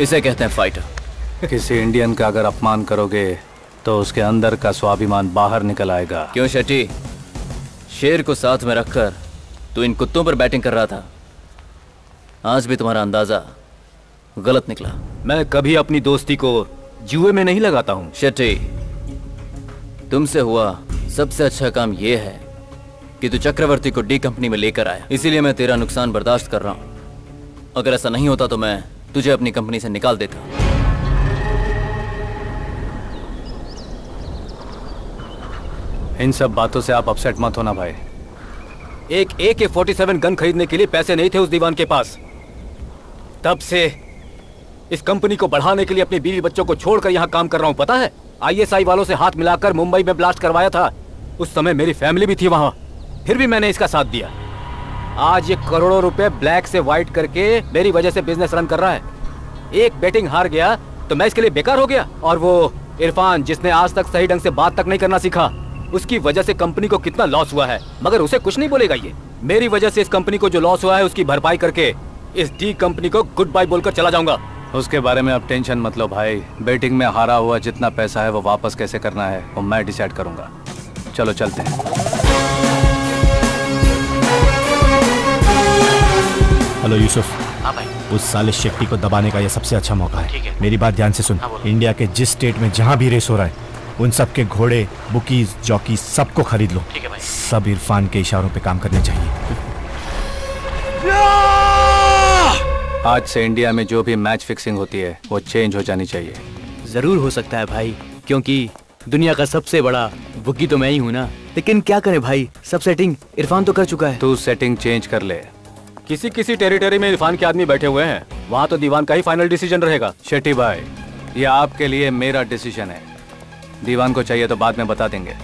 इसे कहते हैं फाइटर। किसी इंडियन का अगर अपमान करोगे तो उसके अंदर का स्वाभिमान बाहर निकल आएगा। क्यों शेट्टी, शेर को साथ में रखकर तू इन कुत्तों पर बैटिंग कर रहा था। आज भी तुम्हारा अंदाजा गलत निकला। मैं कभी अपनी दोस्ती को जुए में नहीं लगाता हूं। शेट्टी, तुमसे हुआ सबसे अच्छा काम यह है कि तू चक्रवर्ती को डी कंपनी में लेकर आया, इसीलिए मैं तेरा नुकसान बर्दाश्त कर रहा हूं। अगर ऐसा नहीं होता तो मैं तुझे अपनी कंपनी से निकाल देता। इन सब बातों से आप अपसेट मत होना भाई। एक AK-47 गन खरीदने के लिए पैसे नहीं थे उस दीवान के पास। तब से इस कंपनी को बढ़ाने के लिए अपने बीवी बच्चों को छोड़कर यहाँ काम कर रहा हूँ। पता है, ISI वालों से हाथ मिलाकर मुंबई में ब्लास्ट करवाया था। उस समय मेरी फैमिली भी थी वहाँ, फिर भी मैंने इसका साथ दिया। आज ये करोड़ों रुपए ब्लैक से व्हाइट करके मेरी वजह से बिजनेस रन कर रहा है। एक बैटिंग हार गया तो मैं इसके लिए बेकार हो गया। और वो इरफान, जिसने आज तक सही ढंग से बात तक नहीं करना सीखा, उसकी वजह से कंपनी को कितना लॉस हुआ है, मगर उसे कुछ नहीं बोलेगा ये। मेरी वजह से इस कंपनी को जो लॉस हुआ है उसकी भरपाई करके इस डी कंपनी को गुड बाय बोलकर चला जाऊंगा। उसके बारे में अब टेंशन मत लो भाई। बैटिंग में हारा हुआ जितना पैसा है वो वापस कैसे करना है वो मैं डिसाइड करूंगा। चलो चलते हैं। हेलो यूसुफ। हाँ भाई, उस साले शेट्टी को दबाने का यह सबसे अच्छा मौका है। ठीक है, मेरी बात ध्यान से सुन। हाँ, इंडिया के जिस स्टेट में जहाँ भी रेस हो रहा है उन सब के घोड़े, बुकीज, जॉकी सबको खरीद लो। ठीक है भाई। सब इरफान के इशारों पे काम करने चाहिए। आज से इंडिया में जो भी मैच फिक्सिंग होती है वो चेंज हो जानी चाहिए। जरूर हो सकता है भाई, क्योंकि दुनिया का सबसे बड़ा बुकी तो मैं ही हूँ ना। लेकिन क्या करे भाई, सब सेटिंग इरफान तो कर चुका है। तू सेटिंग चेंज कर ले। किसी किसी टेरिटरी में इरफान के आदमी बैठे हुए हैं, वहाँ तो दीवान का ही फाइनल डिसीजन रहेगा। शेट्टी भाई, ये आपके लिए मेरा डिसीजन है। दीवान को चाहिए तो बाद में बता देंगे।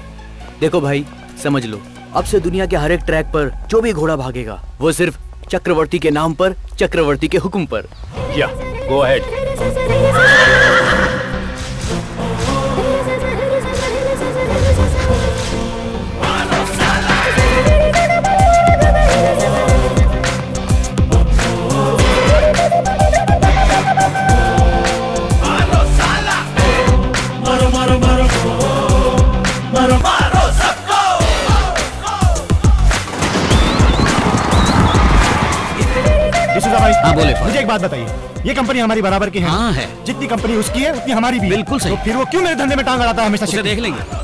देखो भाई, समझ लो, अब से दुनिया के हर एक ट्रैक पर जो भी घोड़ा भागेगा वो सिर्फ चक्रवर्ती के नाम पर, चक्रवर्ती के हुक्म पर। या, गो अहेड। हाँ बोले। मुझे एक बात बताइए, ये कंपनी हमारी बराबर की है। हाँ है, जितनी कंपनी उसकी है उतनी हमारी भी। बिल्कुल सही। तो फिर वो क्यों मेरे धंधे में टांग अड़ाता है हमेशा? देख लेंगे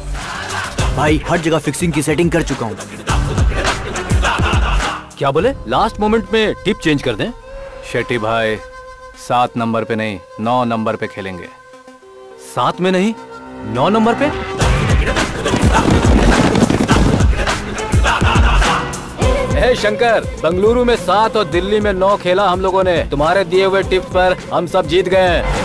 भाई, हर जगह फिक्सिंग की सेटिंग कर चुका हूँ। क्या बोले? लास्ट मोमेंट में टिप चेंज कर दें? शेट्टी भाई 7 नंबर पे नहीं 9 नंबर पे खेलेंगे। 7 में नहीं 9 नंबर पे। हे शंकर, बंगलुरु में 7 और दिल्ली में 9 खेला हम लोगों ने। तुम्हारे दिए हुए टिप पर हम सब जीत गए हैं।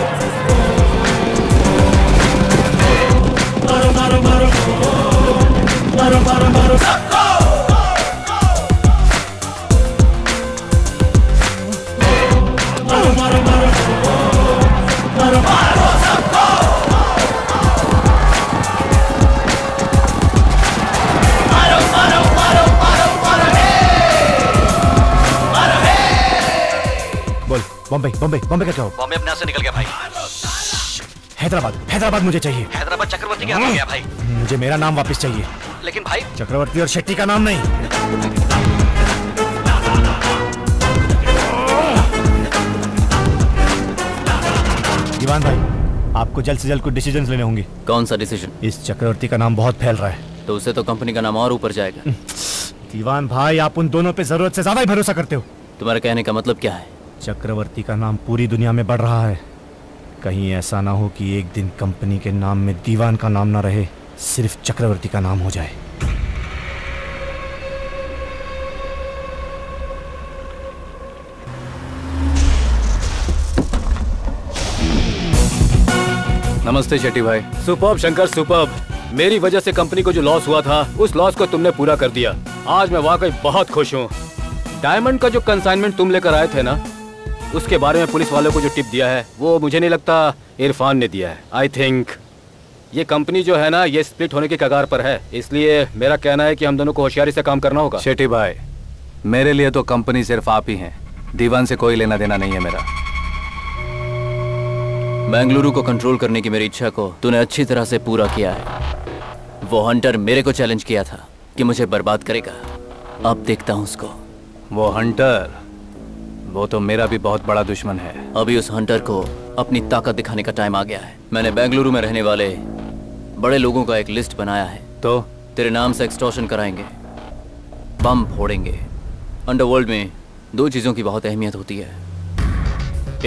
बॉम्बे बॉम्बे बॉम्बे का क्या हो? बॉम्बे अपने हाथ से निकल गया भाई। हैदराबाद हैदराबाद मुझे चाहिए। हैदराबाद चक्रवर्ती के हाथ में गया भाई। मुझे मेरा नाम वापस चाहिए। लेकिन भाई चक्रवर्ती और शेट्टी का नाम नहीं। दीवान भाई, आपको जल्द से जल्द कुछ डिसीजन लेने होंगे। कौन सा डिसीजन? इस चक्रवर्ती का नाम बहुत फैल रहा है, तो उससे तो कंपनी का नाम और ऊपर जाएगा। दीवान भाई, आप उन दोनों पे जरूरत से ज्यादा ही भरोसा करते हो। तुम्हारा कहने का मतलब क्या है? चक्रवर्ती का नाम पूरी दुनिया में बढ़ रहा है, कहीं ऐसा ना हो कि एक दिन कंपनी के नाम में दीवान का नाम ना रहे, सिर्फ चक्रवर्ती का नाम हो जाए। नमस्ते शेट्टी भाई। Superb Shankar superb. मेरी वजह से कंपनी को जो लॉस हुआ था उस लॉस को तुमने पूरा कर दिया। आज मैं वाकई बहुत खुश हूँ। डायमंड का जो कंसाइनमेंट तुम लेकर आए थे ना, उसके बारे में पुलिस वालों को जो टिप दिया है वो मुझे नहीं लगता इरफान ने दिया है। आई थिंक ये कंपनी जो है ना, ये स्प्लिट होने के कगार पर है, इसलिए मेरा कहना है कि हम दोनों को होशियारी से काम करना होगा। शेट्टी भाई, मेरे लिए तो कंपनी सिर्फ आप ही हैं, दीवान से कोई लेना देना नहीं है मेरा। बेंगलुरु को कंट्रोल करने की मेरी इच्छा को तूने अच्छी तरह से पूरा किया है। वो हंटर मेरे को चैलेंज किया था कि मुझे बर्बाद करेगा, अब देखता हूँ उसको। वो हंटर, वो तो मेरा भी बहुत बड़ा दुश्मन है। अभी उस हंटर को अपनी ताकत दिखाने का टाइम आ गया है। मैंने बेंगलुरु में रहने वाले बड़े लोगों का एक लिस्ट बनाया है, तो तेरे नाम से एक्सटॉर्शन कराएंगे, बम फोड़ेंगे। अंडरवर्ल्ड में 2 चीज़ों की बहुत अहमियत होती है,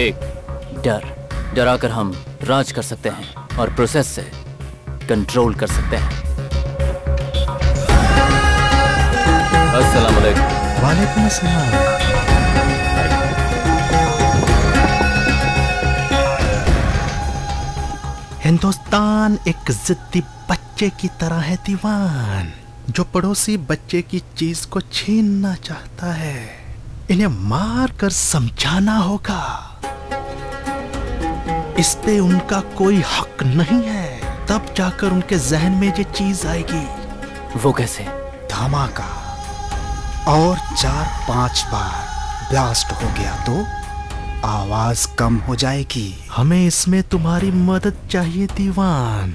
एक डर, डराकर हम राज कर सकते हैं, और प्रोसेस से कंट्रोल कर सकते हैं। अस्सलाम वालेकुम। वालेकुम अस्सलाम। हिंदुस्तान एक जिद्दी बच्चे की तरह है दीवान, जो पड़ोसी बच्चे की चीज को छीनना चाहता है। इन्हें मार कर समझाना होगा, इस पे उनका कोई हक नहीं है, तब जाकर उनके जहन में ये चीज आएगी। वो कैसे? धमाका और 4-5 बार ब्लास्ट हो गया तो आवाज कम हो जाएगी। हमें इसमें तुम्हारी मदद चाहिए दीवान।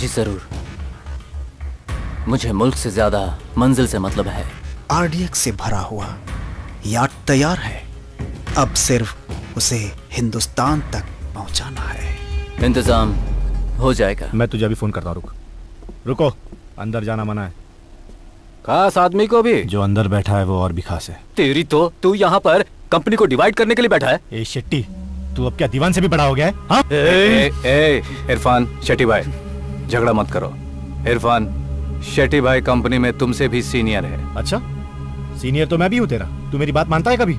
जी जरूर, मुझे मुल्क से ज्यादा मंजिल से मतलब है। आरडीएक्स से भरा हुआ यार्ड तैयार है, अब सिर्फ उसे हिंदुस्तान तक पहुंचाना है। इंतजाम हो जाएगा। मैं तुझे अभी फोन करता हूँ। रुको, अंदर जाना मना है। खास आदमी को भी? जो अंदर बैठा है वो और भी खास है। तेरी तो, तू यहाँ पर कंपनी को डिवाइड करने के लिए बैठा है। ए शेट्टी, तू अब क्या दीवान से भी बड़ा हो गया है? हाँ? ए इरफान, शेट्टी भाई झगड़ा मत करो। इरफान, शेट्टी भाई कंपनी में तुमसे भी सीनियर है। अच्छा, सीनियर तो मैं भी हूँ तेरा। तू मेरी बात मानता है कभी?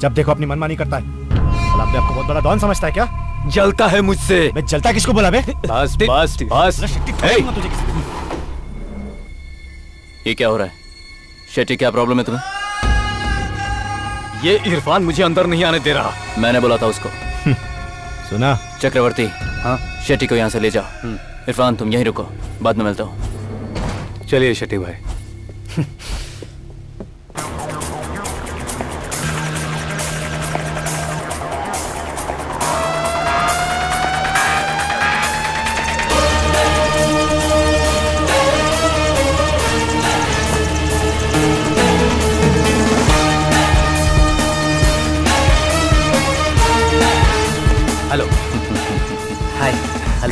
जब देखो अपनी मनमानी करता है। अपने आपको बहुत बड़ा डॉन समझता है क्या? जलता है मुझसे। मैं जलता किसको बोला? ये क्या हो रहा है शेट्टी? क्या प्रॉब्लम है तुम्हें? ये इरफान मुझे अंदर नहीं आने दे रहा। मैंने बोला था उसको। सुना चक्रवर्ती? हाँ, शेट्टी को यहाँ से ले जाओ। इरफान तुम यहीं रुको, बाद में मिलता हूँ। चलिए शेट्टी भाई।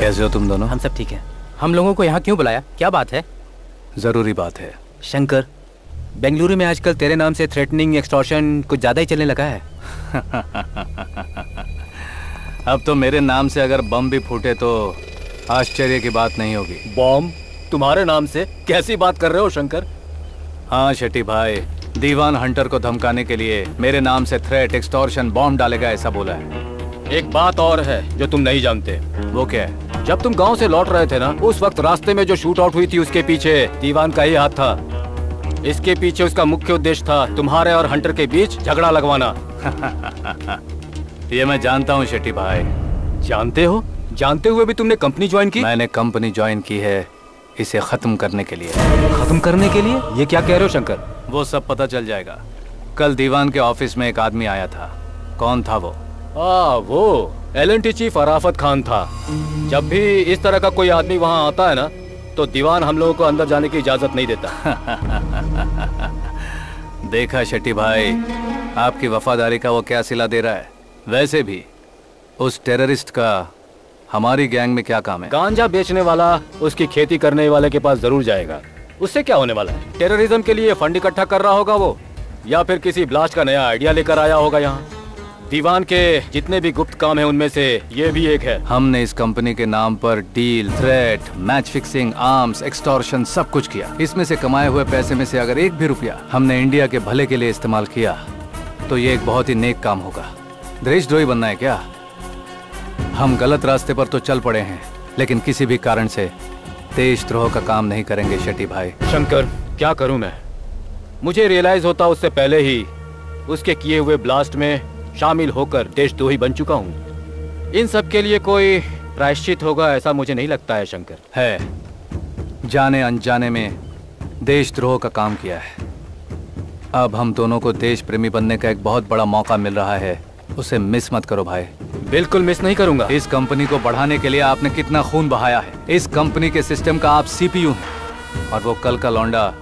कैसे हो तुम दोनों? हम सब ठीक है। हम लोगों को यहाँ क्यों बुलाया, क्या बात है? जरूरी बात है। शंकर, बेंगलुरु में आजकल तेरे नाम से थ्रेटनिंग, एक्सटॉर्शन कुछ ज्यादा ही चलने लगा है। अब तो मेरे नाम से अगर बम भी फूटे तो आश्चर्य की बात नहीं होगी। बम तुम्हारे नाम से? कैसी बात कर रहे हो शंकर? हाँ शेट्टी भाई, दीवान हंटर को धमकाने के लिए मेरे नाम से थ्रेट, एक्सटॉर्शन, बॉम्ब डालेगा ऐसा बोला है। एक बात और है जो तुम नहीं जानते। वो क्या है? जब तुम गांव से लौट रहे थे ना, उस वक्त रास्ते में जो शूट आउट हुई थी उसके पीछे दीवान का ही हाथ था। इसके पीछे उसका मुख्य उद्देश्य था तुम्हारे और हंटर के बीच झगड़ा लगवाना। ये मैं जानता हूँ शेट्टी भाई। जानते हो? जानते हुए भी तुमने कंपनी ज्वाइन की? मैंने कंपनी ज्वाइन की है इसे खत्म करने के लिए। खत्म करने के लिए? ये क्या कह रहे हो शंकर? वो सब पता चल जाएगा। कल दीवान के ऑफिस में एक आदमी आया था। कौन था वो? वो एलएनटी चीफ अराफत खान था। जब भी इस तरह का कोई आदमी वहाँ आता है ना, तो दीवान हम लोगों को अंदर जाने की इजाजत नहीं देता। देखा शेट्टी भाई, आपकी वफादारी का वो क्या सिला दे रहा है। वैसे भी उस टेररिस्ट का हमारी गैंग में क्या काम है? गांजा बेचने वाला उसकी खेती करने वाले के पास जरूर जाएगा। उससे क्या होने वाला है? टेररिज्म के लिए फंड इकट्ठा कर रहा होगा वो, या फिर किसी ब्लास्ट का नया आइडिया लेकर आया होगा। यहाँ दीवान के जितने भी गुप्त काम है उनमें से ये भी एक है। हमने इस कंपनी के नाम पर deal, threat, match fixing, arms, extortion सब कुछ किया। इसमें से कमाए हुए पैसे में से अगर एक भी रुपया हमने इंडिया के भले के लिए इस्तेमाल किया तो ये एक बहुत ही नेक काम होगा। देशद्रोही बनना है क्या? हम गलत रास्ते पर तो चल पड़े हैं, लेकिन किसी भी कारण से देशद्रोह का काम नहीं करेंगे शेट्टी भाई। शंकर, क्या करूँ मैं? मुझे रियलाइज होता उससे पहले ही उसके किए हुए ब्लास्ट में शामिल होकर देशद्रोही बन चुका हूँ। इन सब के लिए कोई प्रायश्चित होगा ऐसा मुझे नहीं लगता है शंकर। है, जाने अनजाने में देशद्रोह का काम किया है। अब हम दोनों को देश प्रेमी बनने का एक बहुत बड़ा मौका मिल रहा है, उसे मिस मत करो भाई। बिल्कुल मिस नहीं करूंगा। इस कंपनी को बढ़ाने के लिए आपने कितना खून बहाया है। इस कंपनी के सिस्टम का आप CPU हैं, और वो कल का लौंडा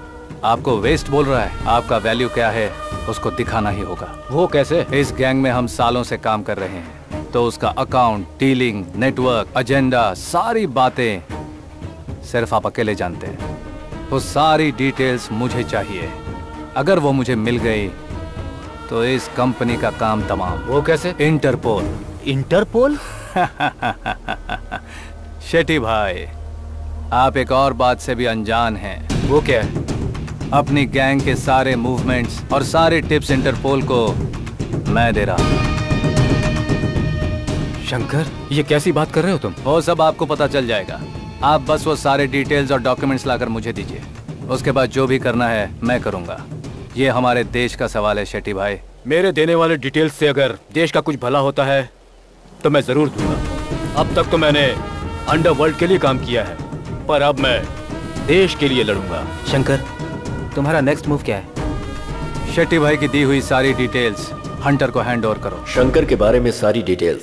आपको वेस्ट बोल रहा है। आपका वैल्यू क्या है उसको दिखाना ही होगा। वो कैसे? इस गैंग में हम सालों से काम कर रहे हैं, तो उसका अकाउंट, डीलिंग, नेटवर्क, एजेंडा, सारी बातें सिर्फ आप अकेले जानते हैं। वो सारी डिटेल्स मुझे चाहिए। अगर वो मुझे मिल गई तो इस कंपनी का काम तमाम। वो कैसे? इंटरपोल। इंटरपोल? शेट्टी भाई, आप एक और बात से भी अनजान हैं। वो क्या है? अपनी गैंग के सारे मूवमेंट्स और सारे टिप्स इंटरपोल को मैं दे रहा हूं। शंकर, ये कैसी बात कर रहे हो तुम? वो सब आपको पता चल जाएगा। आप बस वो सारे डिटेल्स और डॉक्यूमेंट्स लाकर मुझे दीजिए, उसके बाद जो भी करना है मैं करूंगा। ये हमारे देश का सवाल है शेट्टी भाई। मेरे देने वाले डिटेल्स से अगर देश का कुछ भला होता है तो मैं जरूर दूंगा। अब तक तो मैंने अंडरवर्ल्ड के लिए काम किया है, पर अब मैं देश के लिए लड़ूंगा। शंकर, तुम्हारा नेक्स्ट मूव क्या है? शेट्टी भाई की दी हुई सारी डिटेल्स हंटर को हैंड ओवर करो। शंकर के बारे में सारी डिटेल्स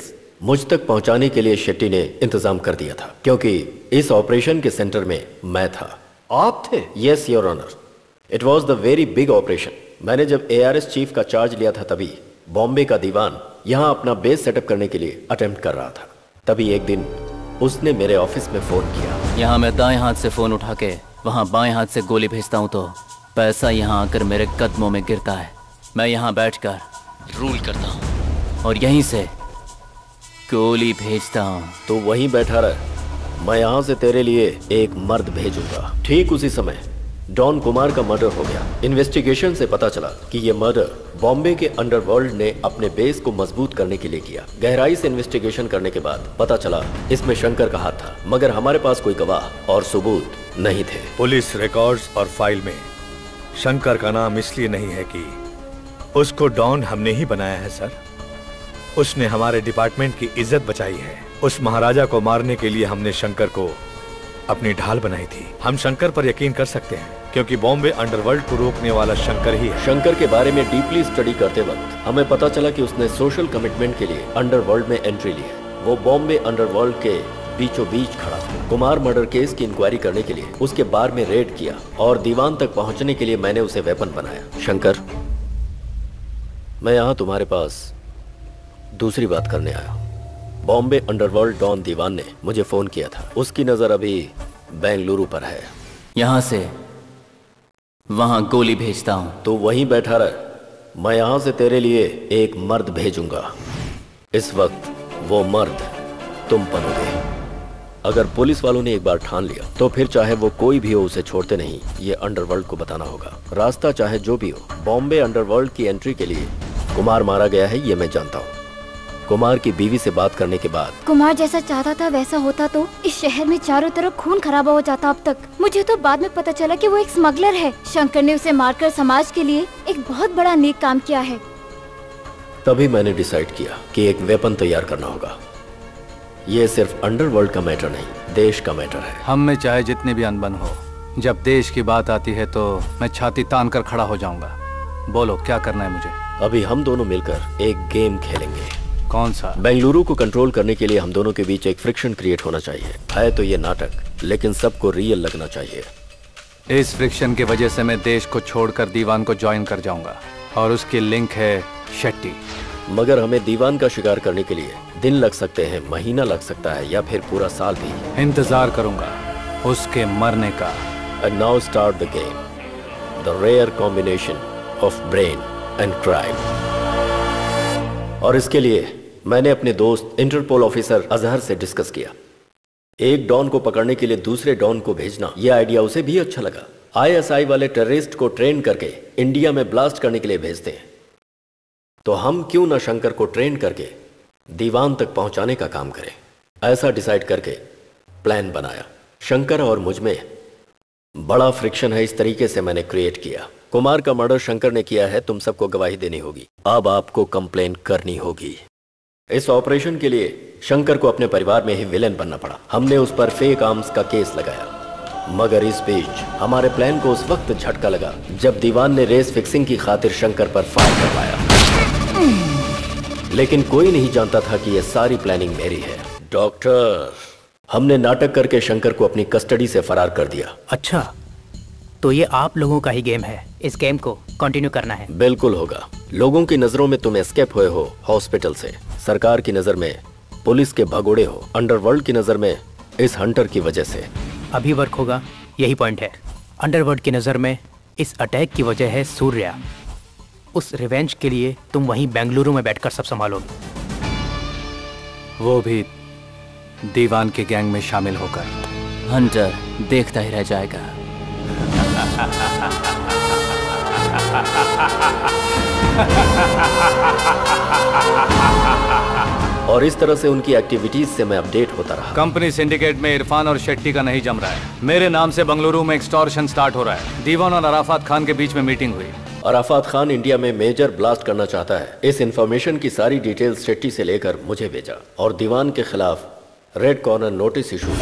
मुझ तक पहुंचाने के लिए शेट्टी ने इंतजाम कर दिया था, क्योंकि इस ऑपरेशन के सेंटर में मैं था। आप थे? Yes your honour, it was the very big operation. मैंने जब ARS चीफ का चार्ज लिया था, तभी बॉम्बे का दीवान यहाँ अपना बेस सेटअप करने के लिए अटेम्प्ट कर रहा था। तभी एक दिन उसने मेरे ऑफिस में फोन किया। यहाँ मैं दाएं हाथ से फोन उठा के वहाँ बाएं हाथ से गोली भेजता हूँ, तो पैसा यहाँ आकर मेरे कदमों में गिरता है। मैं यहाँ बैठकर रूल करता हूँ और यहीं से गोली भेजता हूँ। तो वहीं बैठा रह, मैं यहाँ से तेरे लिए एक मर्द भेजूंगा। ठीक उसी समय डॉन कुमार का मर्डर हो गया। इन्वेस्टिगेशन से पता चला कि ये मर्डर बॉम्बे के अंडरवर्ल्ड ने अपने बेस को मजबूत करने के लिए किया। गहराई से इन्वेस्टिगेशन करने के बाद पता चला इसमें शंकर का हाथ था, मगर हमारे पास कोई गवाह और सबूत नहीं थे। पुलिस रिकॉर्ड और फाइल में शंकर का नाम इसलिए नहीं है कि उसको डॉन हमने ही बनाया है सर। उसने हमारे डिपार्टमेंट की इज्जत बचाई है। उस महाराजा को मारने के लिए हमने शंकर को अपनी ढाल बनाई थी। हम शंकर पर यकीन कर सकते हैं क्योंकि बॉम्बे अंडरवर्ल्ड को रोकने वाला शंकर ही है। शंकर के बारे में डीपली स्टडी करते वक्त हमें पता चला कि उसने सोशल कमिटमेंट के लिए अंडरवर्ल्ड में एंट्री ली है। वो बॉम्बे अंडरवर्ल्ड के बीचों बीच खड़ा था। कुमार मर्डर केस की इंक्वायरी करने के लिए उसके बार में रेड किया और दीवान तक पहुंचने के लिए मैंने उसे वेपन बनाया। शंकर, मैं यहाँ तुम्हारे पास दूसरी बात करने आया। बॉम्बे अंडरवर्ल्ड डॉन दीवान ने मुझे फोन किया था। उसकी नजर अभी बेंगलुरु पर है। यहाँ से वहां गोली भेजता हूँ, तो वहीं बैठा रह। मैं यहाँ से तेरे लिए एक मर्द भेजूंगा। इस वक्त वो मर्द तुम बनोगे। अगर पुलिस वालों ने एक बार ठान लिया तो फिर चाहे वो कोई भी हो उसे छोड़ते नहीं। ये अंडरवर्ल्ड को बताना होगा। रास्ता चाहे जो भी हो, बॉम्बे अंडरवर्ल्ड की एंट्री के लिए कुमार मारा गया है, ये मैं जानता हूँ। कुमार की बीवी से बात करने के बाद कुमार जैसा चाहता था वैसा होता तो इस शहर में चारों तरफ खून खराबा हो जाता। अब तक मुझे तो बाद में पता चला कि वो एक स्मगलर है। शंकर ने उसे मारकर समाज के लिए एक बहुत बड़ा नेक काम किया है। तभी मैंने डिसाइड किया कि एक वेपन तैयार करना होगा। ये सिर्फ अंडरवर्ल्ड का मैटर नहीं, देश का मैटर है। हम में चाहे जितने भी अनबन हो, जब देश की बात आती है तो मैं छाती तान कर खड़ा हो जाऊंगा। बोलो क्या करना है मुझे? अभी हम दोनों मिलकर एक गेम खेलेंगे। कौन सा? बेंगलुरु को कंट्रोल करने के लिए हम दोनों के बीच एक फ्रिक्शन क्रिएट होना चाहिए। है तो ये नाटक, लेकिन सबको रियल लगना चाहिए। इस फ्रिक्शन की वजह से मैं देश को छोड़कर दीवान को ज्वाइन कर जाऊंगा और उसकी लिंक है शेट्टी। मगर हमें दीवान का शिकार करने के लिए दिन लग सकते हैं, महीना लग सकता है या फिर पूरा साल भी। इंतजार करूंगा उसके मरने का। And now start the game. The rare combination of brain and crime. और इसके लिए मैंने अपने दोस्त इंटरपोल ऑफिसर अजहर से डिस्कस किया। एक डॉन को पकड़ने के लिए दूसरे डॉन को भेजना, यह आइडिया उसे भी अच्छा लगा। ISI वाले टेररिस्ट को ट्रेन करके इंडिया में ब्लास्ट करने के लिए भेजते हैं, तो हम क्यों ना शंकर को ट्रेन करके दीवान तक पहुंचाने का काम करें। ऐसा डिसाइड करके प्लान बनाया। शंकर और मुझ में बड़ा फ्रिक्शन है, इस तरीके से मैंने क्रिएट किया। कुमार का मर्डर शंकर ने किया है, तुम सबको गवाही देनी होगी। अब आपको कंप्लेन करनी होगी। इस ऑपरेशन के लिए शंकर को अपने परिवार में ही विलेन बनना पड़ा। हमने उस पर फेक आर्म्स का केस लगाया। मगर इस बीच हमारे प्लान को उस वक्त झटका लगा जब दीवान ने रेस फिक्सिंग की खातिर शंकर पर फायर करवाया। लेकिन कोई नहीं जानता था कि यह सारी प्लानिंग मेरी है। डॉक्टर, हमने नाटक करके शंकर को अपनी कस्टडी से फरार कर दिया। अच्छा, तो ये आप लोगों का ही गेम है। इस गेम को कंटिन्यू करना है। बिल्कुल होगा। लोगों की नजरों में तुम एस्केप हुए हो हॉस्पिटल से, सरकार की नजर में पुलिस के भगोड़े हो, अंडरवर्ल्ड की नजर में इस हंटर की वजह से। अभी वर्क होगा, यही पॉइंट है। अंडरवर्ल्ड की नजर में इस अटैक की वजह है सूर्या। उस रिवेंज के लिए तुम वहीं बेंगलुरु में बैठकर सब संभालोगे, वो भी दीवान के गैंग में शामिल होकर। हंटर देखता ही रह जाएगा। और इस तरह से उनकी एक्टिविटीज से मैं अपडेट होता रहा। कंपनी सिंडिकेट में इरफान और शेट्टी का नहीं जम रहा है। मेरे नाम से बेंगलुरु में एक्सटॉर्शन स्टार्ट हो रहा है। दीवान और अराफात खान के बीच में मीटिंग हुई। अराफात खान इंडिया में मेजर ब्लास्ट करना चाहता है। इस इंफॉर्मेशन की सारी डिटेल्स शेट्टी से लेकर मुझे भेजा और दीवान के खिलाफ red corner notice issue.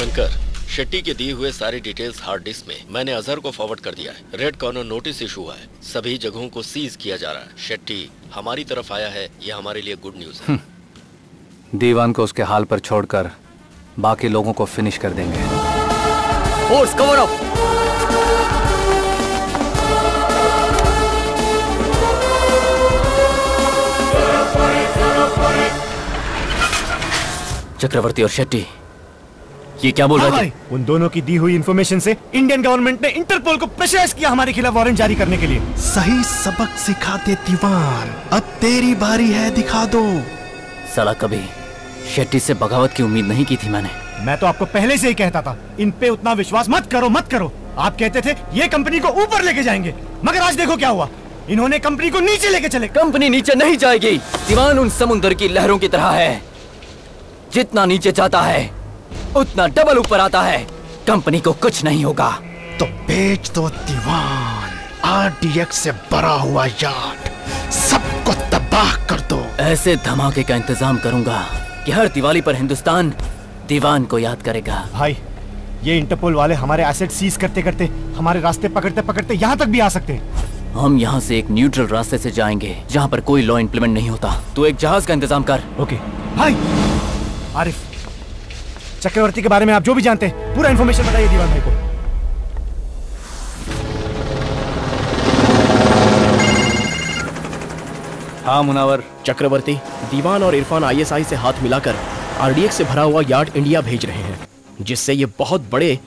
Shankar, Shetty के दिए हुए सारी डिटेल्स हार्ड डिस्क में मैंने अजहर को फॉरवर्ड कर दिया है। रेड कॉर्नर नोटिस इशू हुआ है, सभी जगहों को सीज किया जा रहा है। शेट्टी हमारी तरफ आया है, यह हमारे लिए गुड न्यूज है। दीवान को उसके हाल पर छोड़कर बाकी लोगों को फिनिश कर देंगे। Force cover up. चक्रवर्ती और शेट्टी ये क्या बोल रहा है? उन दोनों की दी हुई इन्फॉर्मेशन से इंडियन गवर्नमेंट ने इंटरपोल को प्रेशराइज किया हमारे खिलाफ वारंट जारी करने के लिए। सही सबक सिखाते दीवान, अब तेरी बारी है, दिखा दो। साला कभी शेट्टी से बगावत की उम्मीद नहीं की थी मैंने। मैं तो आपको पहले से ही कहता था इन पे उतना विश्वास मत करो मत करो। आप कहते थे ये कंपनी को ऊपर लेके जाएंगे, मगर आज देखो क्या हुआ, इन्होंने कंपनी को नीचे लेके चले। कंपनी नीचे नहीं जाएगी दीवान, उन समुद्र की लहरों की तरह है, जितना नीचे जाता है उतना डबल ऊपर आता है। कंपनी को कुछ नहीं होगा। तो बेच दो दीवान, आरडीएक्स से भरा हुआ यार्ड, सबको तबाह कर दो। ऐसे धमाके का इंतजाम करूंगा कि हर दिवाली पर हिंदुस्तान दीवान को याद करेगा। भाई ये इंटरपोल वाले हमारे एसेट सीज करते करते, हमारे रास्ते पकड़ते पकड़ते यहाँ तक भी आ सकते हैं। हम यहाँ से एक न्यूट्रल रास्ते से जाएंगे जहाँ पर कोई लॉ इम्प्लीमेंट नहीं होता। तो एक जहाज का इंतजाम कर। ओके भाई। आरिफ, चक्रवर्ती के बारे में आप जो भी जानते हैं पूरा इन्फॉर्मेशन बताइए दीवान भाई को। हाँ मुनावर। चक्रवर्ती, दीवान और इरफान आईएसआई से हाथ मिलाकर आरडीएक्स से भरा हुआ यार्ड इंडिया भेज रहे हैं, जिससे ये बहुत बड़े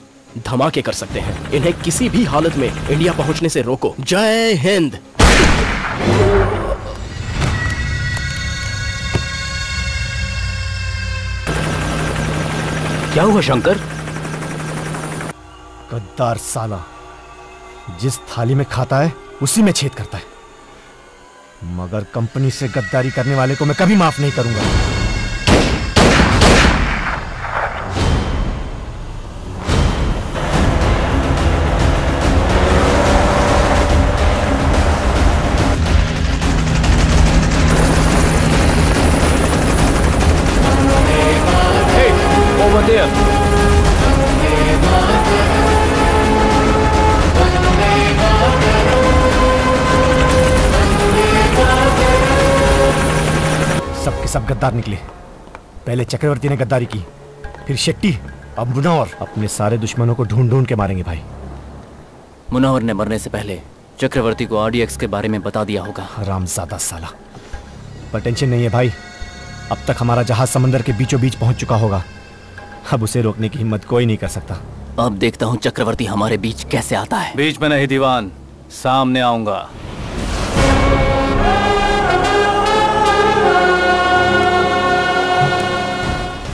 धमाके कर सकते हैं। इन्हें किसी भी हालत में इंडिया पहुंचने से रोको। जय हिंद। क्या हुआ शंकर? गद्दार साला, जिस थाली में खाता है उसी में छेद करता है, मगर कंपनी से गद्दारी करने वाले को मैं कभी माफ नहीं करूंगा। सब गद्दार निकले। पहले चक्रवर्ती ने गद्दारी की, फिर शेट्टी, अब मुनव्वर। अपने सारे दुश्मनों को ढूंढ ढूंढ के मारेंगे भाई। मुनव्वर ने मरने से पहले चक्रवर्ती को आरडीएक्स के बारे में बता दिया होगा। हरामजादा साला। पर टेंशन नहीं है भाई, अब तक हमारा जहाज समंदर के बीचों बीच पहुंच चुका होगा, अब उसे रोकने की हिम्मत कोई नहीं कर सकता। अब देखता हूँ चक्रवर्ती हमारे बीच कैसे आता है। बीच में नहीं दीवान, सामने आऊंगा।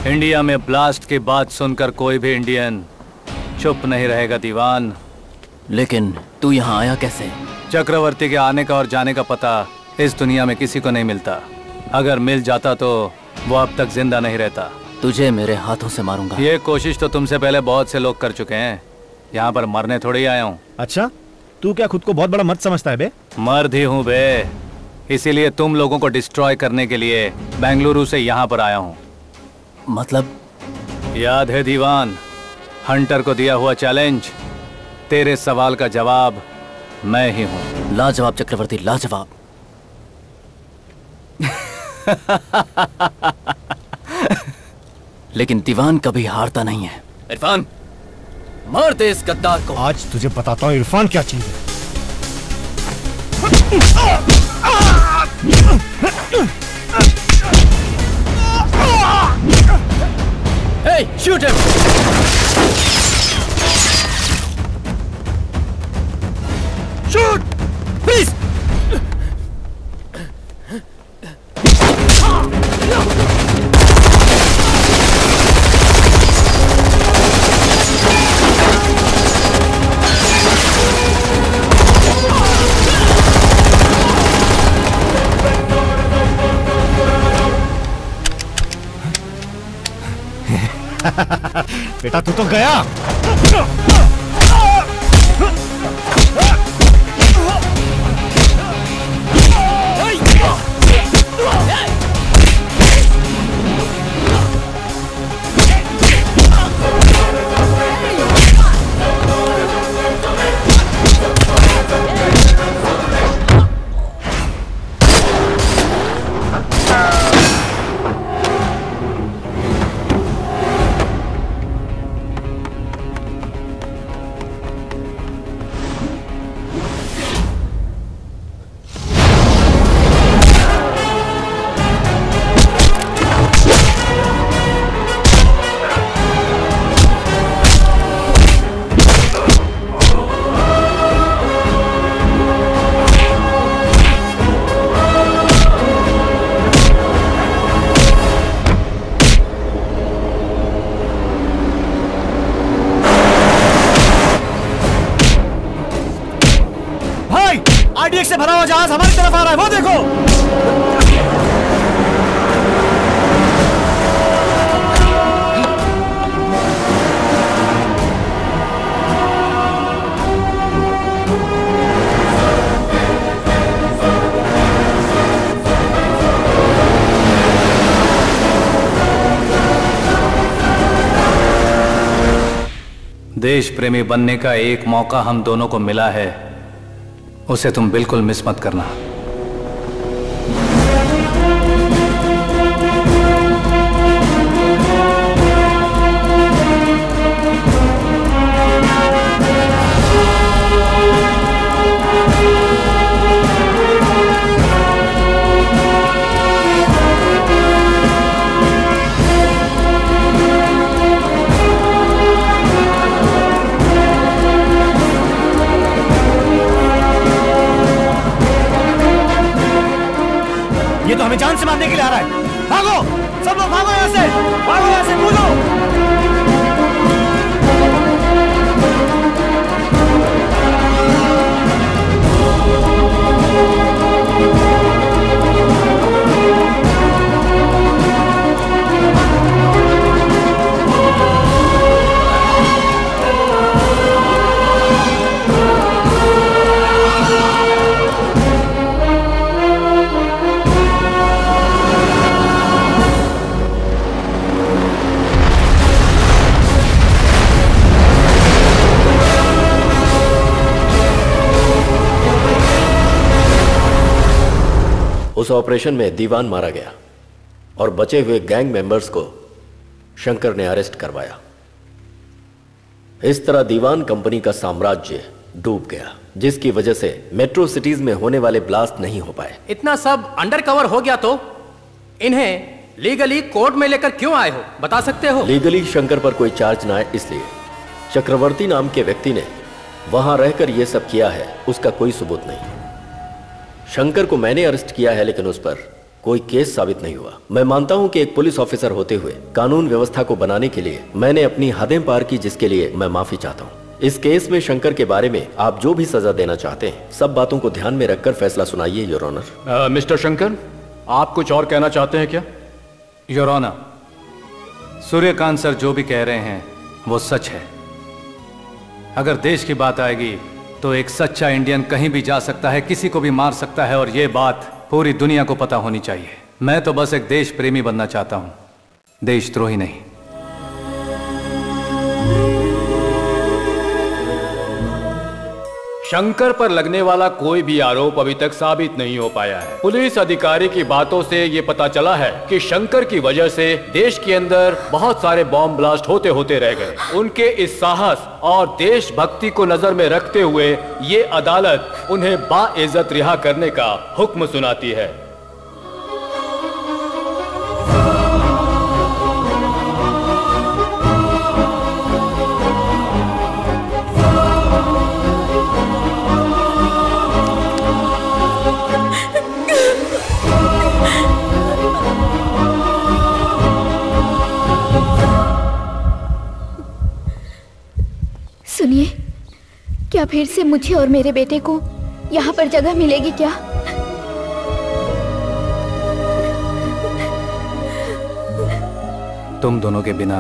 इंडिया में ब्लास्ट की बात सुनकर कोई भी इंडियन चुप नहीं रहेगा दीवान। लेकिन तू यहाँ आया कैसे? चक्रवर्ती के आने का और जाने का पता इस दुनिया में किसी को नहीं मिलता। अगर मिल जाता तो वो अब तक जिंदा नहीं रहता। तुझे मेरे हाथों से मारूंगा। ये कोशिश तो तुमसे पहले बहुत से लोग कर चुके हैं, यहाँ पर मरने थोड़ी आया हूँ। अच्छा, तू क्या खुद को बहुत बड़ा मर्द समझता है बे? मर्द ही हूँ बे, इसीलिए तुम लोगों को डिस्ट्रॉय करने के लिए बेंगलुरु से यहाँ पर आया हूँ। मतलब? याद है दीवान, हंटर को दिया हुआ चैलेंज? तेरे सवाल का जवाब मैं ही हूं। लाजवाब चक्रवर्ती, लाजवाब। लेकिन दीवान कभी हारता नहीं है। इरफान, मार दे इस गद्दार को। आज तुझे बताता हूं इरफान क्या चीज है। Hey, shoot him! Shoot! Please! बेटा तू तो गया। वो जहाज हमारी तरफ आ रहा है, वो देखो। देश प्रेमी बनने का एक मौका हम दोनों को मिला है, उसे तुम बिल्कुल मिस मत करना। हमें जान से मारने के लिए आ रहा है। भागो सब लोग, भागो यहाँ से, भागो यहाँ से, कूदो। उस ऑपरेशन में दीवान मारा गया और बचे हुए गैंग मेंबर्स को शंकर ने अरेस्ट करवाया। इस तरह दीवान कंपनी का साम्राज्य डूब गया, जिसकी वजह से मेट्रो सिटीज में होने वाले ब्लास्ट नहीं हो पाए। इतना सब अंडरकवर हो गया तो इन्हें लीगली कोर्ट में लेकर क्यों आए हो, बता सकते हो? लीगली शंकर पर कोई चार्ज ना आए इसलिए। चक्रवर्ती नाम के व्यक्ति ने वहां रहकर यह सब किया है, उसका कोई सबूत नहीं। शंकर को मैंने अरेस्ट किया है लेकिन उस पर कोई केस साबित नहीं हुआ। मैं मानता हूं कि एक पुलिस ऑफिसर होते हुए कानून व्यवस्था को बनाने के लिए मैंने अपनी हदें पार की, जिसके लिए मैं माफी चाहता हूं। इस केस में शंकर के बारे में आप जो भी सजा देना चाहते हैं, सब बातों को ध्यान में रखकर फैसला सुनाइए योर ऑनर। मिस्टर शंकर, आप कुछ और कहना चाहते हैं क्या? योर ऑनर, सूर्यकांत सर जो भी कह रहे हैं वो सच है। अगर देश की बात आएगी तो एक सच्चा इंडियन कहीं भी जा सकता है, किसी को भी मार सकता है, और ये बात पूरी दुनिया को पता होनी चाहिए। मैं तो बस एक देश प्रेमी बनना चाहता हूँ, देशद्रोही नहीं। शंकर पर लगने वाला कोई भी आरोप अभी तक साबित नहीं हो पाया है। पुलिस अधिकारी की बातों से ये पता चला है कि शंकर की वजह से देश के अंदर बहुत सारे बॉम्ब ब्लास्ट होते होते रह गए। उनके इस साहस और देशभक्ति को नजर में रखते हुए ये अदालत उन्हें बाइज्जत रिहा करने का हुक्म सुनाती है। सुनिए, क्या फिर से मुझे और मेरे बेटे को यहाँ पर जगह मिलेगी क्या? तुम दोनों के बिना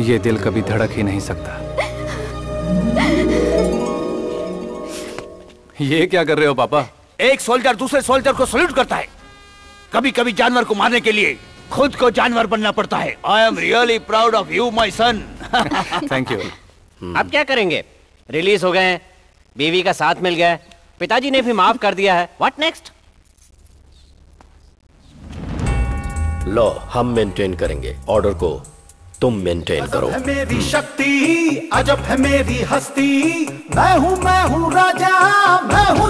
ये दिल कभी धड़क ही नहीं सकता। ये क्या कर रहे हो पापा? एक सोल्जर दूसरे सोल्जर को सैल्यूट करता है। कभी कभी जानवर को मारने के लिए खुद को जानवर बनना पड़ता है। I am really proud of you my son. Thank you. अब क्या करेंगे? रिलीज हो गए, बीवी का साथ मिल गया, पिताजी ने भी माफ कर दिया है। What next? लो, हम मेंटेन करेंगे ऑर्डर को, तुम मेंटेन करो। अजब है मेरी शक्ति, अजब है मेरी हस्ती, मैं हूँ राजा, मैं हूँ